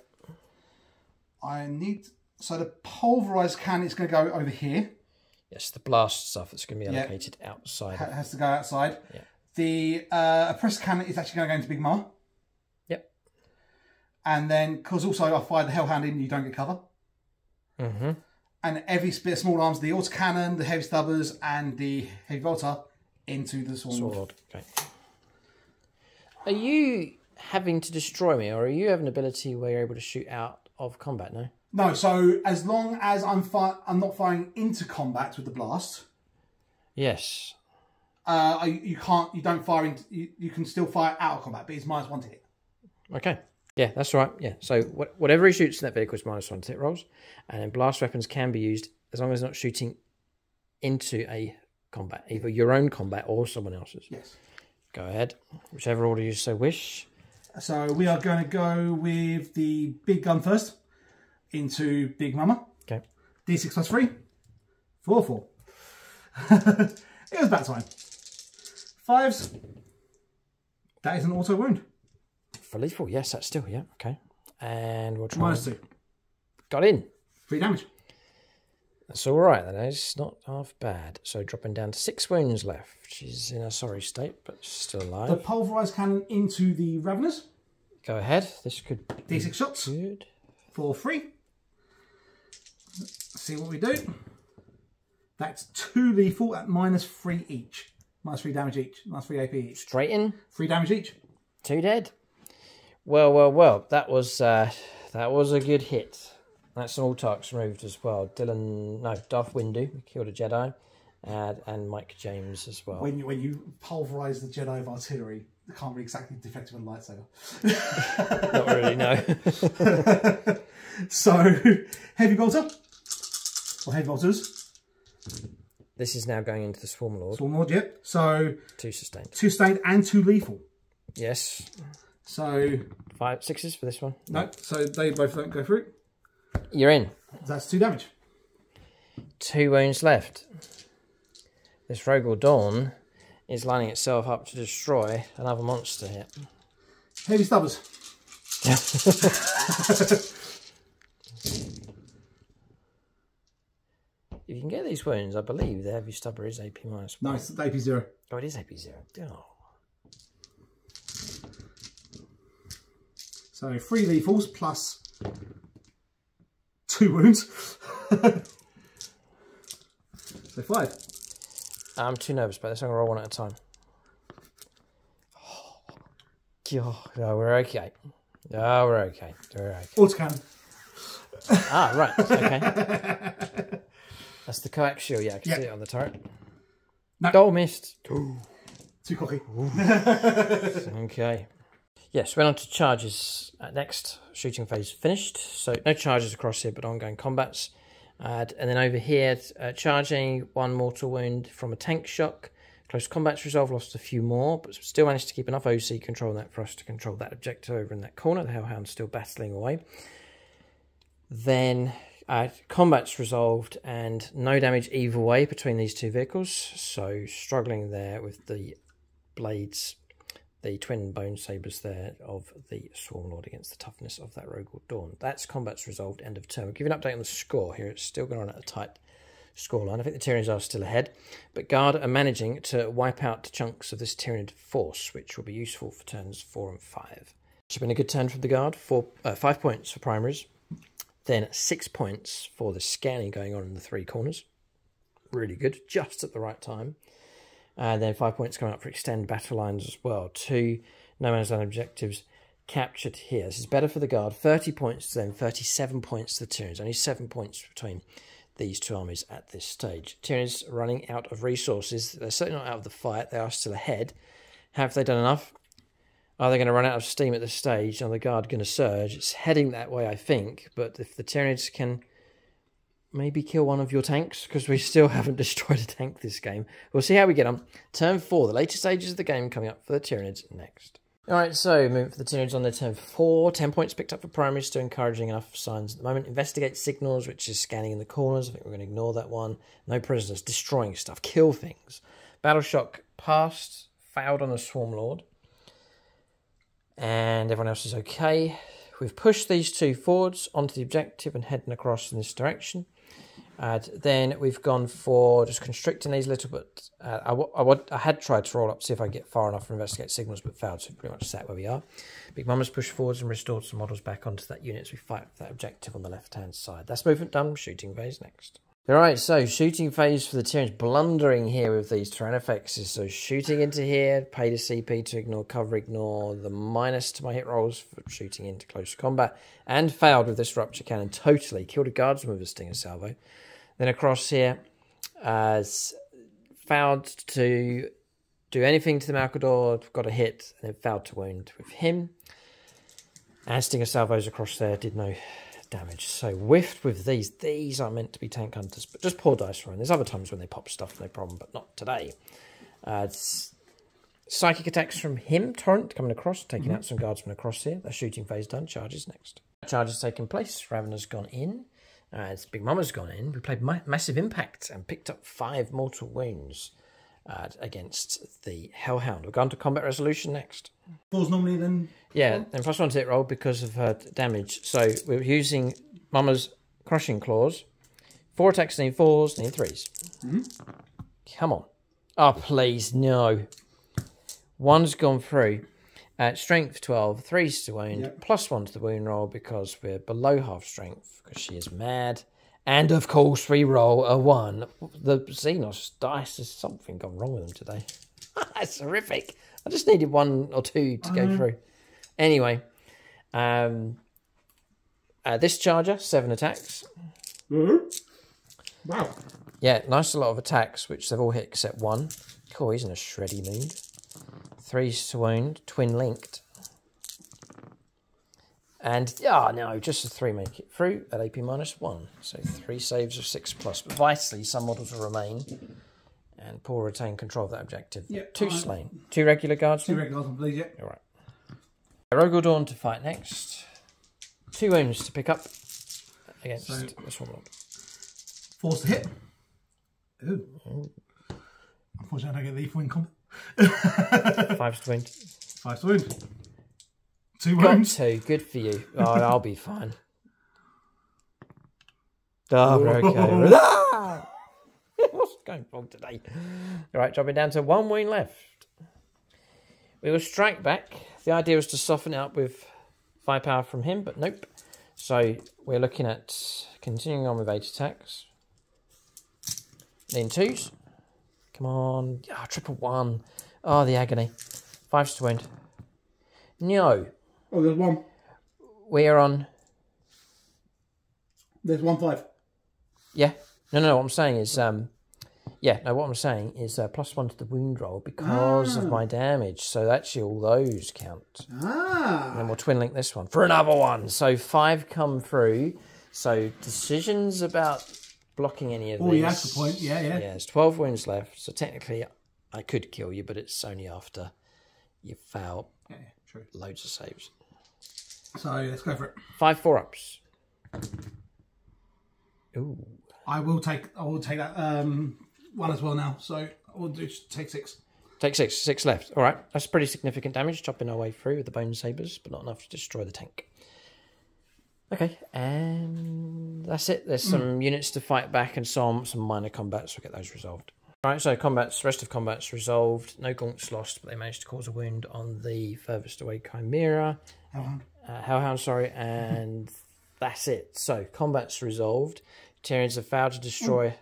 I need... So the pulverised cannon is going to go over here. Yes, the blast stuff that's going to be allocated outside. It has to go outside. Yeah. The oppressed cannon is actually going to go into Big Mar. Yep. And then, because also I fired the Hellhound in, you don't get cover. Mm-hmm. And every bit of small arms, the auto cannon, the heavy stubbers, and the heavy volta into the sword. Okay. Are you having to destroy me, or are you having an ability where you're able to shoot out of combat? No. No, so as long as I'm not firing into combat with the blast. Yes. You can't. You don't fire into. You can still fire out of combat, but it's -1 to hit. Okay. Yeah, that's right. Yeah. So whatever he shoots in that vehicle is -1 to hit rolls, and then blast weapons can be used as long as not shooting into a combat, either your own combat or someone else's. Yes. Go ahead, whichever order you so wish. So we are going to go with the big gun first. Into Big Mama. Okay. D6 plus 3. 4, 4. It was about time. 5s. That is an auto wound. For lethal, yes, that's still, yeah. Okay. And we'll try. -2. Got in. 3 damage. That's all right, that is not half bad. So dropping down to 6 wounds left. She's in a sorry state, but still alive. The pulverized cannon into the Raveners. Go ahead. This could be D6 shots. Good. 4, 3. Let's see what we do. That's 2 lethal at -3 each. -3 damage each. -3 AP each. Straight in. 3 damage each. 2 dead. Well, well, well. That was a good hit. That's all targets removed as well. Darth Windu killed a Jedi, and Mike James as well. When you pulverise the Jedi of artillery, I can't be exactly defective on a lightsaber. Not really, no. So, heavy bolter. Or heavy bolters. This is now going into the Swarm Lord. Swarm Lord, yep. So, 2 sustained. 2 sustained and 2 lethal. Yes. So... 5, 6s for this one. No, so they both don't go through. You're in. That's 2 damage. 2 wounds left. This Rogel Dawn... is lining itself up to destroy another monster here. Heavy stubbers. If you can get these wounds, I believe the heavy stubber is AP minus. No, it's AP 0. Oh, it is AP 0. Oh. So 3 lethals plus 2 wounds. So 5. I'm too nervous about this. I'm going to roll one at a time. Oh, God. No, we're okay. No, we're okay. We're okay. Autocannon. Ah, right. Okay. That's the coaxial. Yeah, I can see it on the turret. No. Oh, missed. Ooh. Too cocky. Okay. Yes, went on to charges next. Shooting phase finished. So no charges across here, but ongoing combats. And then over here, charging 1 mortal wound from a tank shock. Close combat's resolve, lost a few more, but still managed to keep enough OC control on that for us to control that objective over in that corner. The Hellhound's still battling away. Then combat's resolved and no damage either way between these 2 vehicles. So struggling there with the blades, the twin bone sabres there of the Swarm Lord against the toughness of that Rogel Dawn. That's combat's resolved, end of turn. We'll give you an update on the score here. It's still going on at a tight scoreline. I think the Tyranids are still ahead, but Guard are managing to wipe out chunks of this Tyranid force, which will be useful for turns 4 and 5. It's been a good turn from the Guard, 5 points for primaries, Then 6 points for the scanning going on in the three corners. Really good, just at the right time. And then 5 points come out for extend battle lines as well. 2 no man's land objectives captured here. This is better for the guard. 30 points to them, 37 points to the Tyrannids. Only 7 points between these two armies at this stage. Tyrannids running out of resources. They're certainly not out of the fight. They are still ahead. Have they done enough? Are they going to run out of steam at this stage? Are the guard going to surge? It's heading that way, I think. But if the Tyrannids can maybe kill one of your tanks, because we still haven't destroyed a tank this game. We'll see how we get on. Turn 4, the later stages of the game coming up for the Tyrannids next. Alright, so movement for the Tyrannids on their turn 4. 10 points picked up for primaries, still encouraging enough signs at the moment. Investigate signals, which is scanning in the corners. I think we're going to ignore that one. No prisoners, destroying stuff, kill things. Battle shock passed, failed on the Swarm Lord. And everyone else is okay. We've pushed these two forwards onto the objective and heading across in this direction. And then we've gone for just constricting these a little bit. I had tried to roll up to see if I could get far enough to investigate signals, but failed, so pretty much sat where we are. Big Mama's pushed forwards and restored some models back onto that unit as we fight for that objective on the left-hand side. That's movement done, shooting phase next. Alright, so shooting phase for the Tyrannids, blundering here with these Tyranifexes. So shooting into here, pay to CP to ignore cover, ignore the minus to my hit rolls for shooting into close combat, and failed with this rupture cannon totally. Killed a guardsman with a Stinger Salvo. Then across here, failed to do anything to the Malcador, got a hit, and then failed to wound with him. And Stinger Salvos across there, did no damage. So whiffed with these. These are meant to be tank hunters, but just poor dice rolling. There's other times when they pop stuff, no problem, but not today. Psychic attacks from him, Torrent coming across, taking out some guardsmen across here. The shooting phase done, charges next. Charges taking place, Ravena's gone in. Big Mama's gone in. We played Massive Impact and picked up 5 mortal wounds against the Hellhound. We're going to combat resolution next. Fours normally then? Yeah, and +1 to hit roll because of her damage. So we're using Mama's Crushing Claws. 4 attacks need 4s, need 3s. Come on. Oh, please, no. 1's gone through. Strength 12, 3's to wound, +1 to the wound roll because we're below half strength because she is mad. And of course we roll a 1. The Xenos dice, has something gone wrong with them today. That's horrific. I just needed 1 or 2 to go through. Anyway, this charger, 7 attacks. Wow. Yeah, nice a lot of attacks, which they've all hit except 1. Cool, he's in a shreddy mood. 3's to wound, twin linked. And, oh no, just the 3 make it through at AP -1. So 3 saves of 6+. But vitally, some models will remain. And Paul retain control of that objective. Yeah, 2 slain. 2 regular guards. 2 regular guards, please, yeah. Alright. Rogal Dawn to fight next. 2 wounds to pick up against the Swarm Lord. 4's to hit. Ooh. Unfortunately, I don't get the E4 in combat. 5's to wound. 5's to wound. 2 wounds. Got 2. Good for you. Oh, I'll be fine. Oh, we're okay. What's going wrong today? All right, dropping down to 1 wound left. We will strike back. The idea was to soften it up with firepower from him, but nope. So we're looking at continuing on with 8 attacks. Then 2's. Come on. Oh, triple 1. Oh, the agony. 5's to wound. No. Oh, there's 1. We're on. There's 1 5. Yeah. No. What I'm saying is, what I'm saying is +1 to the wound roll because of my damage. So actually, all those count. And then we'll twin link this one for another 1. So 5 come through. So decisions about blocking any of these. Oh, yeah, that's the point. Yeah. There's 12 wounds left. So technically, I could kill you, but it's only after you fail. Yeah, true. Loads of saves. So let's go for it. 5 4 ups. Ooh. I will take that one as well now. So I will take 6. Take 6. 6 left. All right. That's pretty significant damage. Chopping our way through with the bone sabers, but not enough to destroy the tank. Okay, and that's it. There's some units to fight back and some minor combats. We'll get those resolved. All right, so combats, rest of combats resolved. No gaunts lost, but they managed to cause a wound on the furthest away Chimera. Hellhound, sorry, and That's it. So combat's resolved. Tyrians have failed to destroy.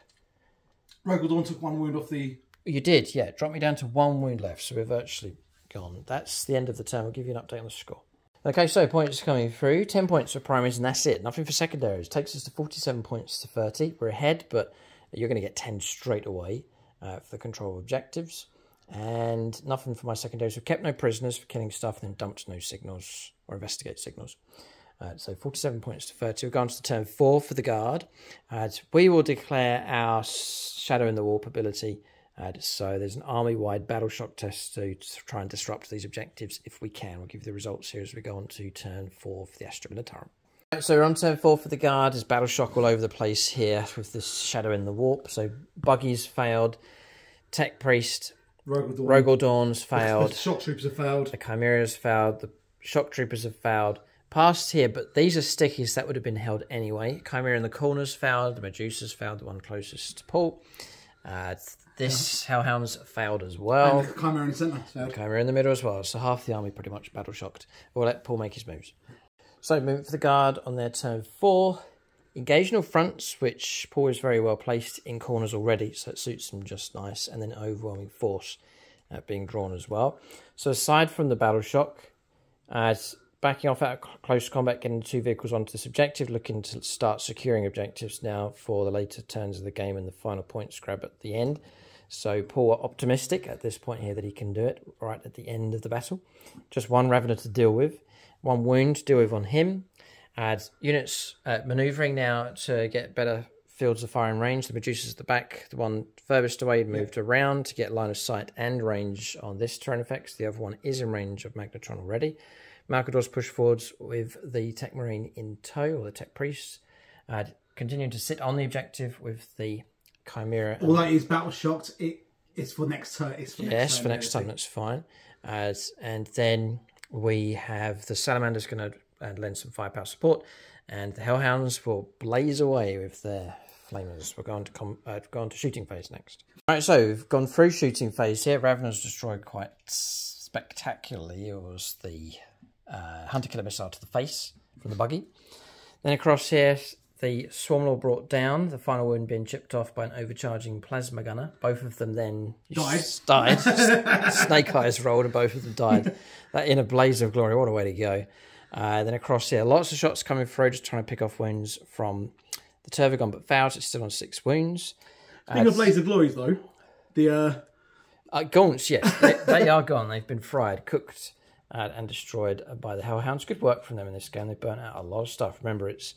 Rhaegal took one wound off the... You did, yeah. Drop me down to one wound left, so we're virtually gone. That's the end of the turn. We'll give you an update on the score. Okay, so points coming through. 10 points for primaries, and that's it. Nothing for secondaries. Takes us to 47 points to 30. We're ahead, but you're going to get 10 straight away for the control objectives. And nothing for my secondaries. We've kept no prisoners for killing stuff and then dumped no signals or investigate signals. So 47 points to 30. We're going to turn 4 for the guard. We will declare our Shadow in the Warp ability. So there's an army-wide battle shock test to try and disrupt these objectives if we can. We'll give you the results here as we go on to turn 4 for the Astra Militarum. Right, so we're on turn 4 for the guard. There's battle shock all over the place here with this Shadow in the Warp. So Buggy's failed. Tech Priest... Rhaegal Dawn's failed. The shock troopers have failed. The Chimera's failed. The shock troopers have failed. Passed here, but these are stickies that would have been held anyway. Chimera in the corners failed. The Medusa's failed, the one closest to Paul. This Hellhound's failed as well. And the Chimera in the centre failed. The Chimera in the middle as well. So half the army pretty much battle shocked. We'll let Paul make his moves. So movement for the guard on their turn 4. Engational fronts, which Paul is very well placed in corners already, so it suits him just nice. And then overwhelming force being drawn as well. So aside from the battle shock, backing off out of close combat, getting 2 vehicles onto this objective, looking to start securing objectives now for the later turns of the game and the final points grab at the end. So Paul are optimistic at this point here that he can do it right at the end of the battle. Just one Ravener to deal with, one wound to deal with on him. Units manoeuvring now to get better fields of firing range. The Medusa's at the back, the one furthest away moved around to get line of sight and range on this terrain effects. The other one is in range of Magnetron already. Malcador's pushed forwards with the Tech Marine in tow, or the Tech Priest, continuing to sit on the objective with the Chimera. Although it is battle shocked, it's for next turn. Yes, for next turn, that's fine. And then we have the Salamander's going to lend some firepower support, and the Hellhounds will blaze away with their flamers. We're going to go on to shooting phase next. All right, so we've gone through shooting phase here. Ravener's destroyed quite spectacularly. It was the hunter-killer missile to the face from the Buggy. Then across here, the Swarmlord brought down, the final wound being chipped off by an overcharging plasma gunner. Both of them then died. Snake Eyes rolled and both of them died. That in a blaze of glory, what a way to go. Then across here, lots of shots coming through, just trying to pick off wounds from the Turvagon, but fails. It's still on 6 wounds. Speaking of blaze of glories, though, the... Gaunts, yes. They are gone. They've been fried, cooked, and destroyed by the Hellhounds. Good work from them in this game. They burnt out a lot of stuff. Remember, it's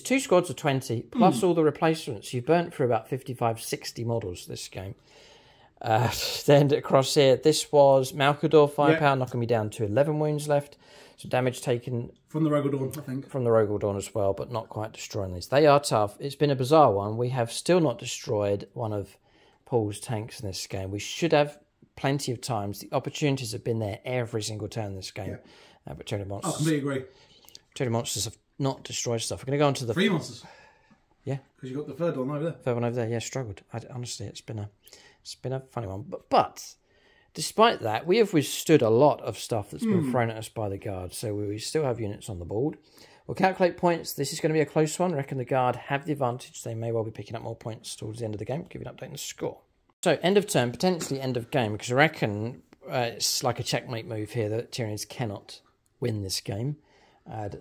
2 squads of 20, plus all the replacements. You've burnt through about 55, 60 models this game. Then across here, this was Malcador firepower, knocking me down to 11 wounds left. So damage taken... From the Rhaegal Dawn, I think. From the Rhaegal Dawn as well, but not quite destroying these. They are tough. It's been a bizarre one. We have still not destroyed one of Paul's tanks in this game. We should have plenty of times. The opportunities have been there every single turn in this game. Yeah. But Tyranid Monsters... I completely agree. Tyranid Monsters have not destroyed stuff. We're going to go on to the... 3 monsters. Yeah. Because you got the 3rd one over there. 3rd one over there, yeah, struggled. Honestly, it's been a funny one. But despite that, we have withstood a lot of stuff that's been thrown at us by the guard. So we still have units on the board. We'll calculate points. This is going to be a close one. I reckon the guard have the advantage. They may well be picking up more points towards the end of the game. Give you an update on the score. So end of turn, potentially end of game, because I reckon it's like a checkmate move here that Tyrians cannot win this game.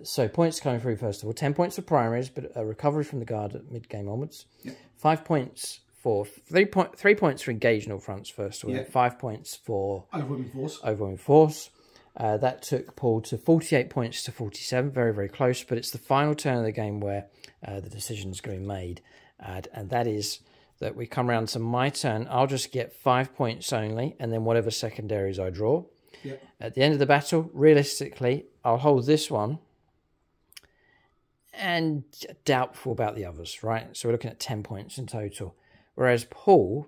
So points coming through first of all. 10 points for primaries, but a recovery from the guard at mid-game onwards. Yep. 3 points for engational fronts first of all. Yep. 5 points for... Overwhelming force. Overwhelming force. That took Paul to 48 points to 47, very, very close, but it's the final turn of the game where the decision's going to be made, and that is that we come round to my turn. I'll just get 5 points only, and then whatever secondaries I draw. Yep. At the end of the battle, realistically, I'll hold this one, and doubtful about the others, right? So we're looking at 10 points in total, whereas Paul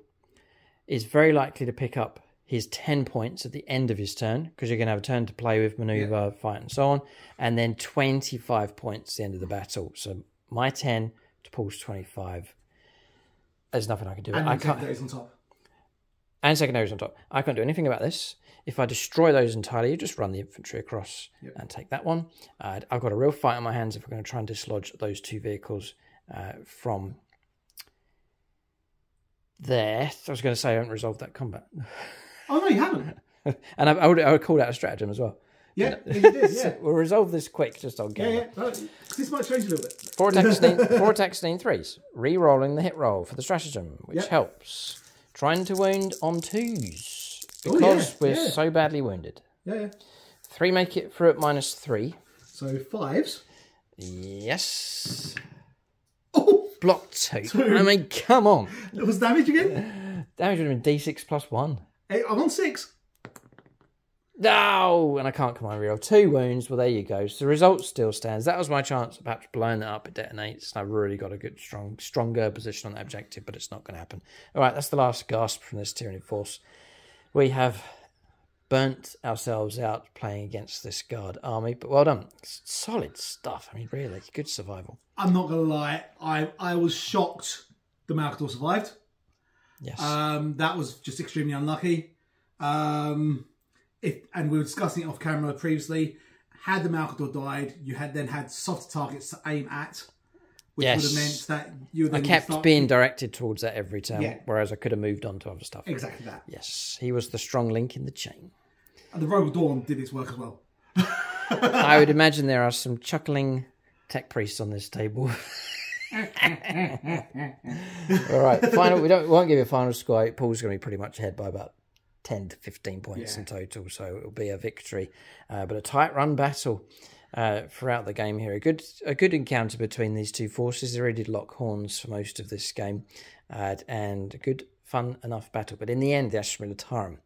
is very likely to pick up his 10 points at the end of his turn, because you're going to have a turn to play with, manoeuvre, fight, and so on, and then 25 points at the end of the battle. So my 10 to Paul's 25. There's nothing I can do. And I can't. Secondaries on top. and secondaries on top. I can't do anything about this. If I destroy those entirely, you just run the infantry across and take that one. I've got a real fight on my hands if we're going to try and dislodge those two vehicles from there. I was going to say I haven't resolved that combat. Oh, no, you haven't. And I would call that a stratagem as well. Yeah, you did, yeah. So we'll resolve this quick, just on game. Yeah, yeah. Right. This might change a little bit. Four attacks, 13 threes. Re-rolling the hit roll for the stratagem, which helps. Trying to wound on twos, because we're so badly wounded. Yeah, yeah. Three make it through at -3. So fives? Yes. Oh! Block two. I mean, come on. What was damage again? Damage would have been D6 + 1. Hey, I'm on 6. No, and I can't come on reroll. 2 wounds. Well, there you go. So the result still stands. That was my chance of perhaps blowing that up. It detonates. I've really got a good, stronger position on that objective, but it's not going to happen. All right, that's the last gasp from this Tyranid force. We have burnt ourselves out playing against this guard army, but well done. It's solid stuff. I mean, really, good survival. I'm not going to lie. I was shocked the Malcador survived. Yes. That was just extremely unlucky. And we were discussing it off camera previously, had the Malcador died, you had then had softer targets to aim at, which would have meant that you would then I kept being directed towards that every time, whereas I could have moved on to other stuff. Exactly that. Yes, he was the strong link in the chain. And the Rogue Dawn did its work as well. I would imagine there are some chuckling tech priests on this table. All right, final. We won't give you a final score. Paul's going to be pretty much ahead by about 10 to 15 points in total, so it'll be a victory, but a tight run battle throughout the game here. A good encounter between these two forces. They really did lock horns for most of this game, and a good, fun enough battle. But in the end, the Astra Militarum,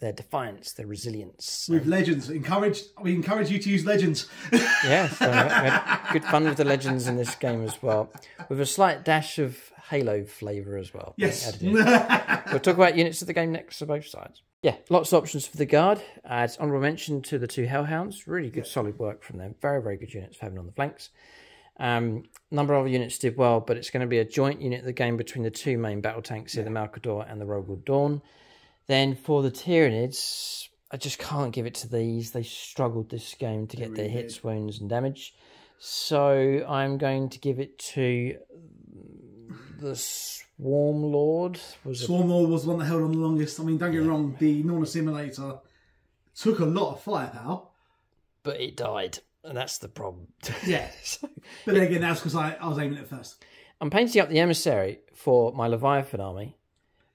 their defiance, their resilience. With legends, we encourage you to use legends. Yes, we had good fun with the legends in this game as well, with a slight dash of Halo flavour as well. Yes. We'll talk about units of the game next for both sides. Yeah, lots of options for the guard. It's honourable mention to the two Hellhounds. Really good, solid work from them. Very, very good units for having on the flanks. A number of other units did well, but it's going to be a joint unit of the game between the two main battle tanks here, the Malcador and the Rogal Dawn. Then for the Tyranids, I just can't give it to these. They struggled this game to get their hits, wounds, and damage. So I'm going to give it to the Swarm Lord. Swarm Lord was the one that held on the longest. I mean, don't get me wrong, the non-assimilator took a lot of firepower, but it died, and that's the problem. Yeah. But then again, that's because I was aiming it first. I'm painting up the Emissary for my Leviathan army.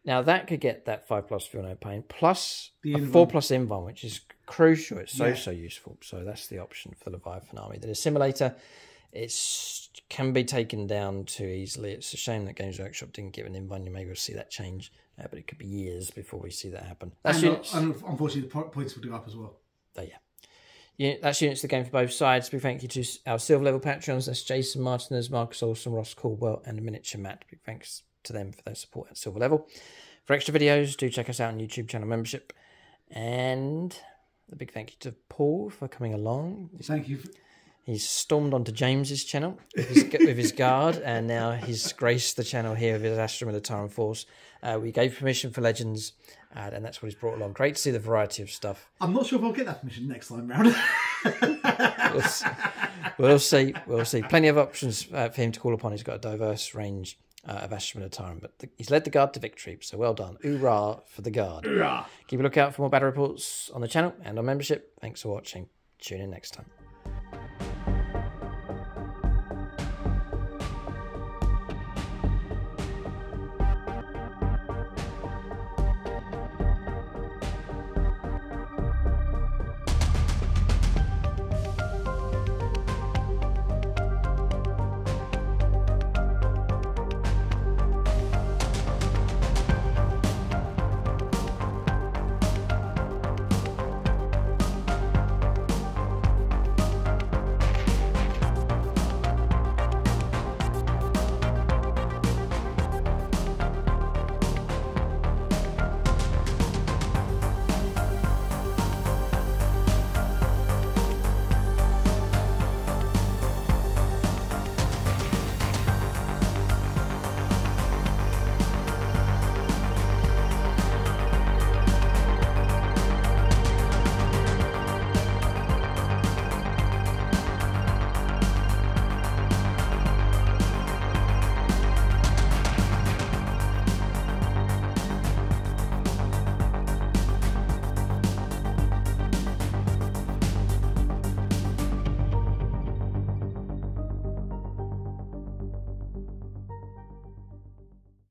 Now, that could get that 5+ feel no pain, plus the 4+ Invuln, which is crucial. It's so useful. So that's the option for the Leviathan army. The assimilator, it can be taken down too easily. It's a shame that Games Workshop didn't give an invuln. You maybe will see that change, but it could be years before we see that happen. That's and unfortunately, the points will go up as well. Oh, yeah. That's units the game for both sides. Big thank you to our silver level patrons. That's Jason Martinez, Marcus Olsen, Ross Caldwell, and Miniature Matt. Big thanks to them for their support at silver level. For extra videos, do check us out on YouTube channel membership. And a big thank you to Paul for coming along. Thank you. He's stormed onto James's channel with his guard, and now he's graced the channel here with his Astra Militarum force. We gave permission for legends, and that's what he's brought along. Great to see the variety of stuff. I'm not sure if I'll get that permission next time round. We'll see. We'll see. Plenty of options for him to call upon. He's got a diverse range of Astra Militarum, but he's led the guard to victory, so well done. Hoorah for the guard. Hoorah. Keep a lookout for more battle reports on the channel and on membership. Thanks for watching. Tune in next time.